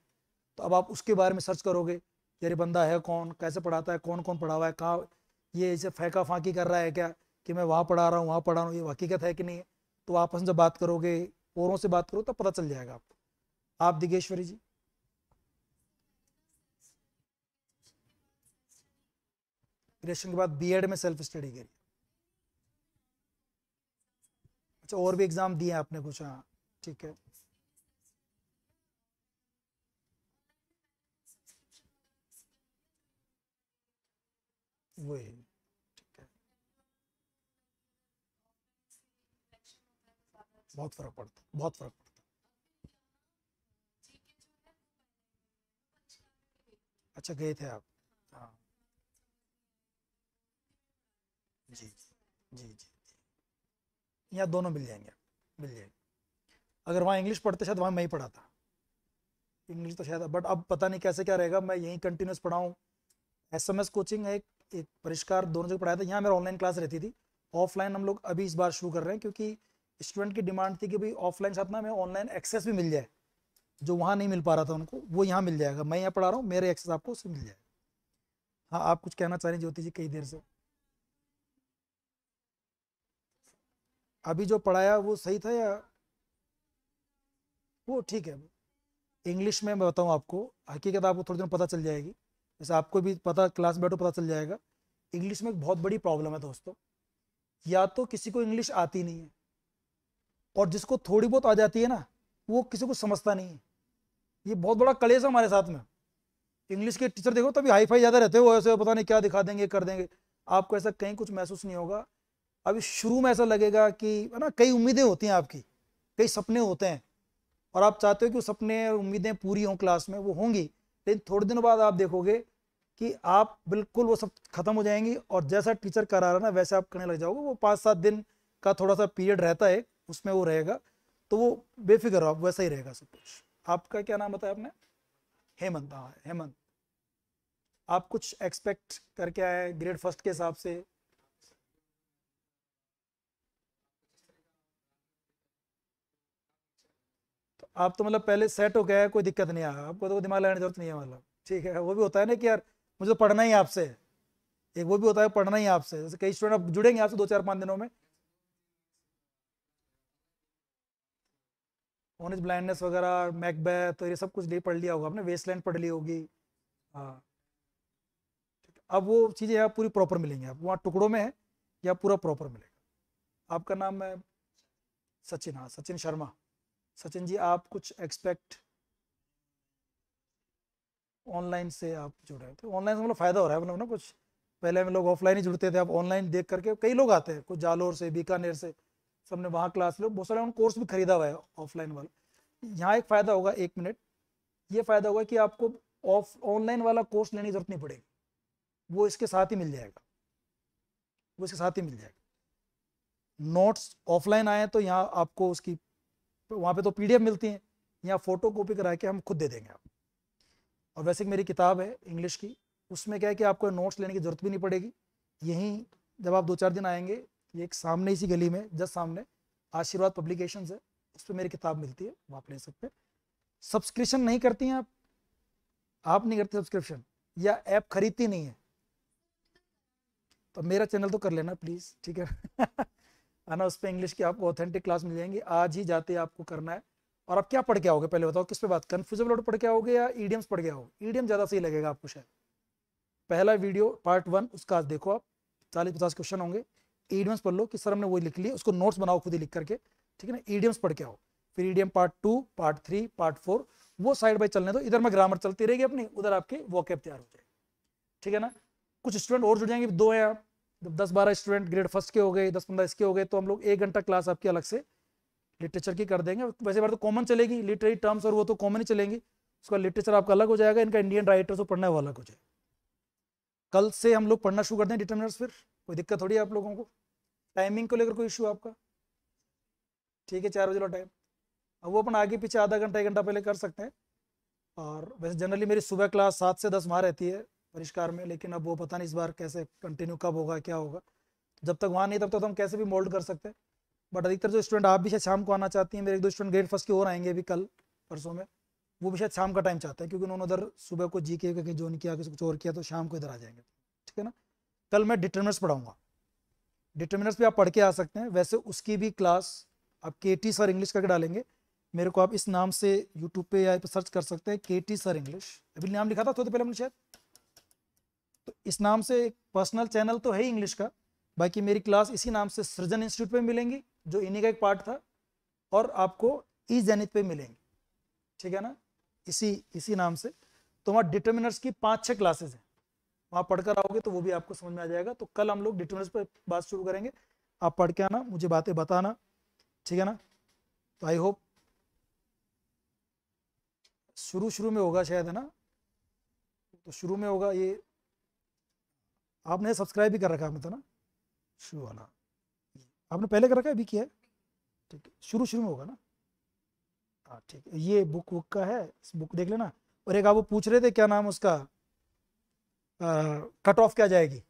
तो अब आप उसके बारे में सर्च करोगे, यार बंदा है कौन, कैसे पढ़ाता है, कौन कौन पढ़ा हुआ है, कहाँ ये इसे फेंका फांकी कर रहा है क्या कि मैं वहाँ पढ़ा रहा हूँ वहाँ पढ़ा रहा हूँ, ये हकीकत है कि नहीं है। तो आपस में जब बात करोगे, औरों से बात करो तब पता चल जाएगा आपको। आप दिगेश्वरी जी। ग्रेजुएशन के बाद बीएड में सेल्फ स्टडी करी। अच्छा, और भी एग्जाम दिए आपने कुछ? हाँ ठीक है। वही ठीक है, बहुत फर्क पड़ता है, बहुत फर्क पड़ता है। अच्छा गए थे आप? हाँ जी जी जी, जी। यहाँ दोनों मिल जाएंगे, मिल जाएंगे। अगर वहाँ इंग्लिश पढ़ते शायद वहाँ मैं ही पढ़ा था इंग्लिश तो शायद, बट अब पता नहीं कैसे क्या रहेगा। मैं यहीं कंटिन्यूस पढ़ाऊँ। एस एम एस कोचिंग है, एक, एक परिष्कार, दोनों जगह पढ़ाया था। यहाँ मेरा ऑनलाइन क्लास रहती थी, ऑफलाइन हम लोग अभी इस बार शुरू कर रहे हैं क्योंकि स्टूडेंट की डिमांड थी कि भाई ऑफलाइन साथ ना हमें ऑनलाइन एक्सेस भी मिल जाए, जो वहाँ नहीं मिल पा रहा था उनको वो यहाँ मिल जाएगा। मैं यहाँ पढ़ा रहा हूँ, मेरे एक्सेस आपको उससे मिल जाएगा। हाँ आप कुछ कहना चाह रहे ज्योति जी कई देर से? अभी जो पढ़ाया वो सही था या वो ठीक है? इंग्लिश में मैं बताऊँ आपको, हकीकत आपको थोड़ी देर पता चल जाएगी, जैसे आपको भी पता क्लास में बैठो पता चल जाएगा। इंग्लिश में एक बहुत बड़ी प्रॉब्लम है दोस्तों, या तो किसी को इंग्लिश आती नहीं है, और जिसको थोड़ी बहुत आ जाती है ना वो किसी को समझता नहीं है। ये बहुत बड़ा कलेश है हमारे साथ में। इंग्लिश के टीचर देखो तभी हाई फाई ज़्यादा रहते हो, ऐसे पता नहीं क्या दिखा देंगे कर देंगे। आपको ऐसा कहीं कुछ महसूस नहीं होगा। अभी शुरू में ऐसा लगेगा कि है ना, कई उम्मीदें होती हैं आपकी, कई सपने होते हैं, और आप चाहते हो कि वो सपने और उम्मीदें पूरी हों क्लास में, वो होंगी। लेकिन थोड़े दिनों बाद आप देखोगे कि आप बिल्कुल वो सब खत्म हो जाएंगी, और जैसा टीचर करा रहा ना वैसे आप करने लग जाओगे। वो पाँच सात दिन का थोड़ा सा पीरियड रहता है, उसमें वो रहेगा, तो वो बेफिक्र हो आप, वैसा ही रहेगा सब कुछ। आपका क्या नाम बताया आपने? हेमंत। हाँ हेमंत, आप कुछ एक्सपेक्ट करके आए ग्रेड फर्स्ट के हिसाब से? आप तो मतलब पहले सेट हो गया है, कोई दिक्कत नहीं आ रहा आपको, तो दिमाग लगाने की जरूरत नहीं है मतलब। ठीक है, वो भी होता है ना कि यार मुझे तो पढ़ना ही आपसे, एक वो भी होता है पढ़ना ही आपसे। जैसे कई स्टूडेंट अब जुड़ेंगे आपसे दो चार पाँच दिनों में, ऑरेंज ब्लाइंडनेस वगैरह, मैकबेथ, तो ये सब कुछ पढ़ लिया होगा आपने, वेस्टलैंड पढ़ ली होगी। हाँ अब वो चीज़ें यहाँ पूरी प्रॉपर मिलेंगी, आप वहाँ टुकड़ों में है या पूरा प्रॉपर मिलेगा। आपका नाम है सचिन? हाँ सचिन शर्मा। सचिन जी आप कुछ एक्सपेक्ट ऑनलाइन से आप जुड़ रहे थे? ऑनलाइन से मतलब फ़ायदा हो रहा है मतलब ना, कुछ पहले हम लोग ऑफलाइन ही जुड़ते थे, अब ऑनलाइन देख करके कई लोग आते हैं, कुछ जालोर से, बीकानेर से, सबने वहाँ क्लास लो, बहुत सारे उन कोर्स भी खरीदा हुआ है ऑफलाइन वाला। यहाँ एक फ़ायदा होगा, एक मिनट, ये फ़ायदा होगा कि आपको ऑफ ऑनलाइन वाला कोर्स लेने की जरूरत नहीं पड़ेगी, वो इसके साथ ही मिल जाएगा, वो इसके साथ ही मिल जाएगा। नोट्स ऑफलाइन आए तो यहाँ आपको उसकी वहाँ पे तो पीडीएफ मिलती हैं, यहाँ फोटो कॉपी करा के हम खुद दे देंगे आप। और वैसे मेरी किताब है इंग्लिश की, उसमें क्या है कि आपको नोट्स लेने की जरूरत भी नहीं पड़ेगी। यहीं जब आप दो चार दिन आएंगे, ये एक सामने इसी गली में जस्ट सामने आशीर्वाद पब्लिकेशंस है, उस पर मेरी किताब मिलती है, वहाँ आप ले सकते हैं। सब्सक्रिप्शन नहीं करती हैं आप, आप नहीं करते सब्सक्रिप्शन या ऐप खरीदती नहीं है, तो मेरा चैनल तो कर लेना प्लीज़, ठीक है है ना। उस पर इंग्लिश की आपको ऑथेंटिक क्लास मिल जाएंगी, आज ही जाते आपको करना है। और आप क्या पढ़ के आओगे पहले बताओ, किस पे बात, कन्फ्यूजन वर्ड पढ़ के आओगे या ईडियम्स पढ़ के आओगे? ईडियम ज़्यादा सही लगेगा आपको शायद। पहला वीडियो पार्ट वन उसका आज देखो आप, चालीस पचास क्वेश्चन होंगे, ईडियम्स पढ़ लो कि सर हमने वही लिख लिया, उसको नोट्स बनाओ खुद ही लिख करके, ठीक है ना। ईडियम्स पढ़ के आओ, फिर idiom part two, part three, part four, वो साइड बाई चलने दो। इधर में ग्रामर चलती रहेगी अपनी, उधर आपके वॉकअप तैयार हो जाएगी, ठीक है ना। कुछ स्टूडेंट और जुड़ जाएंगे, दो हैं आप, जब दस बारह स्टूडेंट ग्रेड फर्स्ट के हो गए, दस पंद्रह इसके हो गए, तो हम लोग एक घंटा क्लास आपकी अलग से लिटरेचर की कर देंगे। वैसे बार तो कॉमन चलेगी, लिटरेरी टर्म्स और वो तो कॉमन ही चलेंगी, उसका लिटरेचर आपका अलग हो जाएगा, इनका इंडियन राइटर्स को पढ़ना है वो अलग हो जाएगा। कल से हम लोग पढ़ना शुरू कर दें डिटर्मिनर्स, फिर कोई दिक्कत थोड़ी है आप लोगों को। टाइमिंग को लेकर कोई इशू आपका? ठीक है, चार बजे वाला टाइम, अब वो अपन आगे पीछे आधा घंटा एक घंटा पहले कर सकते हैं। और वैसे जनरली मेरी सुबह क्लास सात से दस वहाँ रहती है परिष्कार में, लेकिन अब वो पता नहीं इस बार कैसे कंटिन्यू कब होगा क्या होगा, जब तक वहाँ नहीं तब तक तो, तो हम कैसे भी मोल्ड कर सकते हैं। बट अधिकतर जो स्टूडेंट आप भी शायद शाम को आना चाहती हैं, मेरे एक दो स्टूडेंट ग्रेड फर्स्ट के और आएंगे अभी कल परसों में, वो भी शायद शाम का टाइम चाहते हैं क्योंकि उन्होंने उधर सुबह को जी के कहीं ज्वाइन किया, कुछ और किया, तो शाम को इधर आ जाएंगे, ठीक है ना। कल मैं डिटर्मिनर्स पढ़ाऊँगा, डिटर्मिनर्स भी आप पढ़ के आ सकते हैं। वैसे उसकी भी क्लास आप के टी सर इंग्लिश करके डालेंगे, मेरे को आप इस नाम से यूट्यूब पे या सर्च कर सकते हैं, के टी सर इंग्लिश, अभी नाम लिखा था थोड़ी पहले हमने शायद। तो इस नाम से एक पर्सनल चैनल तो है ही इंग्लिश का, बाकी मेरी क्लास इसी नाम से सृजन इंस्टीट्यूट पे मिलेंगी जो इन्हीं का एक पार्ट था, और आपको ई जेनिथ पे मिलेंगी, ठीक है ना, इसी इसी नाम से। तो वहाँ डिटर्मिनर्स की पाँच छः क्लासेज हैं, वहाँ पढ़कर आओगे तो वो भी आपको समझ में आ जाएगा। तो कल हम लोग डिटर्मिनर्स पर बात शुरू करेंगे, आप पढ़ के आना, मुझे बातें बताना, ठीक है ना। तो आई होप शुरू शुरू में होगा शायद, है ना, तो शुरू में होगा। ये आपने सब्सक्राइब भी कर रखा है आपने तो ना, शुरू वाला आपने पहले कर रखा है, अभी किया है, ठीक है, शुरू शुरू में होगा ना, हाँ ठीक है। ये बुक बुक का है, इस बुक देख लेना। और एक आप वो पूछ रहे थे क्या नाम उसका, कट ऑफ क्या जाएगी,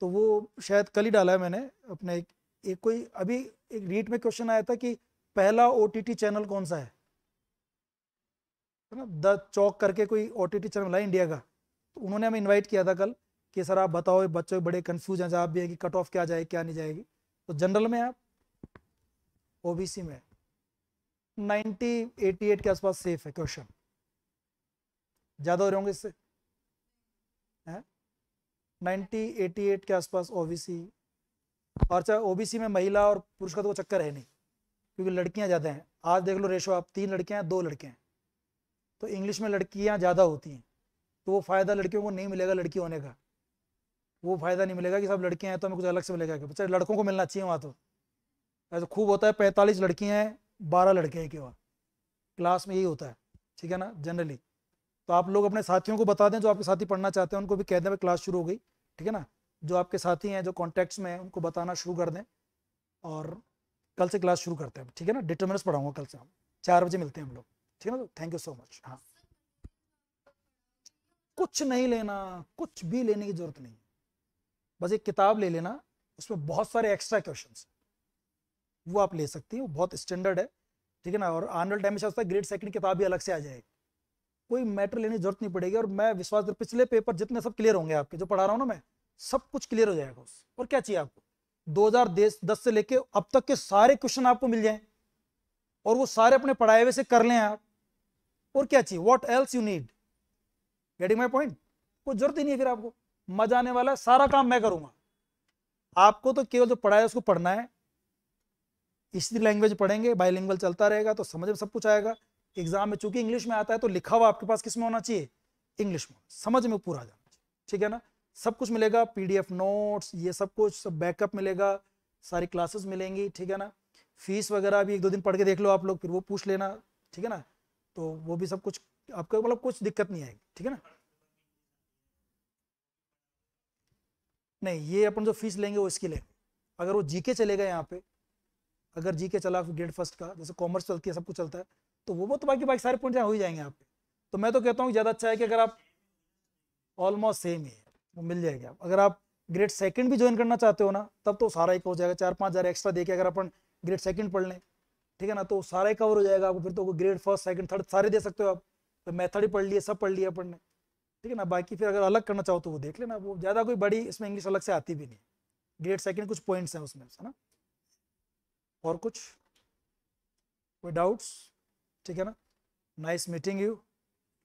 तो वो शायद कल ही डाला है मैंने अपने एक, एक कोई अभी एक रीट में क्वेश्चन आया था कि पहला ओटीटी चैनल कौन सा है ना, द चौक करके कोई ओटीटी चैनल है इंडिया का, तो उन्होंने हमें इनवाइट किया था कल कि सर आप बताओ बच्चों बड़े कंफ्यूज हैं, आप भी है कि कट ऑफ क्या जाए क्या नहीं जाएगी। तो जनरल में आप ओबीसी में नाइन्टी एटी एट के आसपास सेफ है क्वेश्चन, ज़्यादा हो रहे होंगे इससे, है नाइन्टी एटी एट के आसपास ओबीसी। और चाहे ओबीसी में महिला और पुरुष का तो वो चक्कर है नहीं, क्योंकि लड़कियां ज़्यादा हैं, आज देख लो रेशो आप तीन लड़कियां हैं दो लड़के हैं, तो इंग्लिश में लड़कियां ज़्यादा होती हैं, तो वो फ़ायदा लड़कियों को नहीं मिलेगा, लड़की होने का वो फ़ायदा नहीं मिलेगा कि सब लड़कियां हैं तो हमें कुछ अलग से मिलेगा, बच्चे लड़कों को मिलना चाहिए वहाँ। तो ऐसा खूब होता है पैंतालीस लड़कियाँ हैं बारह लड़के हैं केवल क्लास में, यही होता है, ठीक है ना जनरली। तो आप लोग अपने साथियों को बता दें, जो आपके साथी पढ़ना चाहते हैं उनको भी कह दें क्लास शुरू हो गई, ठीक है ना, जो आपके साथी हैं जो कॉन्टैक्ट्स में हैं उनको बताना शुरू कर दें, और कल से क्लास शुरू करते हैं, ठीक है ना। डिटर्मिनेंट्स पढ़ाऊंगा कल से, हम चार बजे मिलते हैं हम लोग, ठीक है ना। Thank you so much. हाँ कुछ नहीं लेना, कुछ भी लेने की जरूरत नहीं, बस एक किताब ले लेना, उसमें बहुत सारे एक्स्ट्रा क्वेश्चन वो आप ले सकती हैं, वो बहुत स्टैंडर्ड है, ठीक है ना। और आने वाले टाइम में शायद ग्रेड सेकंड किताब भी अलग से आ जाएगी, कोई मैटर लेने की जरूरत नहीं पड़ेगी। और मैं विश्वास कर पिछले पेपर जितने सब क्लियर होंगे आपके, जो पढ़ा रहा हूँ ना मैं, सब कुछ क्लियर हो जाएगा। और क्या चाहिए आपको, दो हज़ार दस से लेके अब तक के सारे क्वेश्चन आपको मिल जाएं, और वो सारे अपने पढ़ाए हुए से कर लें आप, और क्या चाहिए, what else you need, getting my point. कोई जरूरत ही नहीं है फिर आपको, मजा आने वाला है, सारा काम मैं करूंगा, आपको तो केवल जो पढ़ाया उसको पढ़ना है। इसी लैंग्वेज पढ़ेंगे, बाइलिंगुअल चलता रहेगा तो समझ में सब कुछ आएगा। एग्जाम में चूंकि इंग्लिश में आता है तो लिखा हुआ आपके पास किस में होना चाहिए, इंग्लिश में, समझ में पूरा आ जाना चाहिए, ठीक है ना। सब कुछ मिलेगा, पीडीएफ नोट्स ये सब कुछ, सब बैकअप मिलेगा, सारी क्लासेस मिलेंगी, ठीक है ना। फीस वगैरह भी एक दो दिन पढ़ के देख लो आप लोग, फिर वो पूछ लेना, ठीक है ना। तो वो भी सब कुछ आपको, मतलब कुछ दिक्कत नहीं आएगी, ठीक है ना। नहीं ये अपन जो फीस लेंगे वो इसकी लेंगे, अगर वो जीके चलेगा यहाँ पे, अगर जीके चला ग्रेड फर्स्ट का, जैसे कॉमर्स चलती है सब कुछ चलता है, तो वो वो तो बाकी बाकी सारे पॉइंट हो ही जाएंगे आप पे। तो मैं तो कहता हूँ ज़्यादा अच्छा है कि अगर आप ऑलमोस्ट सेम ही है वो मिल जाएगी। आप अगर आप ग्रेड सेकंड भी ज्वाइन करना चाहते हो ना, तब तो सारा ही हो जाएगा, चार पाँच हज़ार एक्स्ट्रा देके अगर अपन ग्रेड सेकंड पढ़ लें, ठीक है ना, तो सारा ही कवर हो जाएगा आपको। फिर तो ग्रेड फर्स्ट सेकंड थर्ड सारे दे सकते हो आप, तो मैथड ही पढ़ लिए, सब पढ़ लिया अपन ने, ठीक है ना। बाकी फिर अगर अलग करना चाहो तो वो देख लेना, वो ज़्यादा कोई बड़ी इसमें इंग्लिश अलग से आती भी नहीं, ग्रेड सेकेंड कुछ पॉइंट्स हैं उसमें, है ना। और कुछ कोई डाउट्स, ठीक है ना। Nice meeting you,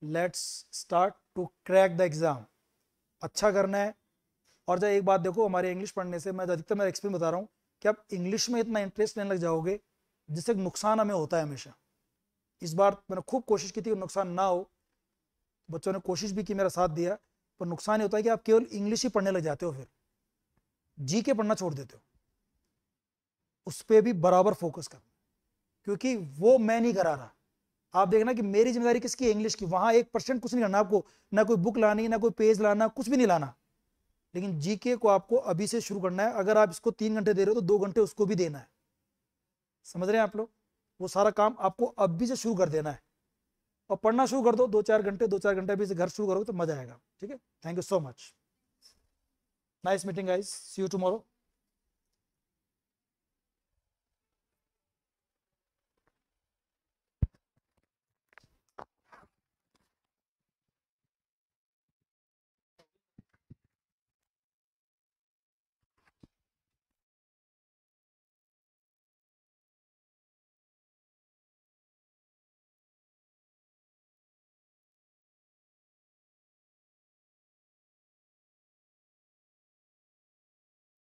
let's start to crack the exam. अच्छा करना है। और जब एक बात देखो, हमारे इंग्लिश पढ़ने से, मैं अधिकतर मेरा एक्सपीरियंस बता रहा हूँ कि आप इंग्लिश में इतना इंटरेस्ट लेने लग जाओगे जिससे नुकसान हमें होता है हमेशा। इस बार मैंने खूब कोशिश की थी कि नुकसान ना हो, बच्चों ने कोशिश भी की, मेरा साथ दिया, पर नुकसान ये होता है कि आप केवल इंग्लिश ही पढ़ने लग जाते हो, फिर जी के पढ़ना छोड़ देते हो। उस पर भी बराबर फोकस करना, क्योंकि वो मैं नहीं करा रहा। आप देखना कि मेरी जिम्मेदारी किसकी है, इंग्लिश की। वहाँ एक परसेंट कुछ नहीं करना आपको, ना कोई बुक लानी, ना कोई पेज लाना, कुछ भी नहीं लाना। लेकिन जीके को आपको अभी से शुरू करना है। अगर आप इसको तीन घंटे दे रहे हो तो दो घंटे उसको भी देना है, समझ रहे हैं आप लोग। वो सारा काम आपको अभी से शुरू कर देना है, और पढ़ना शुरू कर दो, दो चार घंटे दो चार घंटे अभी से घर शुरू करोगे तो मजा आएगा, ठीक है। Thank you so much, nice meeting guys, see you tomorrow.